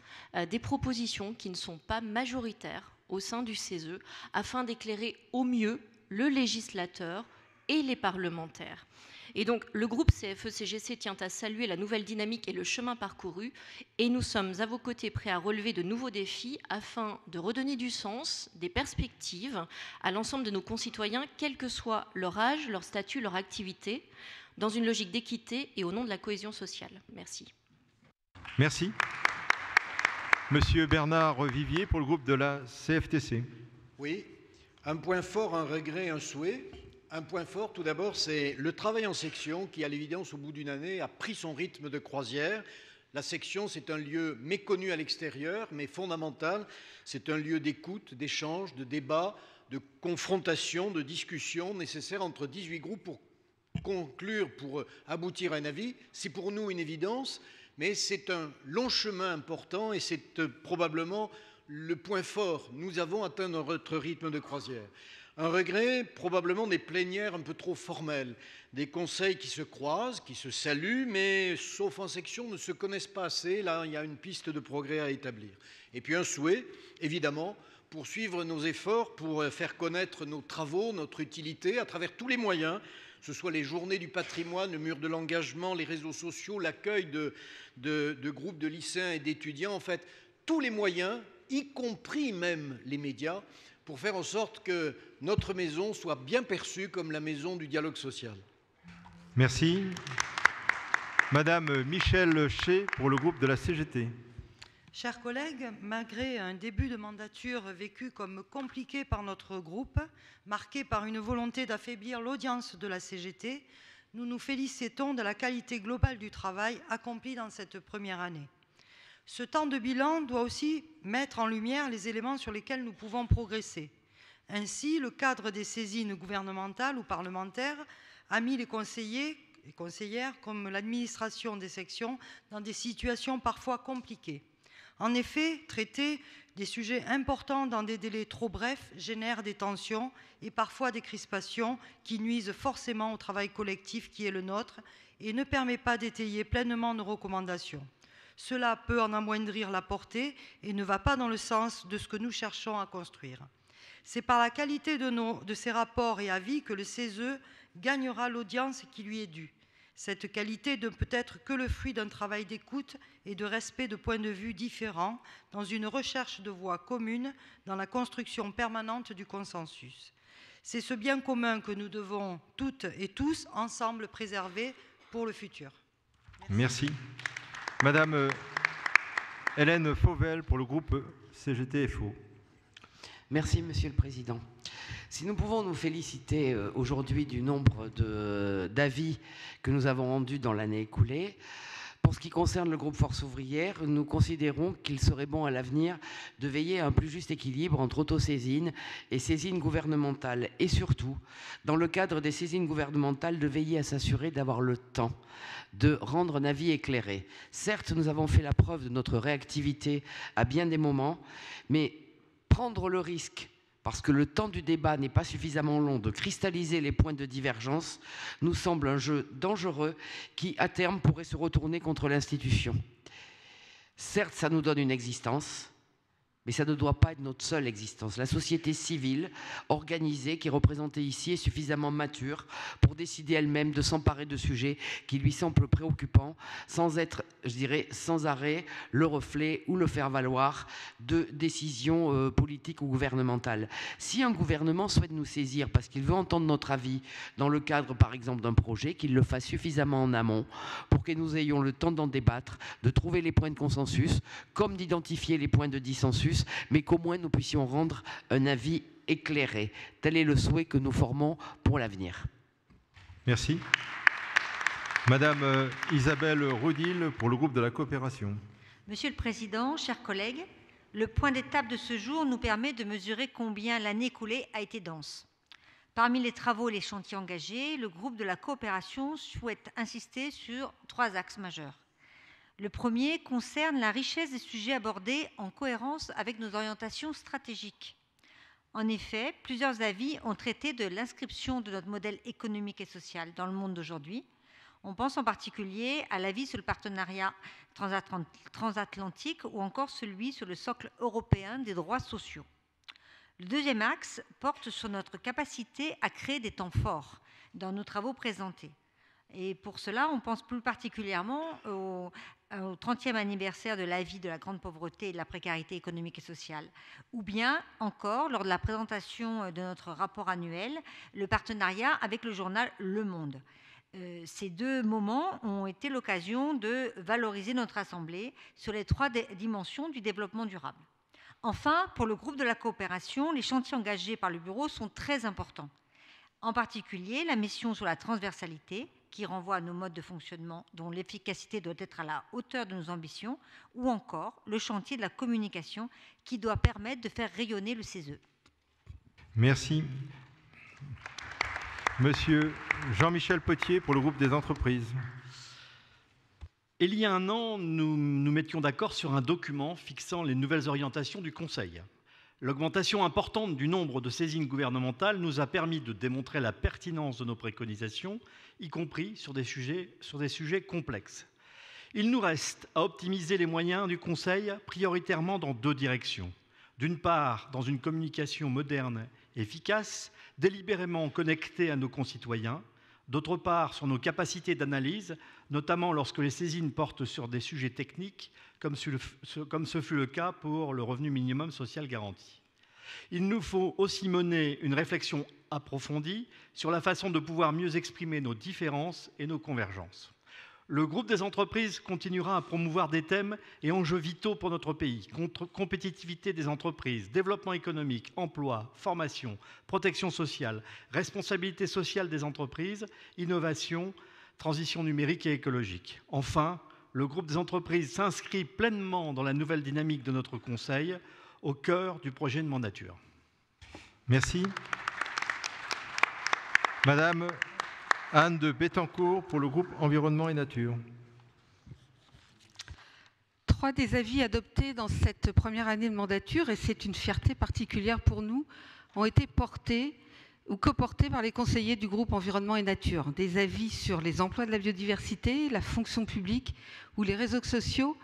des propositions qui ne sont pas majoritaires au sein du CESE, afin d'éclairer au mieux le législateur et les parlementaires. Et donc, le groupe CFE-CGC tient à saluer la nouvelle dynamique et le chemin parcouru, et nous sommes à vos côtés prêts à relever de nouveaux défis afin de redonner du sens, des perspectives à l'ensemble de nos concitoyens, quel que soit leur âge, leur statut, leur activité, dans une logique d'équité et au nom de la cohésion sociale. Merci. Merci. Monsieur Bernard Vivier pour le groupe de la CFTC. Oui, un point fort, un regret, un souhait. Un point fort, tout d'abord, c'est le travail en section qui, à l'évidence, au bout d'une année, a pris son rythme de croisière. La section, c'est un lieu méconnu à l'extérieur, mais fondamental. C'est un lieu d'écoute, d'échange, de débat, de confrontation, de discussion nécessaire entre 18 groupes pour conclure, pour aboutir à un avis. C'est pour nous une évidence, mais c'est un long chemin important et c'est probablement le point fort. Nous avons atteint notre rythme de croisière. Un regret, probablement des plénières un peu trop formelles, des conseils qui se croisent, qui se saluent, mais, sauf en section, ne se connaissent pas assez. Là, il y a une piste de progrès à établir. Et puis un souhait, évidemment, poursuivre nos efforts pour faire connaître nos travaux, notre utilité, à travers tous les moyens, que ce soit les journées du patrimoine, le mur de l'engagement, les réseaux sociaux, l'accueil de groupes de lycéens et d'étudiants, en fait, tous les moyens, y compris même les médias, pour faire en sorte que notre maison soit bien perçue comme la maison du dialogue social. Merci. Madame Michèle Chay pour le groupe de la CGT. Chers collègues, malgré un début de mandature vécu comme compliqué par notre groupe, marqué par une volonté d'affaiblir l'audience de la CGT, nous nous félicitons de la qualité globale du travail accompli dans cette première année. Ce temps de bilan doit aussi mettre en lumière les éléments sur lesquels nous pouvons progresser. Ainsi, le cadre des saisines gouvernementales ou parlementaires a mis les conseillers et conseillères comme l'administration des sections dans des situations parfois compliquées. En effet, traiter des sujets importants dans des délais trop brefs génère des tensions et parfois des crispations qui nuisent forcément au travail collectif qui est le nôtre et ne permet pas d'étayer pleinement nos recommandations. Cela peut en amoindrir la portée et ne va pas dans le sens de ce que nous cherchons à construire. C'est par la qualité de ces rapports et avis que le CESE gagnera l'audience qui lui est due. Cette qualité ne peut être que le fruit d'un travail d'écoute et de respect de points de vue différents dans une recherche de voies communes dans la construction permanente du consensus. C'est ce bien commun que nous devons toutes et tous ensemble préserver pour le futur. Merci. Madame Hélène Fauvel pour le groupe CGT-FO. Merci, Monsieur le Président. Si nous pouvons nous féliciter aujourd'hui du nombre d'avis que nous avons rendus dans l'année écoulée, pour ce qui concerne le groupe Force ouvrière, nous considérons qu'il serait bon à l'avenir de veiller à un plus juste équilibre entre autosaisine et saisine gouvernementale. Et surtout, dans le cadre des saisines gouvernementales, de veiller à s'assurer d'avoir le temps de rendre un avis éclairé. Certes, nous avons fait la preuve de notre réactivité à bien des moments, mais prendre le risque, parce que le temps du débat n'est pas suffisamment long, de cristalliser les points de divergence, nous semble un jeu dangereux qui, à terme, pourrait se retourner contre l'institution. Certes, ça nous donne une existence, mais ça ne doit pas être notre seule existence. La société civile organisée qui est représentée ici est suffisamment mature pour décider elle-même de s'emparer de sujets qui lui semblent préoccupants sans être, je dirais, sans arrêt le reflet ou le faire-valoir de décisions politiques ou gouvernementales. Si un gouvernement souhaite nous saisir parce qu'il veut entendre notre avis dans le cadre, par exemple, d'un projet, qu'il le fasse suffisamment en amont pour que nous ayons le temps d'en débattre, de trouver les points de consensus, comme d'identifier les points de dissensus, mais qu'au moins nous puissions rendre un avis éclairé. Tel est le souhait que nous formons pour l'avenir. Merci. Madame Isabelle Rodil pour le groupe de la coopération. Monsieur le Président, chers collègues, le point d'étape de ce jour nous permet de mesurer combien l'année écoulée a été dense. Parmi les travaux et les chantiers engagés, le groupe de la coopération souhaite insister sur trois axes majeurs. Le premier concerne la richesse des sujets abordés en cohérence avec nos orientations stratégiques. En effet, plusieurs avis ont traité de l'inscription de notre modèle économique et social dans le monde d'aujourd'hui. On pense en particulier à l'avis sur le partenariat transatlantique ou encore celui sur le socle européen des droits sociaux. Le deuxième axe porte sur notre capacité à créer des temps forts dans nos travaux présentés. Et pour cela, on pense plus particulièrement au 30e anniversaire de l'avis de la grande pauvreté et de la précarité économique et sociale. Ou bien encore, lors de la présentation de notre rapport annuel, le partenariat avec le journal Le Monde. Ces deux moments ont été l'occasion de valoriser notre Assemblée sur les trois dimensions du développement durable. Enfin, pour le groupe de la coopération, les chantiers engagés par le Bureau sont très importants. En particulier, la mission sur la transversalité, qui renvoie à nos modes de fonctionnement dont l'efficacité doit être à la hauteur de nos ambitions, ou encore le chantier de la communication qui doit permettre de faire rayonner le CESE. Merci. Monsieur Jean-Michel Potier pour le groupe des entreprises. Et il y a un an, nous nous mettions d'accord sur un document fixant les nouvelles orientations du Conseil. L'augmentation importante du nombre de saisines gouvernementales nous a permis de démontrer la pertinence de nos préconisations, y compris sur des sujets complexes. Il nous reste à optimiser les moyens du Conseil prioritairement dans deux directions. D'une part, dans une communication moderne et efficace, délibérément connectée à nos concitoyens. D'autre part, sur nos capacités d'analyse, notamment lorsque les saisines portent sur des sujets techniques, comme ce fut le cas pour le revenu minimum social garanti. Il nous faut aussi mener une réflexion approfondie sur la façon de pouvoir mieux exprimer nos différences et nos convergences. Le groupe des entreprises continuera à promouvoir des thèmes et enjeux vitaux pour notre pays. Compétitivité des entreprises, développement économique, emploi, formation, protection sociale, responsabilité sociale des entreprises, innovation, transition numérique et écologique. Enfin, le groupe des entreprises s'inscrit pleinement dans la nouvelle dynamique de notre Conseil, au cœur du projet de mandature. Merci. Madame Anne de Bettencourt pour le groupe Environnement et Nature. Trois des avis adoptés dans cette première année de mandature, et c'est une fierté particulière pour nous, ont été portés ou coportés par les conseillers du groupe Environnement et Nature. Des avis sur les emplois de la biodiversité, la fonction publique ou les réseaux sociaux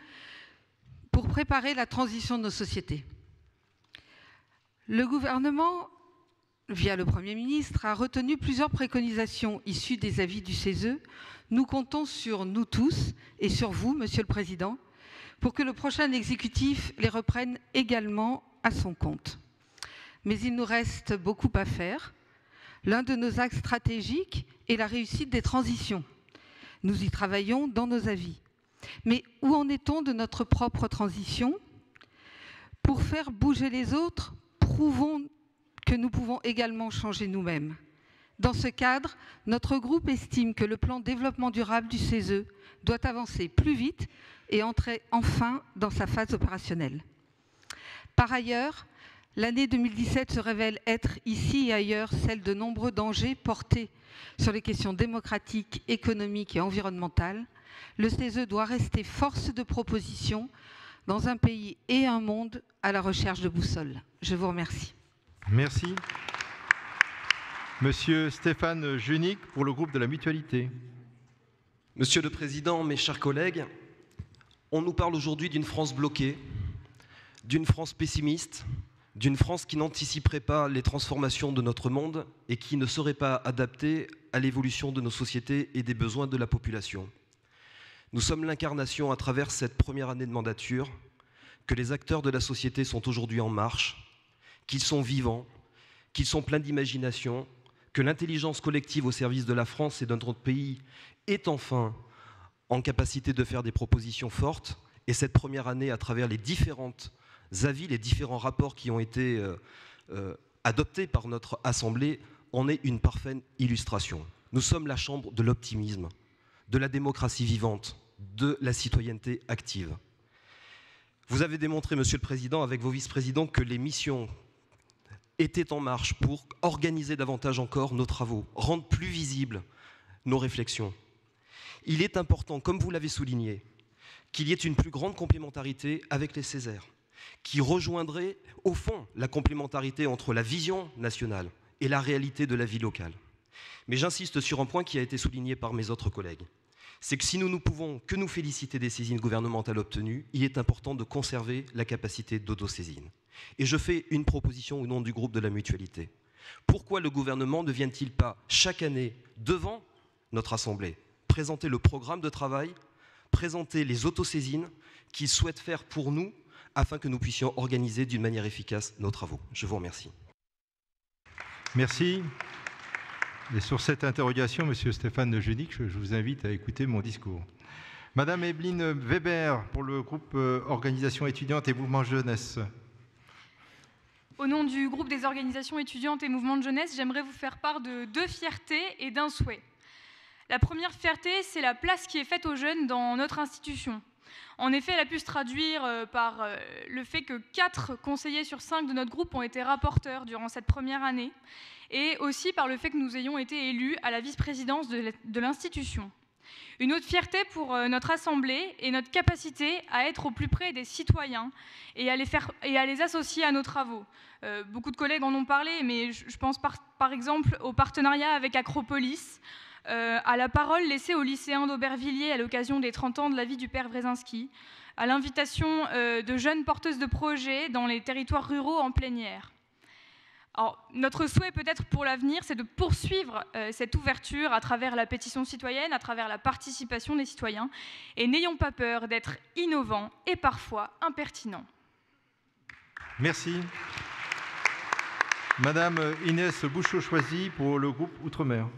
pour préparer la transition de nos sociétés. Le gouvernement, via le Premier ministre, a retenu plusieurs préconisations issues des avis du CESE. Nous comptons sur nous tous et sur vous, Monsieur le Président, pour que le prochain exécutif les reprenne également à son compte. Mais il nous reste beaucoup à faire. L'un de nos axes stratégiques est la réussite des transitions. Nous y travaillons dans nos avis. Mais où en est-on de notre propre transition? Pour faire bouger les autres, prouvons que nous pouvons également changer nous-mêmes. Dans ce cadre, notre groupe estime que le plan développement durable du CESE doit avancer plus vite et entrer enfin dans sa phase opérationnelle. Par ailleurs, l'année 2017 se révèle être, ici et ailleurs, celle de nombreux dangers portés sur les questions démocratiques, économiques et environnementales. Le CESE doit rester force de proposition dans un pays et un monde à la recherche de boussoles. Je vous remercie. Merci. Monsieur Stéphane Junic pour le groupe de la Mutualité. Monsieur le Président, mes chers collègues, on nous parle aujourd'hui d'une France bloquée, d'une France pessimiste, d'une France qui n'anticiperait pas les transformations de notre monde et qui ne serait pas adaptée à l'évolution de nos sociétés et des besoins de la population. Nous sommes l'incarnation, à travers cette première année de mandature, que les acteurs de la société sont aujourd'hui en marche, qu'ils sont vivants, qu'ils sont pleins d'imagination, que l'intelligence collective au service de la France et de notre pays est enfin en capacité de faire des propositions fortes. Et cette première année, à travers les différents avis, les différents rapports qui ont été adoptés par notre Assemblée, en est une parfaite illustration. Nous sommes la chambre de l'optimisme, de la démocratie vivante, de la citoyenneté active. Vous avez démontré, Monsieur le Président, avec vos vice-présidents, que les missions était en marche pour organiser davantage encore nos travaux, rendre plus visibles nos réflexions. Il est important, comme vous l'avez souligné, qu'il y ait une plus grande complémentarité avec les CESE, qui rejoindrait au fond la complémentarité entre la vision nationale et la réalité de la vie locale. Mais j'insiste sur un point qui a été souligné par mes autres collègues. C'est que si nous ne pouvons que nous féliciter des saisines gouvernementales obtenues, il est important de conserver la capacité d'autosaisine. Et je fais une proposition au nom du groupe de la Mutualité. Pourquoi le gouvernement ne vient-il pas chaque année devant notre Assemblée présenter le programme de travail, présenter les autosaisines qu'il souhaite faire pour nous afin que nous puissions organiser d'une manière efficace nos travaux? Je vous remercie. Merci. Et sur cette interrogation, Monsieur Stéphane de Junic, je vous invite à écouter mon discours. Madame Evelyne Weber pour le groupe Organisation étudiante et mouvement jeunesse. Au nom du groupe des organisations étudiantes et mouvements de jeunesse, j'aimerais vous faire part de deux fiertés et d'un souhait. La première fierté, c'est la place qui est faite aux jeunes dans notre institution. En effet, elle a pu se traduire par le fait que 4 conseillers sur 5 de notre groupe ont été rapporteurs durant cette première année, et aussi par le fait que nous ayons été élus à la vice-présidence de l'institution. Une autre fierté pour notre Assemblée est notre capacité à être au plus près des citoyens et à les associer à nos travaux. Beaucoup de collègues en ont parlé, mais je pense par exemple au partenariat avec Acropolis, à la parole laissée aux lycéens d'Aubervilliers à l'occasion des 30 ans de la vie du père Wrezinski, à l'invitation de jeunes porteuses de projets dans les territoires ruraux en plénière. Alors, notre souhait peut-être pour l'avenir, c'est de poursuivre cette ouverture à travers la pétition citoyenne, à travers la participation des citoyens, et n'ayons pas peur d'être innovants et parfois impertinents. Merci. Madame Inès Bouchot-Choisy pour le groupe Outre-mer.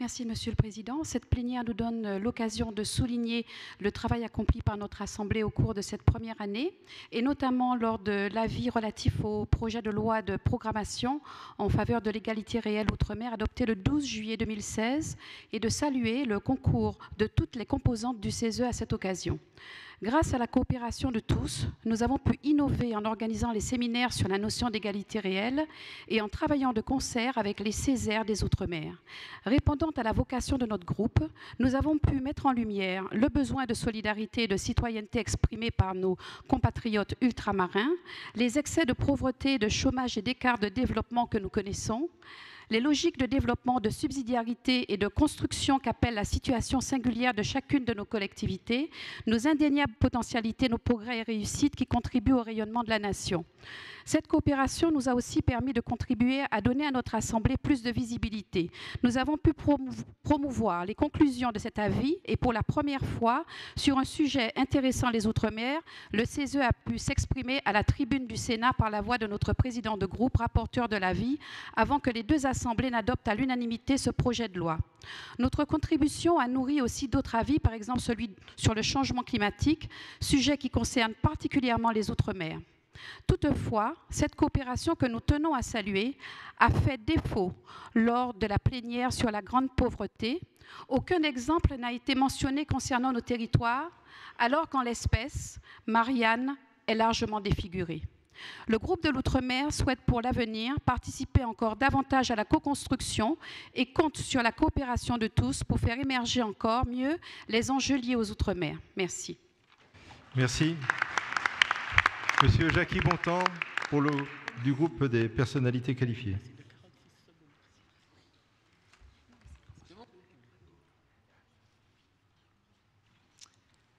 Merci, Monsieur le Président. Cette plénière nous donne l'occasion de souligner le travail accompli par notre Assemblée au cours de cette première année, et notamment lors de l'avis relatif au projet de loi de programmation en faveur de l'égalité réelle outre-mer adopté le 12 juillet 2016, et de saluer le concours de toutes les composantes du CESE à cette occasion. Grâce à la coopération de tous, nous avons pu innover en organisant les séminaires sur la notion d'égalité réelle et en travaillant de concert avec les Césaires des Outre-mer. Répondant à la vocation de notre groupe, nous avons pu mettre en lumière le besoin de solidarité et de citoyenneté exprimé par nos compatriotes ultramarins, les excès de pauvreté, de chômage et d'écart de développement que nous connaissons, les logiques de développement, de subsidiarité et de construction qu'appelle la situation singulière de chacune de nos collectivités, nos indéniables potentialités, nos progrès et réussites qui contribuent au rayonnement de la nation. Cette coopération nous a aussi permis de contribuer à donner à notre Assemblée plus de visibilité. Nous avons pu promouvoir les conclusions de cet avis et pour la première fois, sur un sujet intéressant les Outre-mer, le CESE a pu s'exprimer à la tribune du Sénat par la voix de notre président de groupe, rapporteur de l'avis, avant que les deux Assemblée n'adopte à l'unanimité ce projet de loi. Notre contribution a nourri aussi d'autres avis, par exemple celui sur le changement climatique, sujet qui concerne particulièrement les Outre-mer. Toutefois, cette coopération que nous tenons à saluer a fait défaut lors de la plénière sur la grande pauvreté. Aucun exemple n'a été mentionné concernant nos territoires, alors qu'en l'espèce, Marianne est largement défigurée. Le groupe de l'Outre-mer souhaite pour l'avenir participer encore davantage à la co-construction et compte sur la coopération de tous pour faire émerger encore mieux les enjeux liés aux Outre-mer. Merci. Merci. Monsieur Jackie Bontemps pour du groupe des personnalités qualifiées.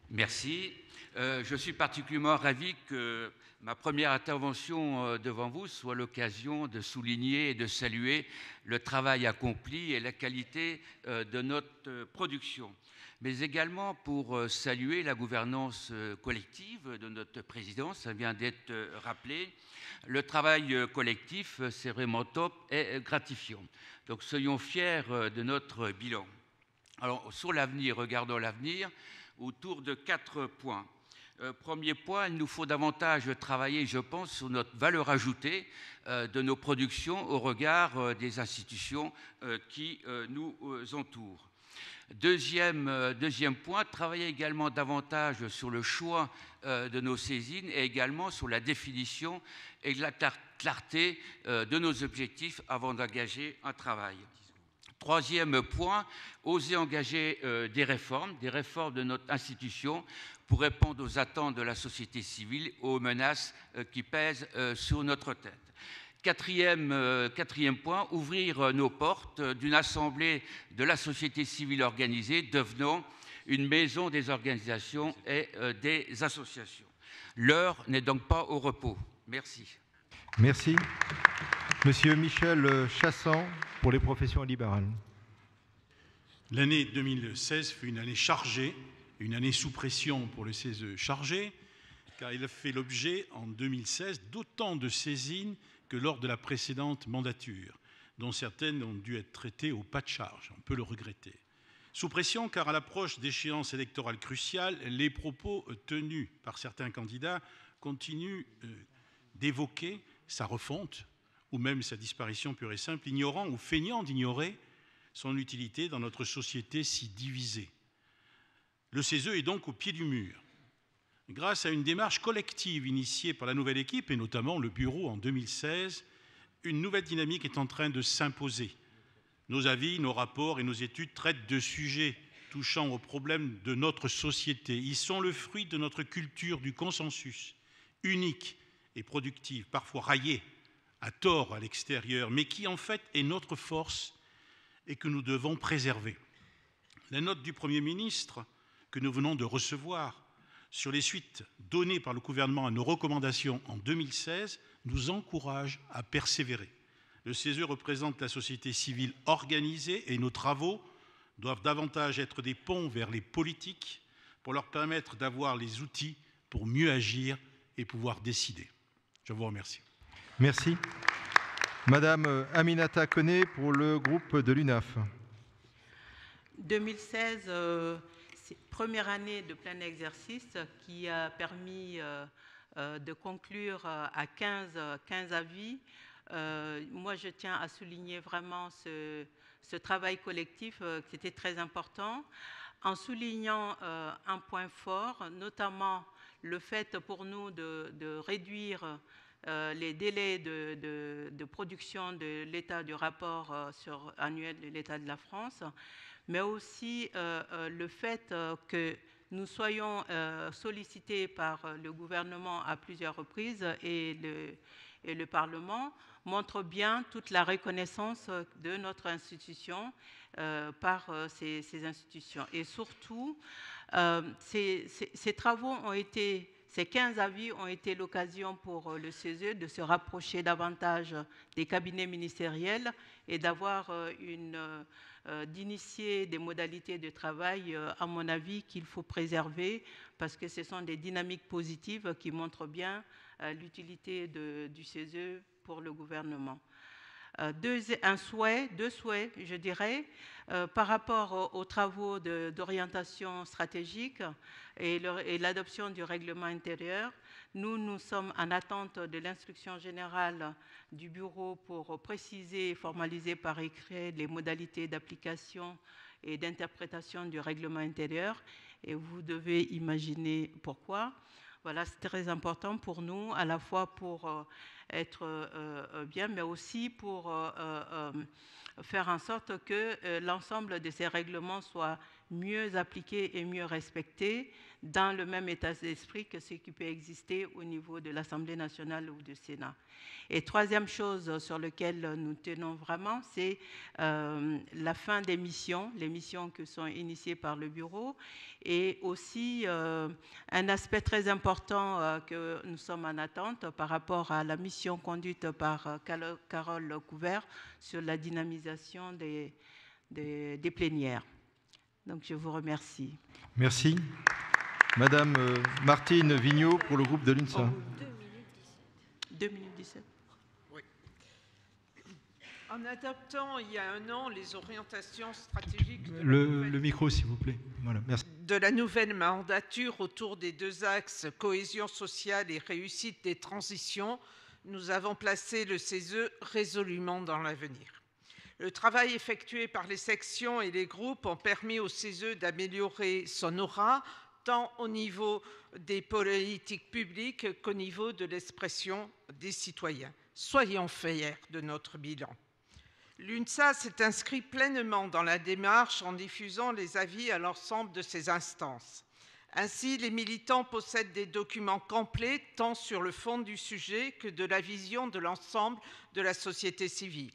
Merci. Je suis particulièrement ravi que ma première intervention devant vous soit l'occasion de souligner et de saluer le travail accompli et la qualité de notre production, mais également pour saluer la gouvernance collective de notre présidence, ça vient d'être rappelé. Le travail collectif, c'est vraiment top et gratifiant. Donc soyons fiers de notre bilan. Alors sur l'avenir, regardons l'avenir autour de 4 points. Premier point, il nous faut davantage travailler, je pense, sur notre valeur ajoutée de nos productions au regard des institutions qui nous entourent. Deuxième point, travailler également davantage sur le choix de nos saisines et également sur la définition et la clarté de nos objectifs avant d'engager un travail. Troisième point, oser engager des réformes de notre institution pour répondre aux attentes de la société civile, aux menaces qui pèsent sur notre tête. Quatrième point, ouvrir nos portes d'une assemblée de la société civile organisée, devenant une maison des organisations et des associations. L'heure n'est donc pas au repos. Merci. Merci. Monsieur Michel Chassan pour les professions libérales. L'année 2016 fut une année chargée, une année sous pression pour le CESE chargé, car il a fait l'objet en 2016 d'autant de saisines que lors de la précédente mandature, dont certaines ont dû être traitées au pas de charge, on peut le regretter. Sous pression car à l'approche d'échéances électorales cruciales, les propos tenus par certains candidats continuent d'évoquer sa refonte, ou même sa disparition pure et simple, ignorant ou feignant d'ignorer son utilité dans notre société si divisée. Le CESE est donc au pied du mur. Grâce à une démarche collective initiée par la nouvelle équipe, et notamment le bureau en 2016, une nouvelle dynamique est en train de s'imposer. Nos avis, nos rapports et nos études traitent de sujets touchant aux problèmes de notre société. Ils sont le fruit de notre culture du consensus, unique et productive, parfois raillée à tort à l'extérieur, mais qui en fait est notre force et que nous devons préserver. La note du Premier ministre que nous venons de recevoir sur les suites données par le gouvernement à nos recommandations en 2016 nous encourage à persévérer. Le CESE représente la société civile organisée et nos travaux doivent davantage être des ponts vers les politiques pour leur permettre d'avoir les outils pour mieux agir et pouvoir décider. Je vous remercie. Merci. Madame Aminata Koné pour le groupe de l'UNAF. 2016, première année de plein exercice qui a permis de conclure à 15 avis. Moi, je tiens à souligner vraiment ce travail collectif qui était très important, en soulignant un point fort, notamment le fait pour nous de réduire les délais de production de l'état du rapport annuel de l'état de la France, mais aussi le fait que nous soyons sollicités par le gouvernement à plusieurs reprises et le Parlement montre bien toute la reconnaissance de notre institution par ces institutions. Et surtout, ces travaux ont été... Ces 15 avis ont été l'occasion pour le CESE de se rapprocher davantage des cabinets ministériels et d'initier des modalités de travail, à mon avis, qu'il faut préserver parce que ce sont des dynamiques positives qui montrent bien l'utilité du CESE pour le gouvernement. Deux souhaits, je dirais, par rapport aux travaux d'orientation stratégique et l'adoption du règlement intérieur. Nous sommes en attente de l'instruction générale du bureau pour préciser et formaliser par écrit les modalités d'application et d'interprétation du règlement intérieur. Et vous devez imaginer pourquoi. Voilà, c'est très important pour nous, à la fois pour être bien, mais aussi pour faire en sorte que l'ensemble de ces règlements soit mieux appliqué et mieux respecté dans le même état d'esprit que ce qui peut exister au niveau de l'Assemblée nationale ou du Sénat. Et troisième chose sur laquelle nous tenons vraiment, c'est la fin des missions, les missions qui sont initiées par le bureau, et aussi un aspect très important que nous sommes en attente par rapport à la mission conduite par Carole Couvert sur la dynamisation des plénières. Donc je vous remercie. Merci. Madame Martine Vigneault pour le groupe de l'UNSA. 2 minutes 17. Oui. En adaptant il y a un an les orientations stratégiques... Le micro s'il vous plaît. Voilà, merci. De la nouvelle mandature autour des deux axes cohésion sociale et réussite des transitions, nous avons placé le CESE résolument dans l'avenir. Le travail effectué par les sections et les groupes ont permis au CESE d'améliorer son aura, tant au niveau des politiques publiques qu'au niveau de l'expression des citoyens. Soyons fiers de notre bilan. L'UNSA s'est inscrite pleinement dans la démarche en diffusant les avis à l'ensemble de ses instances. Ainsi, les militants possèdent des documents complets, tant sur le fond du sujet que de la vision de l'ensemble de la société civile.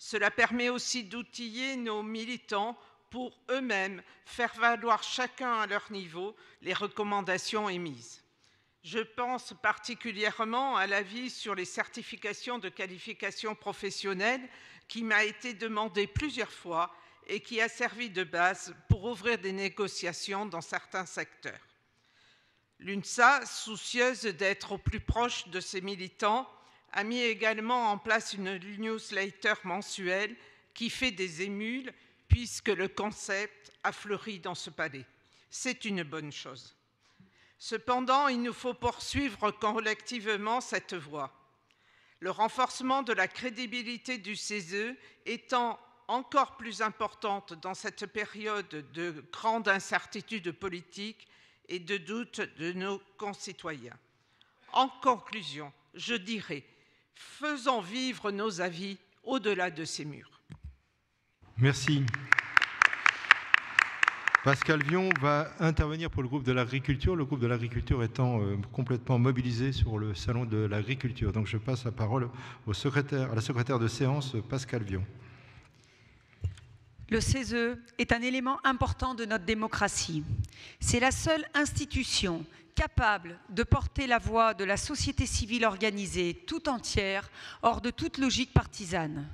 Cela permet aussi d'outiller nos militants pour eux-mêmes faire valoir chacun à leur niveau les recommandations émises. Je pense particulièrement à l'avis sur les certifications de qualification professionnelle qui m'a été demandé plusieurs fois et qui a servi de base pour ouvrir des négociations dans certains secteurs. L'UNSA, soucieuse d'être au plus proche de ses militants, a mis également en place une newsletter mensuelle qui fait des émules puisque le concept a fleuri dans ce palais. C'est une bonne chose. Cependant, il nous faut poursuivre collectivement cette voie. Le renforcement de la crédibilité du CESE étant encore plus importante dans cette période de grande incertitude politique et de doute de nos concitoyens. En conclusion, je dirais, faisons vivre nos avis au-delà de ces murs. Merci. Pascal Vion va intervenir pour le groupe de l'agriculture, le groupe de l'agriculture étant complètement mobilisé sur le salon de l'agriculture. Donc je passe la parole à la secrétaire de séance, Pascal Vion. Le CESE est un élément important de notre démocratie. C'est la seule institution capable de porter la voix de la société civile organisée tout entière, hors de toute logique partisane.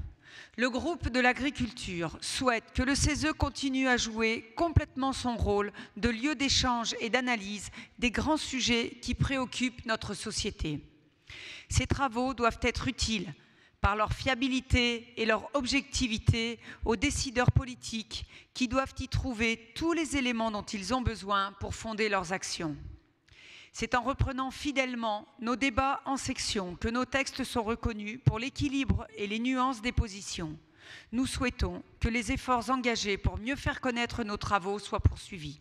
Le groupe de l'agriculture souhaite que le CESE continue à jouer complètement son rôle de lieu d'échange et d'analyse des grands sujets qui préoccupent notre société. Ces travaux doivent être utiles par leur fiabilité et leur objectivité aux décideurs politiques qui doivent y trouver tous les éléments dont ils ont besoin pour fonder leurs actions. C'est en reprenant fidèlement nos débats en section que nos textes sont reconnus pour l'équilibre et les nuances des positions. Nous souhaitons que les efforts engagés pour mieux faire connaître nos travaux soient poursuivis.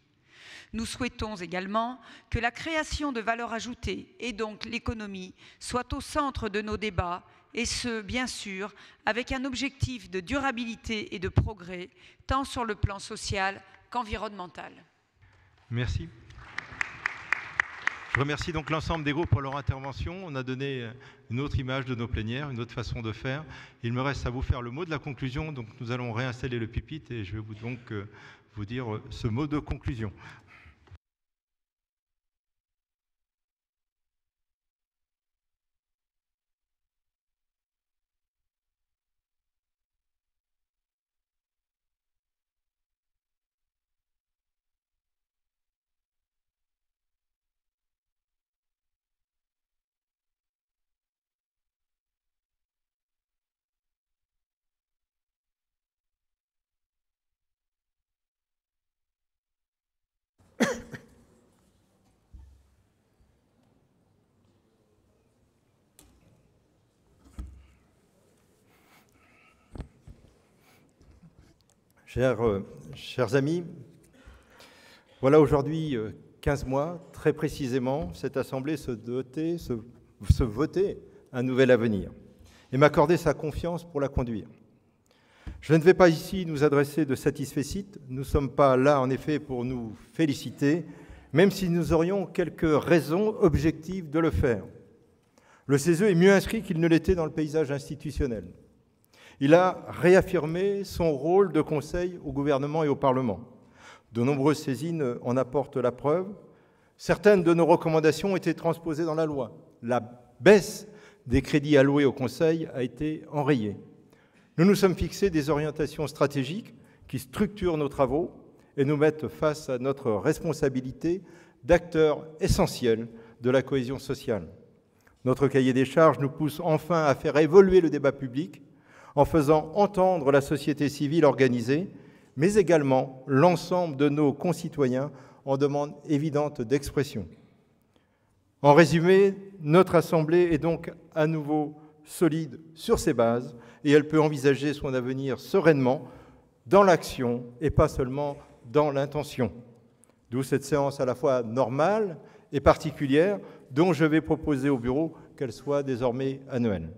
Nous souhaitons également que la création de valeur ajoutée et donc l'économie soit au centre de nos débats, et ce, bien sûr, avec un objectif de durabilité et de progrès, tant sur le plan social qu'environnemental. Merci. Je remercie donc l'ensemble des groupes pour leur intervention. On a donné une autre image de nos plénières, une autre façon de faire. Il me reste à vous faire le mot de la conclusion. Donc nous allons réinstaller le pupitre et je vais vous dire ce mot de conclusion. Chers amis, voilà aujourd'hui 15 mois, très précisément, cette Assemblée se votait un nouvel avenir et m'accordait sa confiance pour la conduire. Je ne vais pas ici nous adresser de satisfecit, nous ne sommes pas là en effet pour nous féliciter, même si nous aurions quelques raisons objectives de le faire. Le CESE est mieux inscrit qu'il ne l'était dans le paysage institutionnel. Il a réaffirmé son rôle de conseil au gouvernement et au Parlement. De nombreuses saisines en apportent la preuve. Certaines de nos recommandations ont été transposées dans la loi. La baisse des crédits alloués au conseil a été enrayée. Nous nous sommes fixés des orientations stratégiques qui structurent nos travaux et nous mettent face à notre responsabilité d'acteurs essentiels de la cohésion sociale. Notre cahier des charges nous pousse enfin à faire évoluer le débat public en faisant entendre la société civile organisée, mais également l'ensemble de nos concitoyens en demande évidente d'expression. En résumé, notre Assemblée est donc à nouveau solide sur ses bases et elle peut envisager son avenir sereinement dans l'action et pas seulement dans l'intention. D'où cette séance à la fois normale et particulière dont je vais proposer au bureau qu'elle soit désormais annuelle.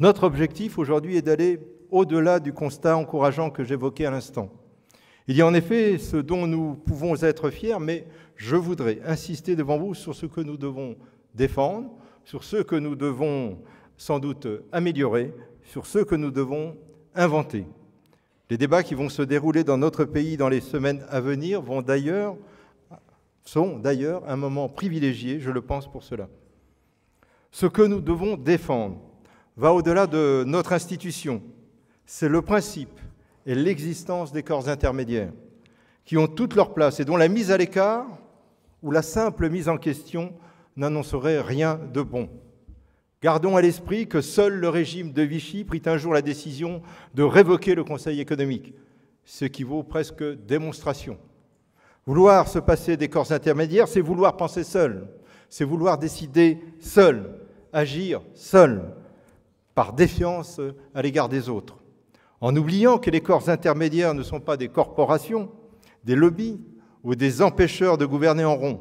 Notre objectif aujourd'hui est d'aller au-delà du constat encourageant que j'évoquais à l'instant. Il y a en effet ce dont nous pouvons être fiers, mais je voudrais insister devant vous sur ce que nous devons défendre, sur ce que nous devons sans doute améliorer, sur ce que nous devons inventer. Les débats qui vont se dérouler dans notre pays dans les semaines à venir sont d'ailleurs un moment privilégié, je le pense, pour cela. Ce que nous devons défendre va au-delà de notre institution. C'est le principe et l'existence des corps intermédiaires qui ont toute leur place et dont la mise à l'écart ou la simple mise en question n'annoncerait rien de bon. Gardons à l'esprit que seul le régime de Vichy prit un jour la décision de révoquer le Conseil économique, ce qui vaut presque démonstration. Vouloir se passer des corps intermédiaires, c'est vouloir penser seul, c'est vouloir décider seul, agir seul, par défiance à l'égard des autres. en oubliant que les corps intermédiaires ne sont pas des corporations, des lobbies ou des empêcheurs de gouverner en rond.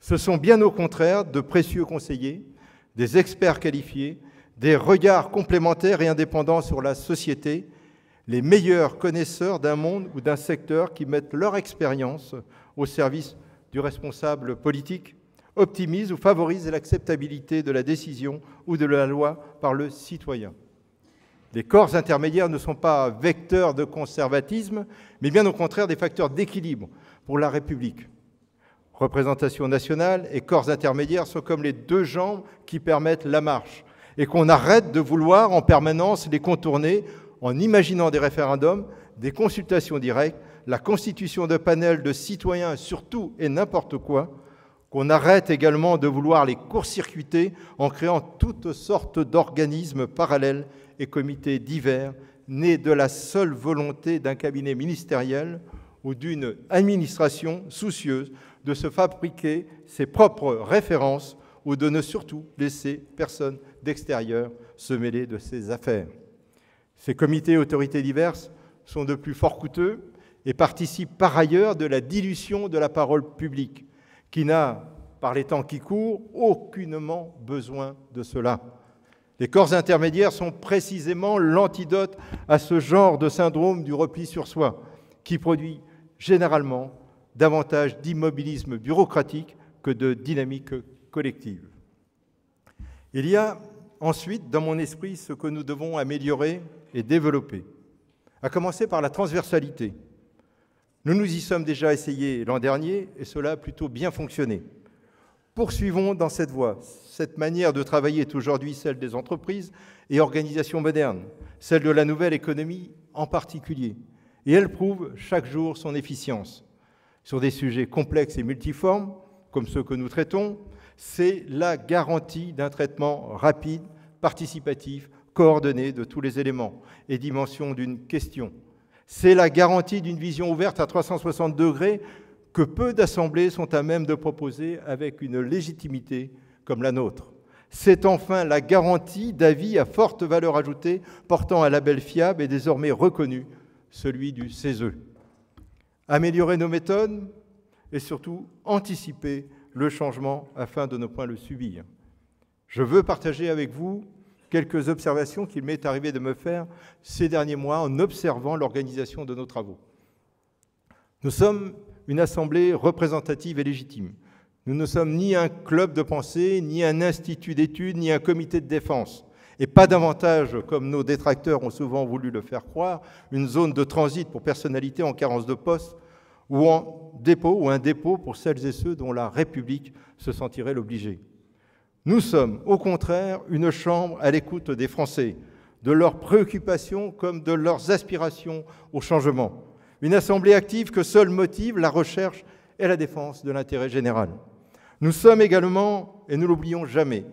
Ce sont bien au contraire de précieux conseillers, des experts qualifiés, des regards complémentaires et indépendants sur la société, les meilleurs connaisseurs d'un monde ou d'un secteur qui mettent leur expérience au service du responsable politique, optimisent ou favorisent l'acceptabilité de la décision ou de la loi par le citoyen. Les corps intermédiaires ne sont pas vecteurs de conservatisme, mais bien au contraire des facteurs d'équilibre pour la République. Représentation nationale et corps intermédiaires sont comme les deux jambes qui permettent la marche et qu'on arrête de vouloir en permanence les contourner en imaginant des référendums, des consultations directes, la constitution de panels de citoyens sur tout et n'importe quoi, qu'on arrête également de vouloir les court-circuiter en créant toutes sortes d'organismes parallèles et comités divers, nés de la seule volonté d'un cabinet ministériel ou d'une administration soucieuse de se fabriquer ses propres références ou de ne surtout laisser personne d'extérieur se mêler de ses affaires. Ces comités et autorités diverses sont de plus fort coûteux et participent par ailleurs de la dilution de la parole publique, qui n'a, par les temps qui courent, aucunement besoin de cela. Les corps intermédiaires sont précisément l'antidote à ce genre de syndrome du repli sur soi, qui produit généralement davantage d'immobilisme bureaucratique que de dynamique collective. Il y a ensuite dans mon esprit ce que nous devons améliorer et développer, à commencer par la transversalité. Nous nous y sommes déjà essayés l'an dernier et cela a plutôt bien fonctionné. Poursuivons dans cette voie. Cette manière de travailler est aujourd'hui celle des entreprises et organisations modernes, celle de la nouvelle économie en particulier, et elle prouve chaque jour son efficience. Sur des sujets complexes et multiformes, comme ceux que nous traitons, c'est la garantie d'un traitement rapide, participatif, coordonné de tous les éléments et dimensions d'une question. C'est la garantie d'une vision ouverte à 360 degrés que peu d'assemblées sont à même de proposer avec une légitimité comme la nôtre. C'est enfin la garantie d'avis à forte valeur ajoutée portant un label fiable et désormais reconnu, celui du CESE. Améliorer nos méthodes et surtout anticiper le changement afin de ne point le subir. Je veux partager avec vous quelques observations qu'il m'est arrivé de me faire ces derniers mois en observant l'organisation de nos travaux. Nous sommes une assemblée représentative et légitime. Nous ne sommes ni un club de pensée, ni un institut d'études, ni un comité de défense. Et pas davantage, comme nos détracteurs ont souvent voulu le faire croire, une zone de transit pour personnalités en carence de poste ou en dépôt ou un dépôt pour celles et ceux dont la République se sentirait l'obligée. Nous sommes, au contraire, une chambre à l'écoute des Français, de leurs préoccupations comme de leurs aspirations au changement. Une assemblée active que seule motive la recherche et la défense de l'intérêt général. Nous sommes également, et nous l'oublions jamais,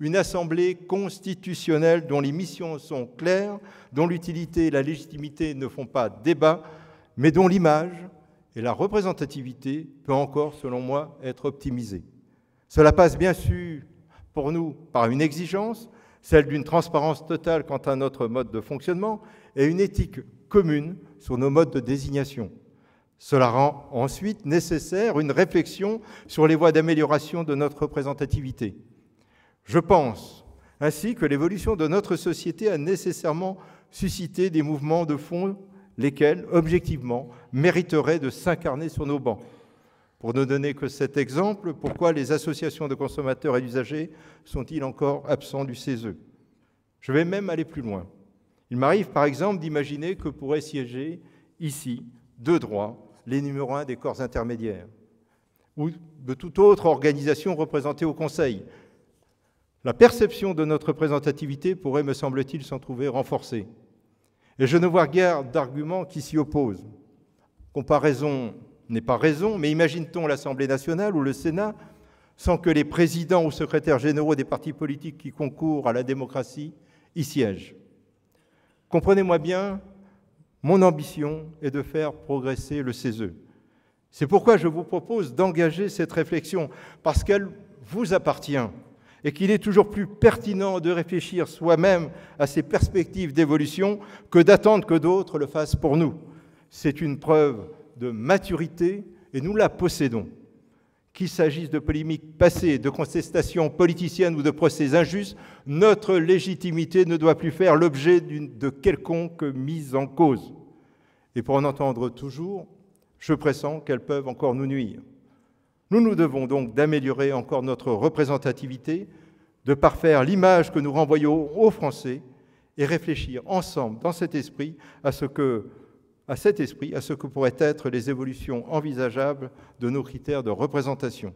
une assemblée constitutionnelle dont les missions sont claires, dont l'utilité et la légitimité ne font pas débat, mais dont l'image et la représentativité peut encore, selon moi, être optimisée. Cela passe bien sûr pour nous par une exigence, celle d'une transparence totale quant à notre mode de fonctionnement et une éthique commune sur nos modes de désignation. Cela rend ensuite nécessaire une réflexion sur les voies d'amélioration de notre représentativité. Je pense ainsi que l'évolution de notre société a nécessairement suscité des mouvements de fond, lesquels, objectivement, mériteraient de s'incarner sur nos bancs. Pour ne donner que cet exemple, pourquoi les associations de consommateurs et d'usagers sont-ils encore absents du CESE? Je vais même aller plus loin. Il m'arrive par exemple d'imaginer que pourraient siéger ici, de droit, les numéros 1 des corps intermédiaires ou de toute autre organisation représentée au Conseil. La perception de notre représentativité pourrait, me semble-t-il, s'en trouver renforcée. Et je ne vois guère d'arguments qui s'y opposent. Comparaison n'est pas raison, mais imagine-t-on l'Assemblée nationale ou le Sénat sans que les présidents ou secrétaires généraux des partis politiques qui concourent à la démocratie y siègent? Comprenez-moi bien, mon ambition est de faire progresser le CESE. C'est pourquoi je vous propose d'engager cette réflexion, parce qu'elle vous appartient et qu'il est toujours plus pertinent de réfléchir soi-même à ses perspectives d'évolution que d'attendre que d'autres le fassent pour nous. C'est une preuve de maturité et nous la possédons. Qu'il s'agisse de polémiques passées, de contestations politiciennes ou de procès injustes, notre légitimité ne doit plus faire l'objet de quelconque mise en cause. Et pour en entendre toujours, je pressens qu'elles peuvent encore nous nuire. Nous nous devons donc d'améliorer encore notre représentativité, de parfaire l'image que nous renvoyons aux Français et réfléchir ensemble dans cet esprit à ce que pourraient être les évolutions envisageables de nos critères de représentation,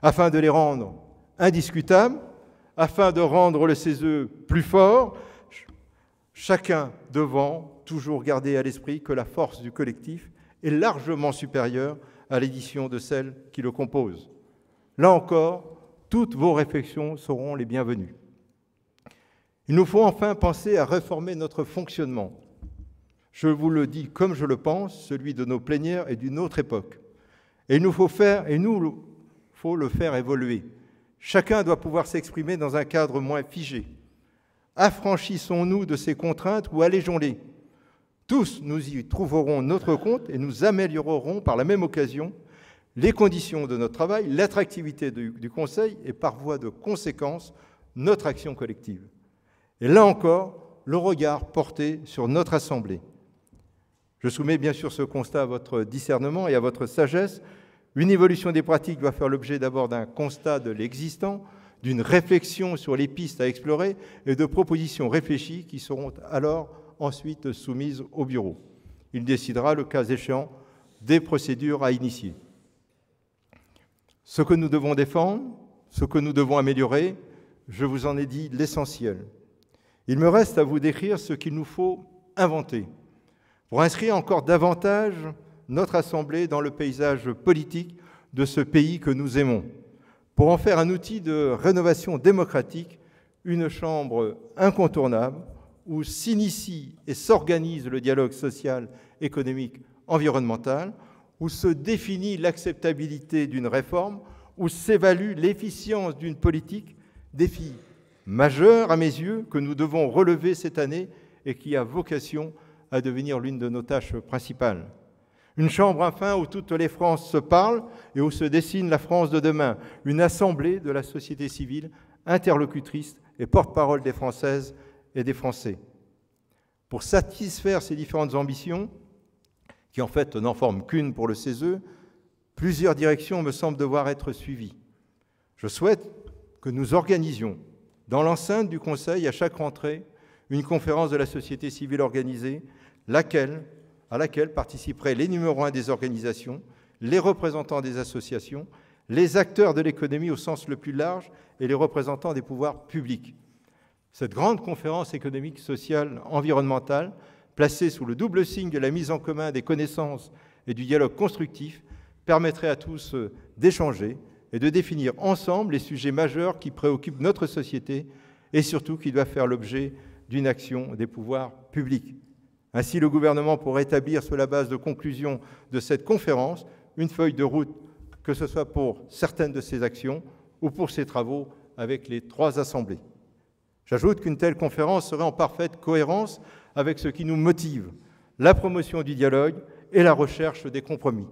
afin de les rendre indiscutables, afin de rendre le CESE plus fort, chacun devant toujours garder à l'esprit que la force du collectif est largement supérieure à l'édition de celle qui le compose. Là encore, toutes vos réflexions seront les bienvenues. Il nous faut enfin penser à réformer notre fonctionnement. Je vous le dis comme je le pense, celui de nos plénières est d'une autre époque. Et il nous faut le faire évoluer. Chacun doit pouvoir s'exprimer dans un cadre moins figé. Affranchissons-nous de ces contraintes ou allégeons-les. Tous nous y trouverons notre compte et nous améliorerons par la même occasion les conditions de notre travail, l'attractivité du Conseil et par voie de conséquence, notre action collective. Et là encore, le regard porté sur notre Assemblée. Je soumets bien sûr ce constat à votre discernement et à votre sagesse. Une évolution des pratiques doit faire l'objet d'abord d'un constat de l'existant, d'une réflexion sur les pistes à explorer et de propositions réfléchies qui seront alors ensuite soumises au bureau. Il décidera, le cas échéant, des procédures à initier. Ce que nous devons défendre, ce que nous devons améliorer, je vous en ai dit l'essentiel. Il me reste à vous décrire ce qu'il nous faut inventer pour inscrire encore davantage notre Assemblée dans le paysage politique de ce pays que nous aimons, pour en faire un outil de rénovation démocratique, une chambre incontournable où s'initie et s'organise le dialogue social, économique, environnemental, où se définit l'acceptabilité d'une réforme, où s'évalue l'efficience d'une politique, défi majeur à mes yeux que nous devons relever cette année et qui a vocation à devenir l'une de nos tâches principales. Une chambre enfin où toutes les Frances se parlent et où se dessine la France de demain, une assemblée de la société civile, interlocutrice et porte-parole des Françaises et des Français. Pour satisfaire ces différentes ambitions, qui en fait n'en forment qu'une pour le CESE, plusieurs directions me semblent devoir être suivies. Je souhaite que nous organisions dans l'enceinte du Conseil, à chaque rentrée, une conférence de la société civile organisée, à laquelle participeraient les numéros 1 des organisations, les représentants des associations, les acteurs de l'économie au sens le plus large et les représentants des pouvoirs publics. Cette grande conférence économique, sociale, environnementale, placée sous le double signe de la mise en commun des connaissances et du dialogue constructif, permettrait à tous d'échanger et de définir ensemble les sujets majeurs qui préoccupent notre société et surtout qui doivent faire l'objet d'une action des pouvoirs publics. Ainsi, le gouvernement pourrait établir sur la base de conclusions de cette conférence une feuille de route, que ce soit pour certaines de ses actions ou pour ses travaux avec les 3 assemblées. J'ajoute qu'une telle conférence serait en parfaite cohérence avec ce qui nous motive, la promotion du dialogue et la recherche des compromis.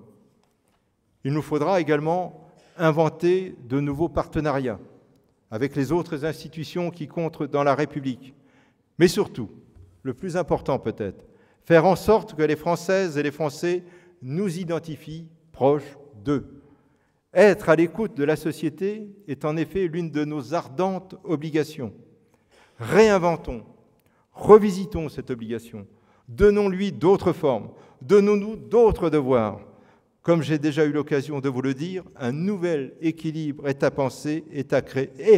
Il nous faudra également inventer de nouveaux partenariats avec les autres institutions qui comptent dans la République. Mais surtout, le plus important peut-être, faire en sorte que les Françaises et les Français nous identifient proches d'eux. Être à l'écoute de la société est en effet l'une de nos ardentes obligations. Réinventons, revisitons cette obligation, donnons-lui d'autres formes, donnons-nous d'autres devoirs. Comme j'ai déjà eu l'occasion de vous le dire, un nouvel équilibre est à penser et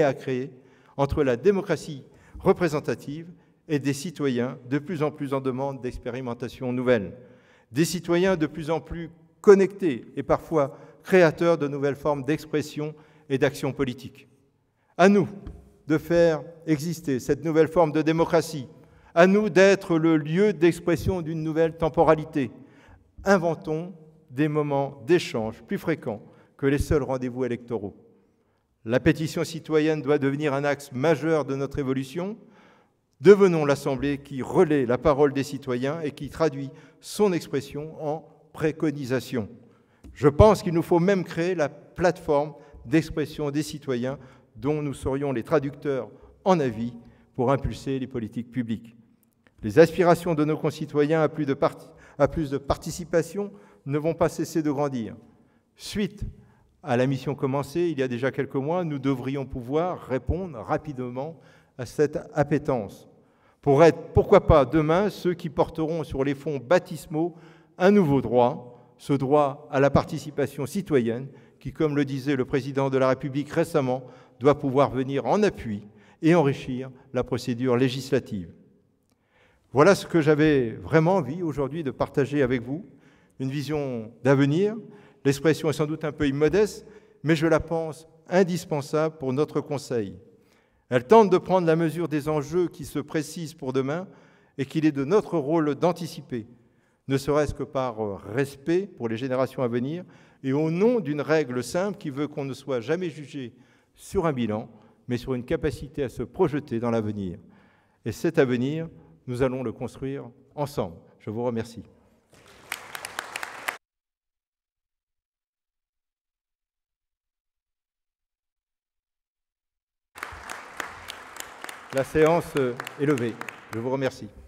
à créer entre la démocratie représentative et des citoyens de plus en plus en demande d'expérimentations nouvelles, des citoyens de plus en plus connectés et parfois créateurs de nouvelles formes d'expression et d'action politique. À nous de faire exister cette nouvelle forme de démocratie, à nous d'être le lieu d'expression d'une nouvelle temporalité. Inventons des moments d'échange plus fréquents que les seuls rendez-vous électoraux. La pétition citoyenne doit devenir un axe majeur de notre évolution. Devenons l'Assemblée qui relaie la parole des citoyens et qui traduit son expression en préconisation. Je pense qu'il nous faut même créer la plateforme d'expression des citoyens dont nous serions les traducteurs en avis pour impulser les politiques publiques. Les aspirations de nos concitoyens à plus de participation ne vont pas cesser de grandir. Suite à la mission commencée il y a déjà quelques mois, nous devrions pouvoir répondre rapidement à cette appétence pour être, pourquoi pas, demain, ceux qui porteront sur les fonds baptismaux un nouveau droit, ce droit à la participation citoyenne qui, comme le disait le président de la République récemment, doit pouvoir venir en appui et enrichir la procédure législative. Voilà ce que j'avais vraiment envie aujourd'hui de partager avec vous, une vision d'avenir. L'expression est sans doute un peu immodeste, mais je la pense indispensable pour notre Conseil. Elle tente de prendre la mesure des enjeux qui se précisent pour demain et qu'il est de notre rôle d'anticiper, ne serait-ce que par respect pour les générations à venir et au nom d'une règle simple qui veut qu'on ne soit jamais jugé sur un bilan, mais sur une capacité à se projeter dans l'avenir. Et cet avenir, nous allons le construire ensemble. Je vous remercie. La séance est levée. Je vous remercie.